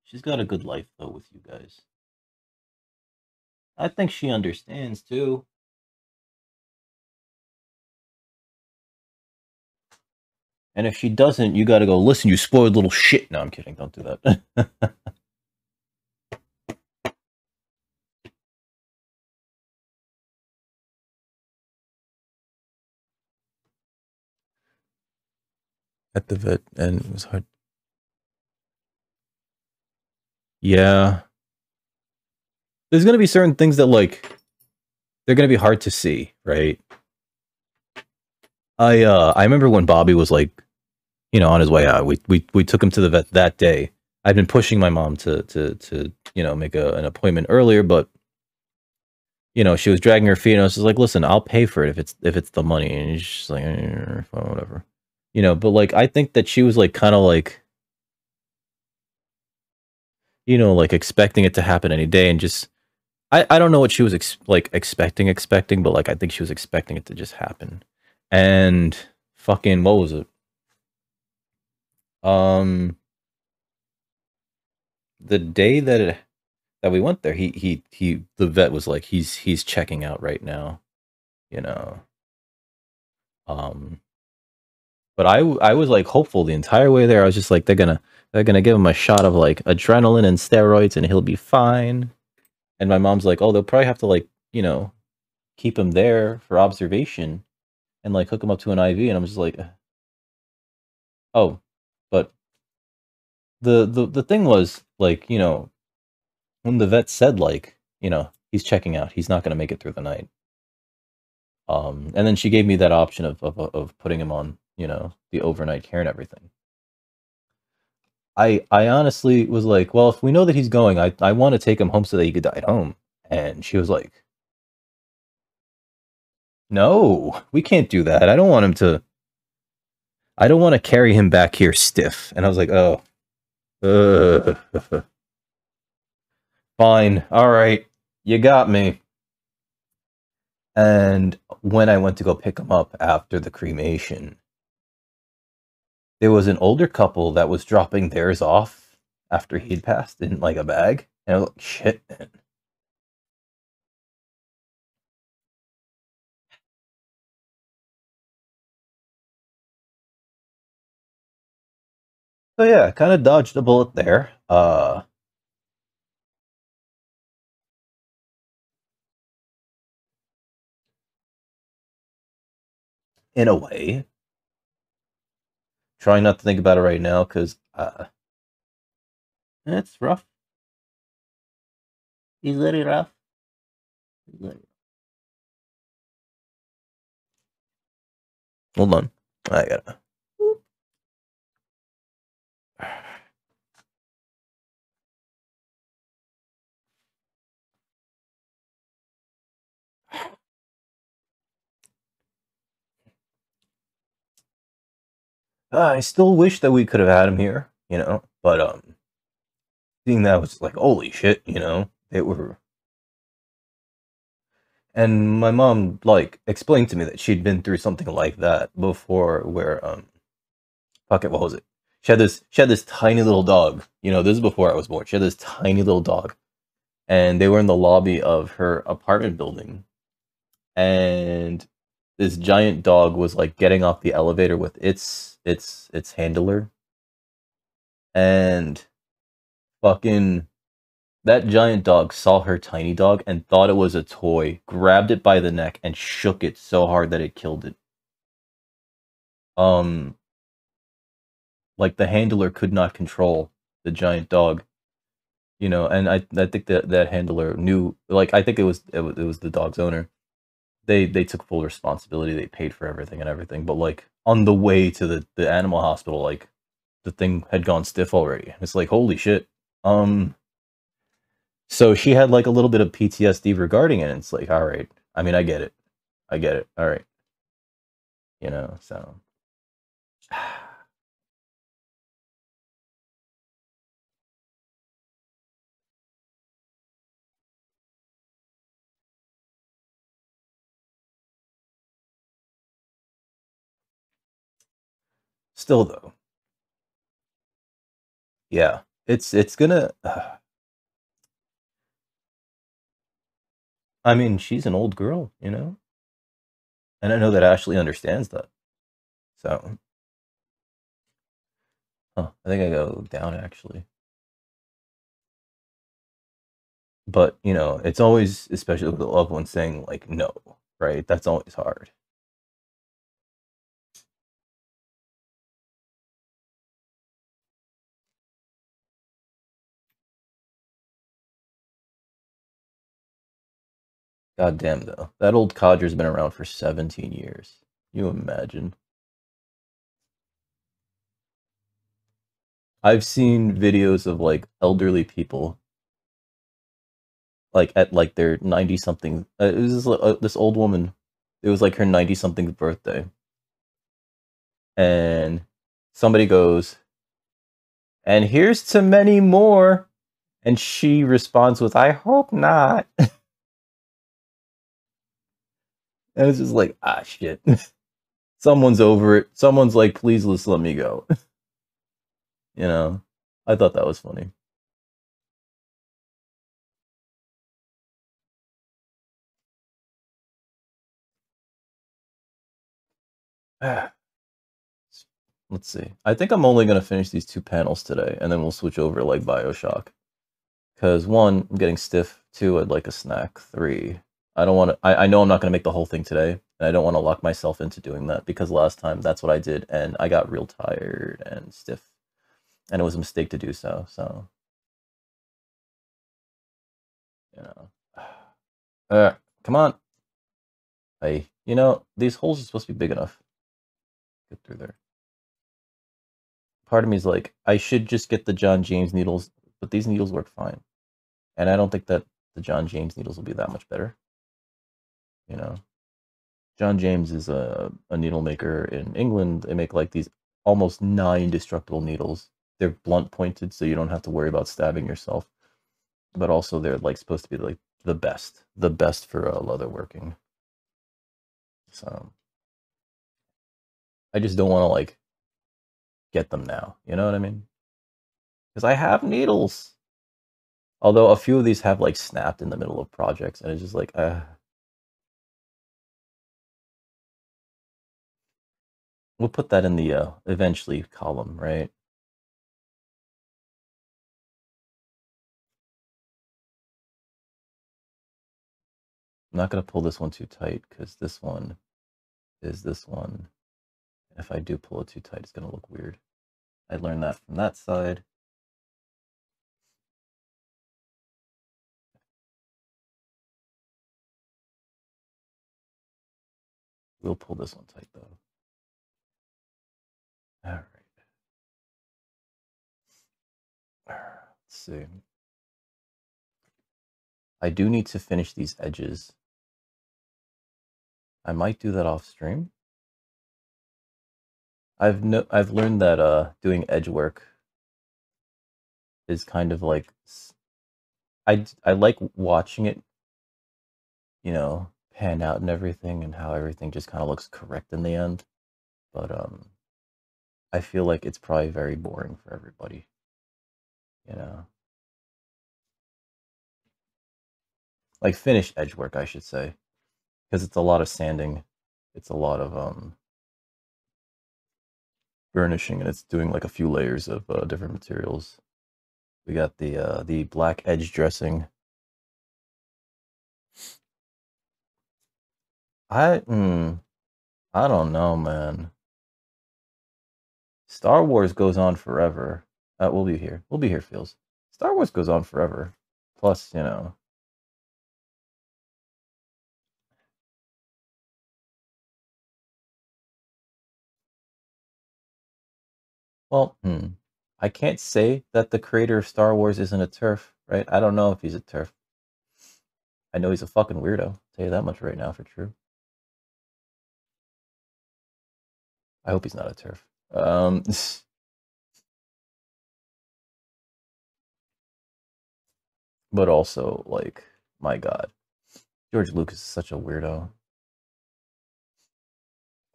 She's got a good life, though, with you guys. I think she understands, too. And if she doesn't, you gotta go, listen, you spoiled little shit. No, I'm kidding. Don't do that. At the vet, and it was hard. Yeah. There's going to be certain things that, like, they're going to be hard to see, right? I, uh, I remember when Bobby was, like, you know, on his way out, we, we, we took him to the vet that day. I'd been pushing my mom to, to, to, you know, make a, an appointment earlier, but, you know, she was dragging her feet, and I was just like, listen, I'll pay for it if it's, if it's the money. And she's like, eh, whatever. You know, but, like, I think that she was, like, kind of, like, you know, like, expecting it to happen any day, and just, I, I don't know what she was, ex like, expecting, expecting, but, like, I think she was expecting it to just happen. And fucking, what was it? Um, the day that it, that we went there, he, he, he, the vet was like, he's, he's checking out right now, you know, um, but I, I was, like, hopeful the entire way there. I was just like, they're gonna, they're gonna give him a shot of, like, adrenaline and steroids, and he'll be fine. And my mom's like, oh, they'll probably have to, like, you know, keep him there for observation, and, like, hook him up to an I V. And I'm just like, oh, but the the the thing was, like, you know, when the vet said, like, you know, he's checking out, he's not gonna make it through the night. Um, and then she gave me that option of of of putting him on, you know, the overnight care and everything. I I honestly was like, well, if we know that he's going, I, I want to take him home so that he could die at home. And she was like, no, we can't do that. I don't want him to, I don't want to carry him back here stiff. And I was like, oh, uh, fine. All right. You got me. And when I went to go pick him up after the cremation, there was an older couple that was dropping theirs off after he'd passed in, like, a bag. And I was like, shit, man. So yeah, kind of dodged a bullet there. Uh, in a way. Trying not to think about it right now, because uh, it's rough. It's very rough. It's very... Hold on. I gotta... Uh, I still wish that we could have had him here, you know, but, um, seeing that was like, holy shit, you know, they were, and my mom, like, explained to me that she'd been through something like that before, where, um, fuck it, what was it, she had this, she had this tiny little dog, you know, this is before I was born, she had this tiny little dog, and they were in the lobby of her apartment building, and this giant dog was like getting off the elevator with its its its handler, and fucking that giant dog saw her tiny dog and thought it was a toy, grabbed it by the neck and shook it so hard that it killed it. Um like the handler could not control the giant dog, you know, and I I think that that handler knew, like, I think it was it was, it was the dog's owner. They, they took full responsibility, they paid for everything and everything, but like, on the way to the, the animal hospital, like, the thing had gone stiff already. It's like, holy shit. Um, so she had like a little bit of P T S D regarding it, and it's like, alright, I mean, I get it. I get it, alright. You know, so... Still though, yeah, it's it's gonna uh, I mean, she's an old girl, you know, and I know that Ashley understands that, so huh, I think I go down actually, but you know, it's always, especially with the loved one, saying like no, right? That's always hard. God damn, though. That old codger's been around for seventeen years. You imagine. I've seen videos of, like, elderly people, like, at, like, their ninety-something... Uh, it was this, uh, this old woman. It was, like, her ninety-something birthday. And somebody goes, "And here's to many more!" And she responds with, "I hope not." And it's just like, ah, shit. Someone's over it. Someone's like, please just let me go. You know, I thought that was funny. Let's see. I think I'm only going to finish these two panels today, and then we'll switch over to, like, BioShock. Because, one, I'm getting stiff. Two, I'd like a snack. Three... I don't want to, I, I know I'm not going to make the whole thing today, and I don't want to lock myself into doing that, because last time that's what I did, and I got real tired and stiff, and it was a mistake to do so, so, you know, uh, come on, hey, you know, these holes are supposed to be big enough, get through there. Part of me is like, I should just get the John James needles, but these needles work fine, and I don't think that the John James needles will be that much better. You know, John James is a, a needle maker in England. They make like these almost nigh indestructible needles. They're blunt pointed, so you don't have to worry about stabbing yourself. But also they're like supposed to be like the best, the best for uh, leather working. So I just don't want to like get them now. You know what I mean? Because I have needles. Although a few of these have like snapped in the middle of projects, and it's just like, uh. We'll put that in the uh, eventually column, right? I'm not going to pull this one too tight because this one is this one. If I do pull it too tight, it's going to look weird. I learned that from that side. We'll pull this one tight though. All right. Let's see. I do need to finish these edges. I might do that off stream. I've no, I've learned that uh, doing edge work is kind of like, I, I like watching it, you know, pan out and everything, and how everything just kind of looks correct in the end. But um, I feel like it's probably very boring for everybody, you know. Like finish edge work, I should say, because it's a lot of sanding, it's a lot of um. burnishing, and it's doing like a few layers of uh, different materials. We got the uh, the black edge dressing. I mm, I don't know, man. Star Wars goes on forever. Uh, we'll be here. We'll be here, feels. Star Wars goes on forever. Plus, you know. Well, hmm. I can't say that the creator of Star Wars isn't a TERF, right? I don't know if he's a TERF. I know he's a fucking weirdo. I'll tell you that much right now for true. I hope he's not a TERF. Um, but also, like, my God. George Lucas is such a weirdo.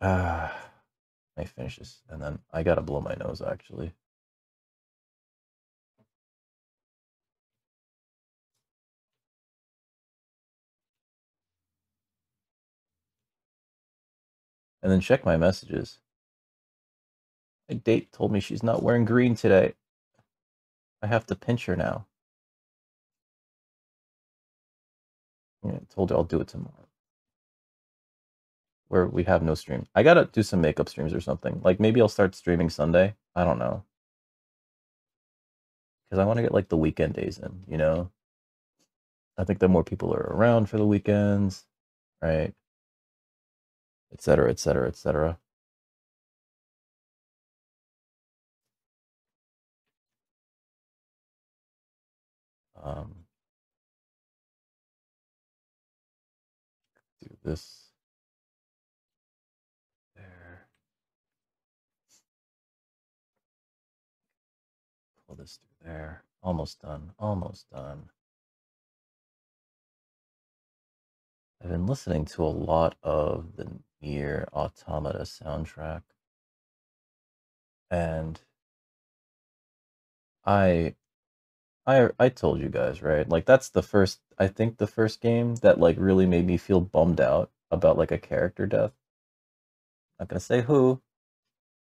Ah... I finish this, and then I gotta blow my nose, actually. And then check my messages. My date told me she's not wearing green today. I have to pinch her now. I told her I'll do it tomorrow. Where we have no stream. I gotta do some makeup streams or something. Like, maybe I'll start streaming Sunday. I don't know. Because I want to get, like, the weekend days in, you know? I think the more people are around for the weekends, right? Et cetera, et cetera, et cetera. Um, do this. This through there. Almost done. Almost done. I've been listening to a lot of the Nier Automata soundtrack. And I I I told you guys, right? Like that's the first I think the first game that like really made me feel bummed out about like a character death. Not gonna say who,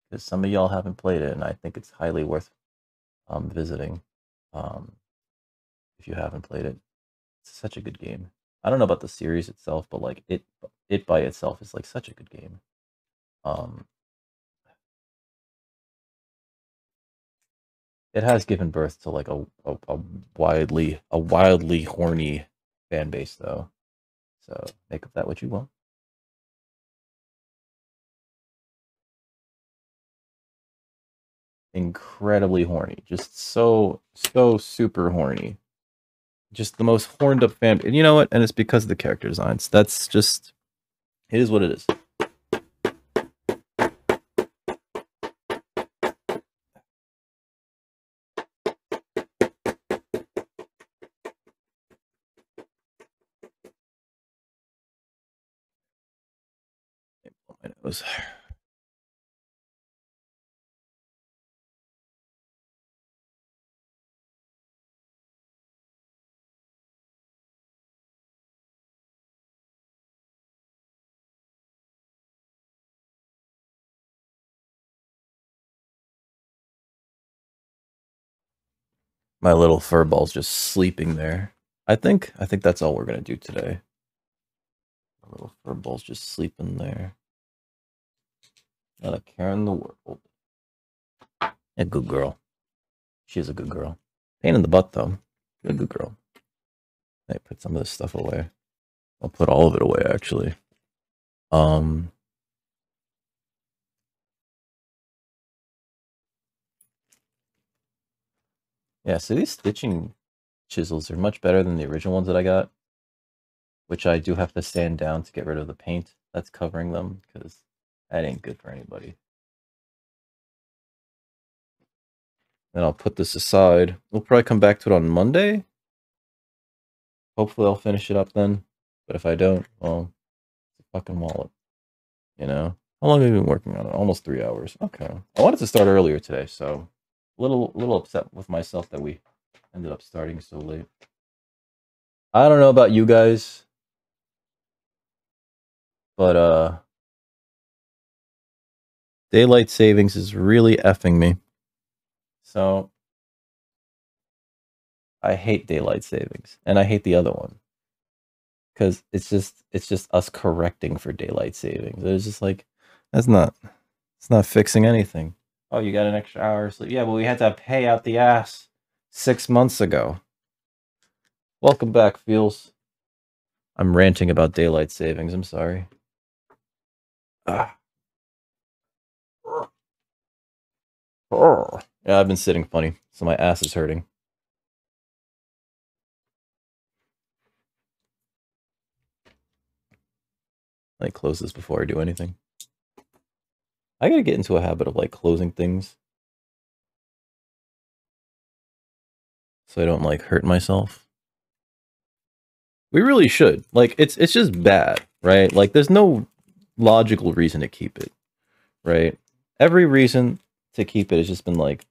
because some of y'all haven't played it and I think it's highly worth Um, visiting, um, if you haven't played it. It's such a good game. I don't know about the series itself, but like it, it by itself is like such a good game. Um, it has given birth to like a, a, a widely, a wildly horny fan base though. So make of that what you want. Incredibly horny, just so so super horny, just the most horned up fan. And you know what, and it's because of the character designs. That's just, it is what it is. My nose. My little furball's just sleeping there. I think I think that's all we're gonna do today. Little furball's just sleeping there. Not a care in the world. A good girl. She's a good girl. Pain in the butt, though. She's a good girl. I put some of this stuff away. I'll put all of it away, actually. Um... Yeah, so these stitching chisels are much better than the original ones that I got, which I do have to sand down to get rid of the paint that's covering them, because that ain't good for anybody. Then I'll put this aside. We'll probably come back to it on Monday. Hopefully I'll finish it up then, but if I don't, well, it's a fucking wallet, you know? How long have we been working on it? Almost three hours. Okay. I wanted to start earlier today, so... Little, little upset with myself that we ended up starting so late. I don't know about you guys, but uh, daylight savings is really effing me. So I hate daylight savings, and I hate the other one because it's just it's just us correcting for daylight savings. It's just like that's not it's not fixing anything. Oh, you got an extra hour of sleep. Yeah, well, we had to pay out the ass six months ago. Welcome back, Feels. I'm ranting about daylight savings. I'm sorry. Ah. Yeah, I've been sitting funny, so my ass is hurting. I close this before I do anything. I gotta get into a habit of like closing things so I don't like hurt myself. We really should. Like it's it's just bad, right? Like there's no logical reason to keep it, right? Every reason to keep it has just been like,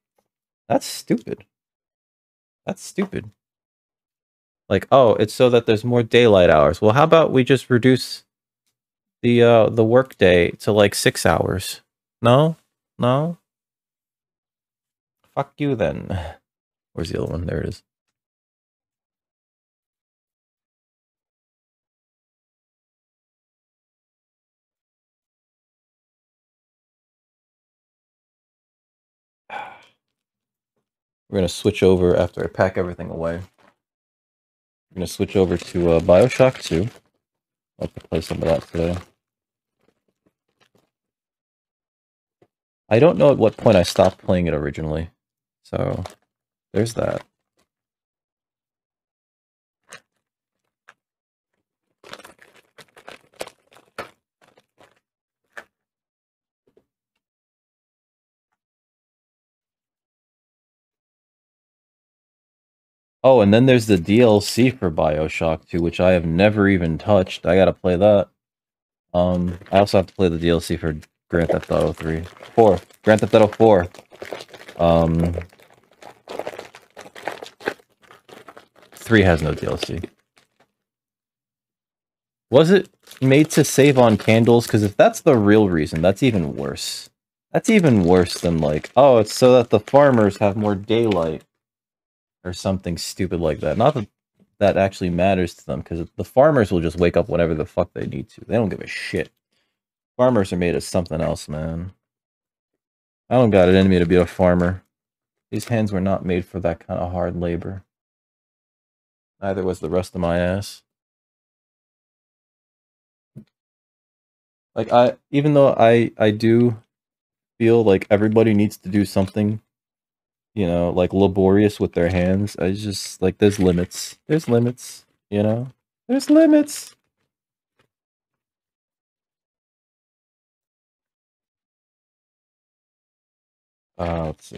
that's stupid. That's stupid. Like, oh, it's so that there's more daylight hours. Well, how about we just reduce the uh the work day to like six hours? No? No? Fuck you then. Where's the other one? There it is. We're going to switch over after I pack everything away. We're going to switch over to uh, BioShock two. I'll have to play some of that today. I don't know at what point I stopped playing it originally, so there's that. Oh, and then there's the D L C for BioShock two, which I have never even touched. I gotta play that. Um, I also have to play the D L C for Grand Theft Auto three. four. Grand Theft Auto four. Um, three has no D L C. Was it made to save on candles? Because if that's the real reason, that's even worse. That's even worse than like, oh, it's so that the farmers have more daylight. Or something stupid like that. Not that that actually matters to them, because the farmers will just wake up whenever the fuck they need to. They don't give a shit. Farmers are made of something else, man. I don't got it in me to be a farmer. These hands were not made for that kind of hard labor. Neither was the rest of my ass. Like, I, even though I, I do feel like everybody needs to do something, you know, like laborious with their hands, I just, like, there's limits. There's limits, you know? There's limits! Uh, let's see.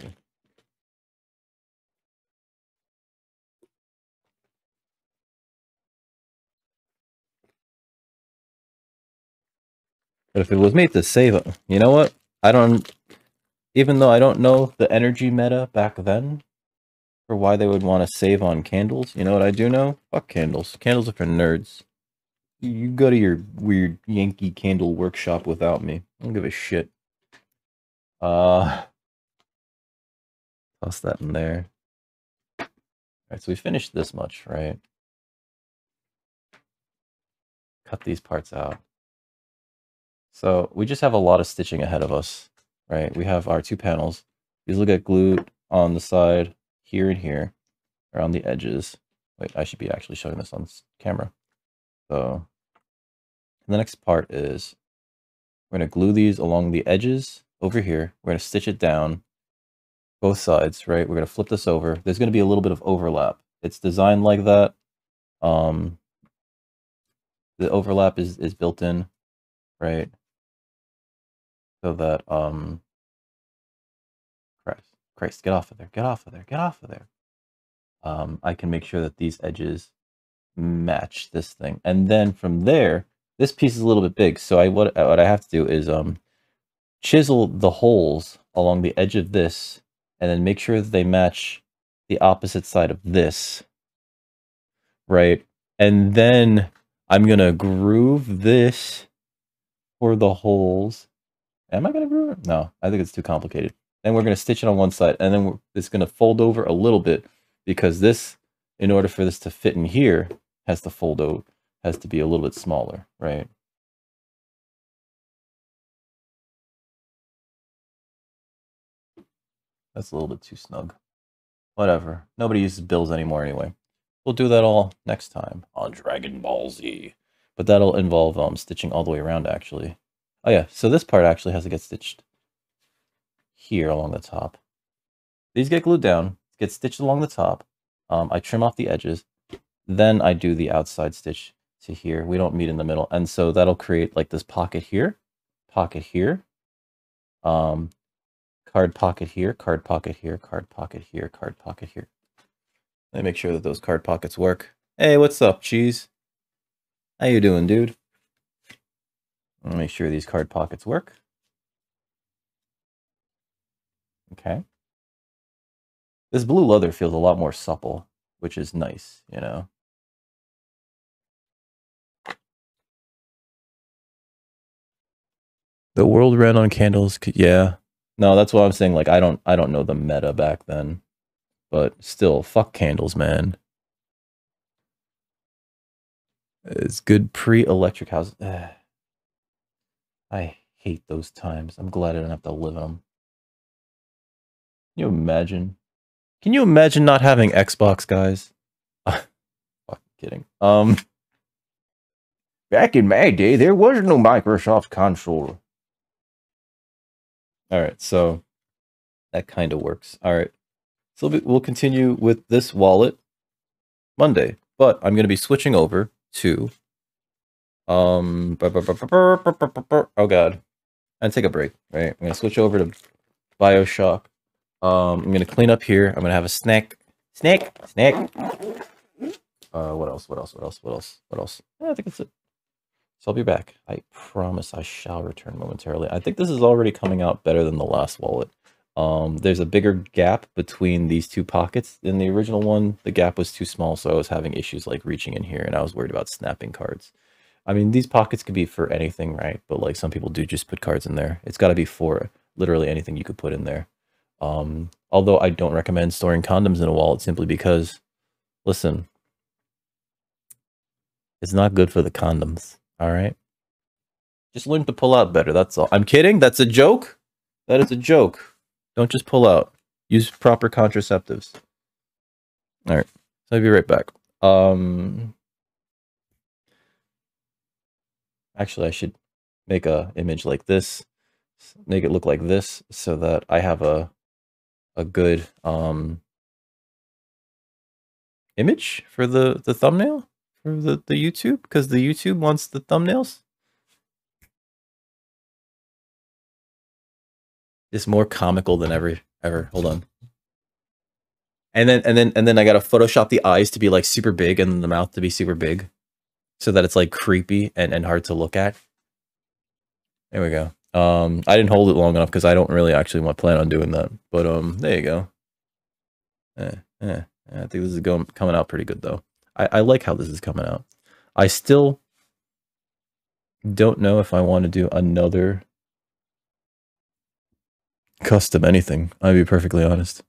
But if it was made to save it, you know what? I don't... Even though I don't know the energy meta back then, for why they would want to save on candles, you know what I do know? Fuck candles. Candles are for nerds. You go to your weird Yankee candle workshop without me. I don't give a shit. Uh... Toss that in there. Alright, so we finished this much, right? cut these parts out. So we just have a lot of stitching ahead of us, right? We have our two panels. These will get glued on the side here and here around the edges. Wait, I should be actually showing this on camera. So the next part is we're going to glue these along the edges over here. We're going to stitch it down both sides, right? We're going to flip this over. There's going to be a little bit of overlap. It's designed like that. Um, the overlap is, is built in, right? So that, um, Christ, Christ, get off of there, get off of there, get off of there. Um, I can make sure that these edges match this thing. And then from there, this piece is a little bit big. So I, what, what I have to do is um, chisel the holes along the edge of this and then make sure that they match the opposite side of this, right? And then I'm going to groove this for the holes. Am I going to groove it? No, I think it's too complicated. Then we're going to stitch it on one side, and then we're, it's going to fold over a little bit because this, in order for this to fit in here, has to fold out, has to be a little bit smaller, right? That's a little bit too snug. Whatever. Nobody uses bills anymore anyway. We'll do that all next time on Dragon Ball Z. But that'll involve um, stitching all the way around, actually. Oh yeah, so this part actually has to get stitched here along the top. These get glued down, get stitched along the top. Um, I trim off the edges. Then I do the outside stitch to here. We don't meet in the middle. And so that'll create like this pocket here, pocket here, um, card pocket here, card pocket here, card pocket here, card pocket here. Let me make sure that those card pockets work. Hey, what's up, Cheese? How you doing, dude? Let me make sure these card pockets work. Okay. This blue leather feels a lot more supple, which is nice, you know. The world ran on candles. Yeah. No, that's what I'm saying. Like, I don't, I don't know the meta back then, but still, fuck candles, man. It's good pre-electric house. Ugh. I hate those times. I'm glad I don't have to live in them. Can you imagine? Can you imagine not having Xbox, guys? Fucking kidding. Um, back in my day, there was no Microsoft console. All right, so that kind of works. All right, so we'll continue with this wallet Monday, but I'm going to be switching over to, um, oh God, and take a break, right? I'm going to switch over to BioShock. Um, I'm going to clean up here. I'm going to have a snack, snack, snack. Uh, what else, what else, what else, what else, what else? Yeah, I think that's it. So I'll be back. I promise I shall return momentarily. I think this is already coming out better than the last wallet. Um, there's a bigger gap between these two pockets. In the original one, the gap was too small, so I was having issues like reaching in here, and I was worried about snapping cards. I mean, these pockets could be for anything, right? But like some people do just put cards in there. It's got to be for literally anything you could put in there. Um, although I don't recommend storing condoms in a wallet simply because, listen, it's not good for the condoms. All right, just learn to pull out better. That's all. I'm kidding. That's a joke. That is a joke. Don't just pull out. Use proper contraceptives. All right. So I'll be right back. Um, actually, I should make a image like this. Make it look like this so that I have a a good um image for the the thumbnail. For the, the YouTube, because the YouTube wants the thumbnails. It's more comical than ever ever. Hold on. And then and then and then I gotta Photoshop the eyes to be like super big and the mouth to be super big. So that it's like creepy and, and hard to look at. There we go. Um I didn't hold it long enough because I don't really actually want plan on doing that. But um there you go. Eh, eh, I think this is going coming out pretty good though. I, I like how this is coming out. I still don't know if I want to do another custom anything. I'll be perfectly honest.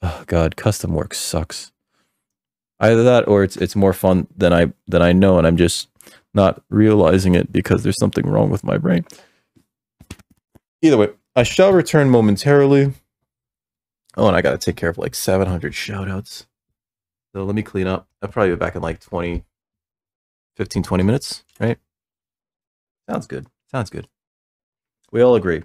Oh God, custom work sucks. Either that or it's it's more fun than I than I know, and I'm just not realizing it because there's something wrong with my brain. Either way, I shall return momentarily. Oh, and I got to take care of like seven hundred shoutouts. So let me clean up. I'll probably be back in like twenty, fifteen, twenty minutes, right? Sounds good. Sounds good. We all agree.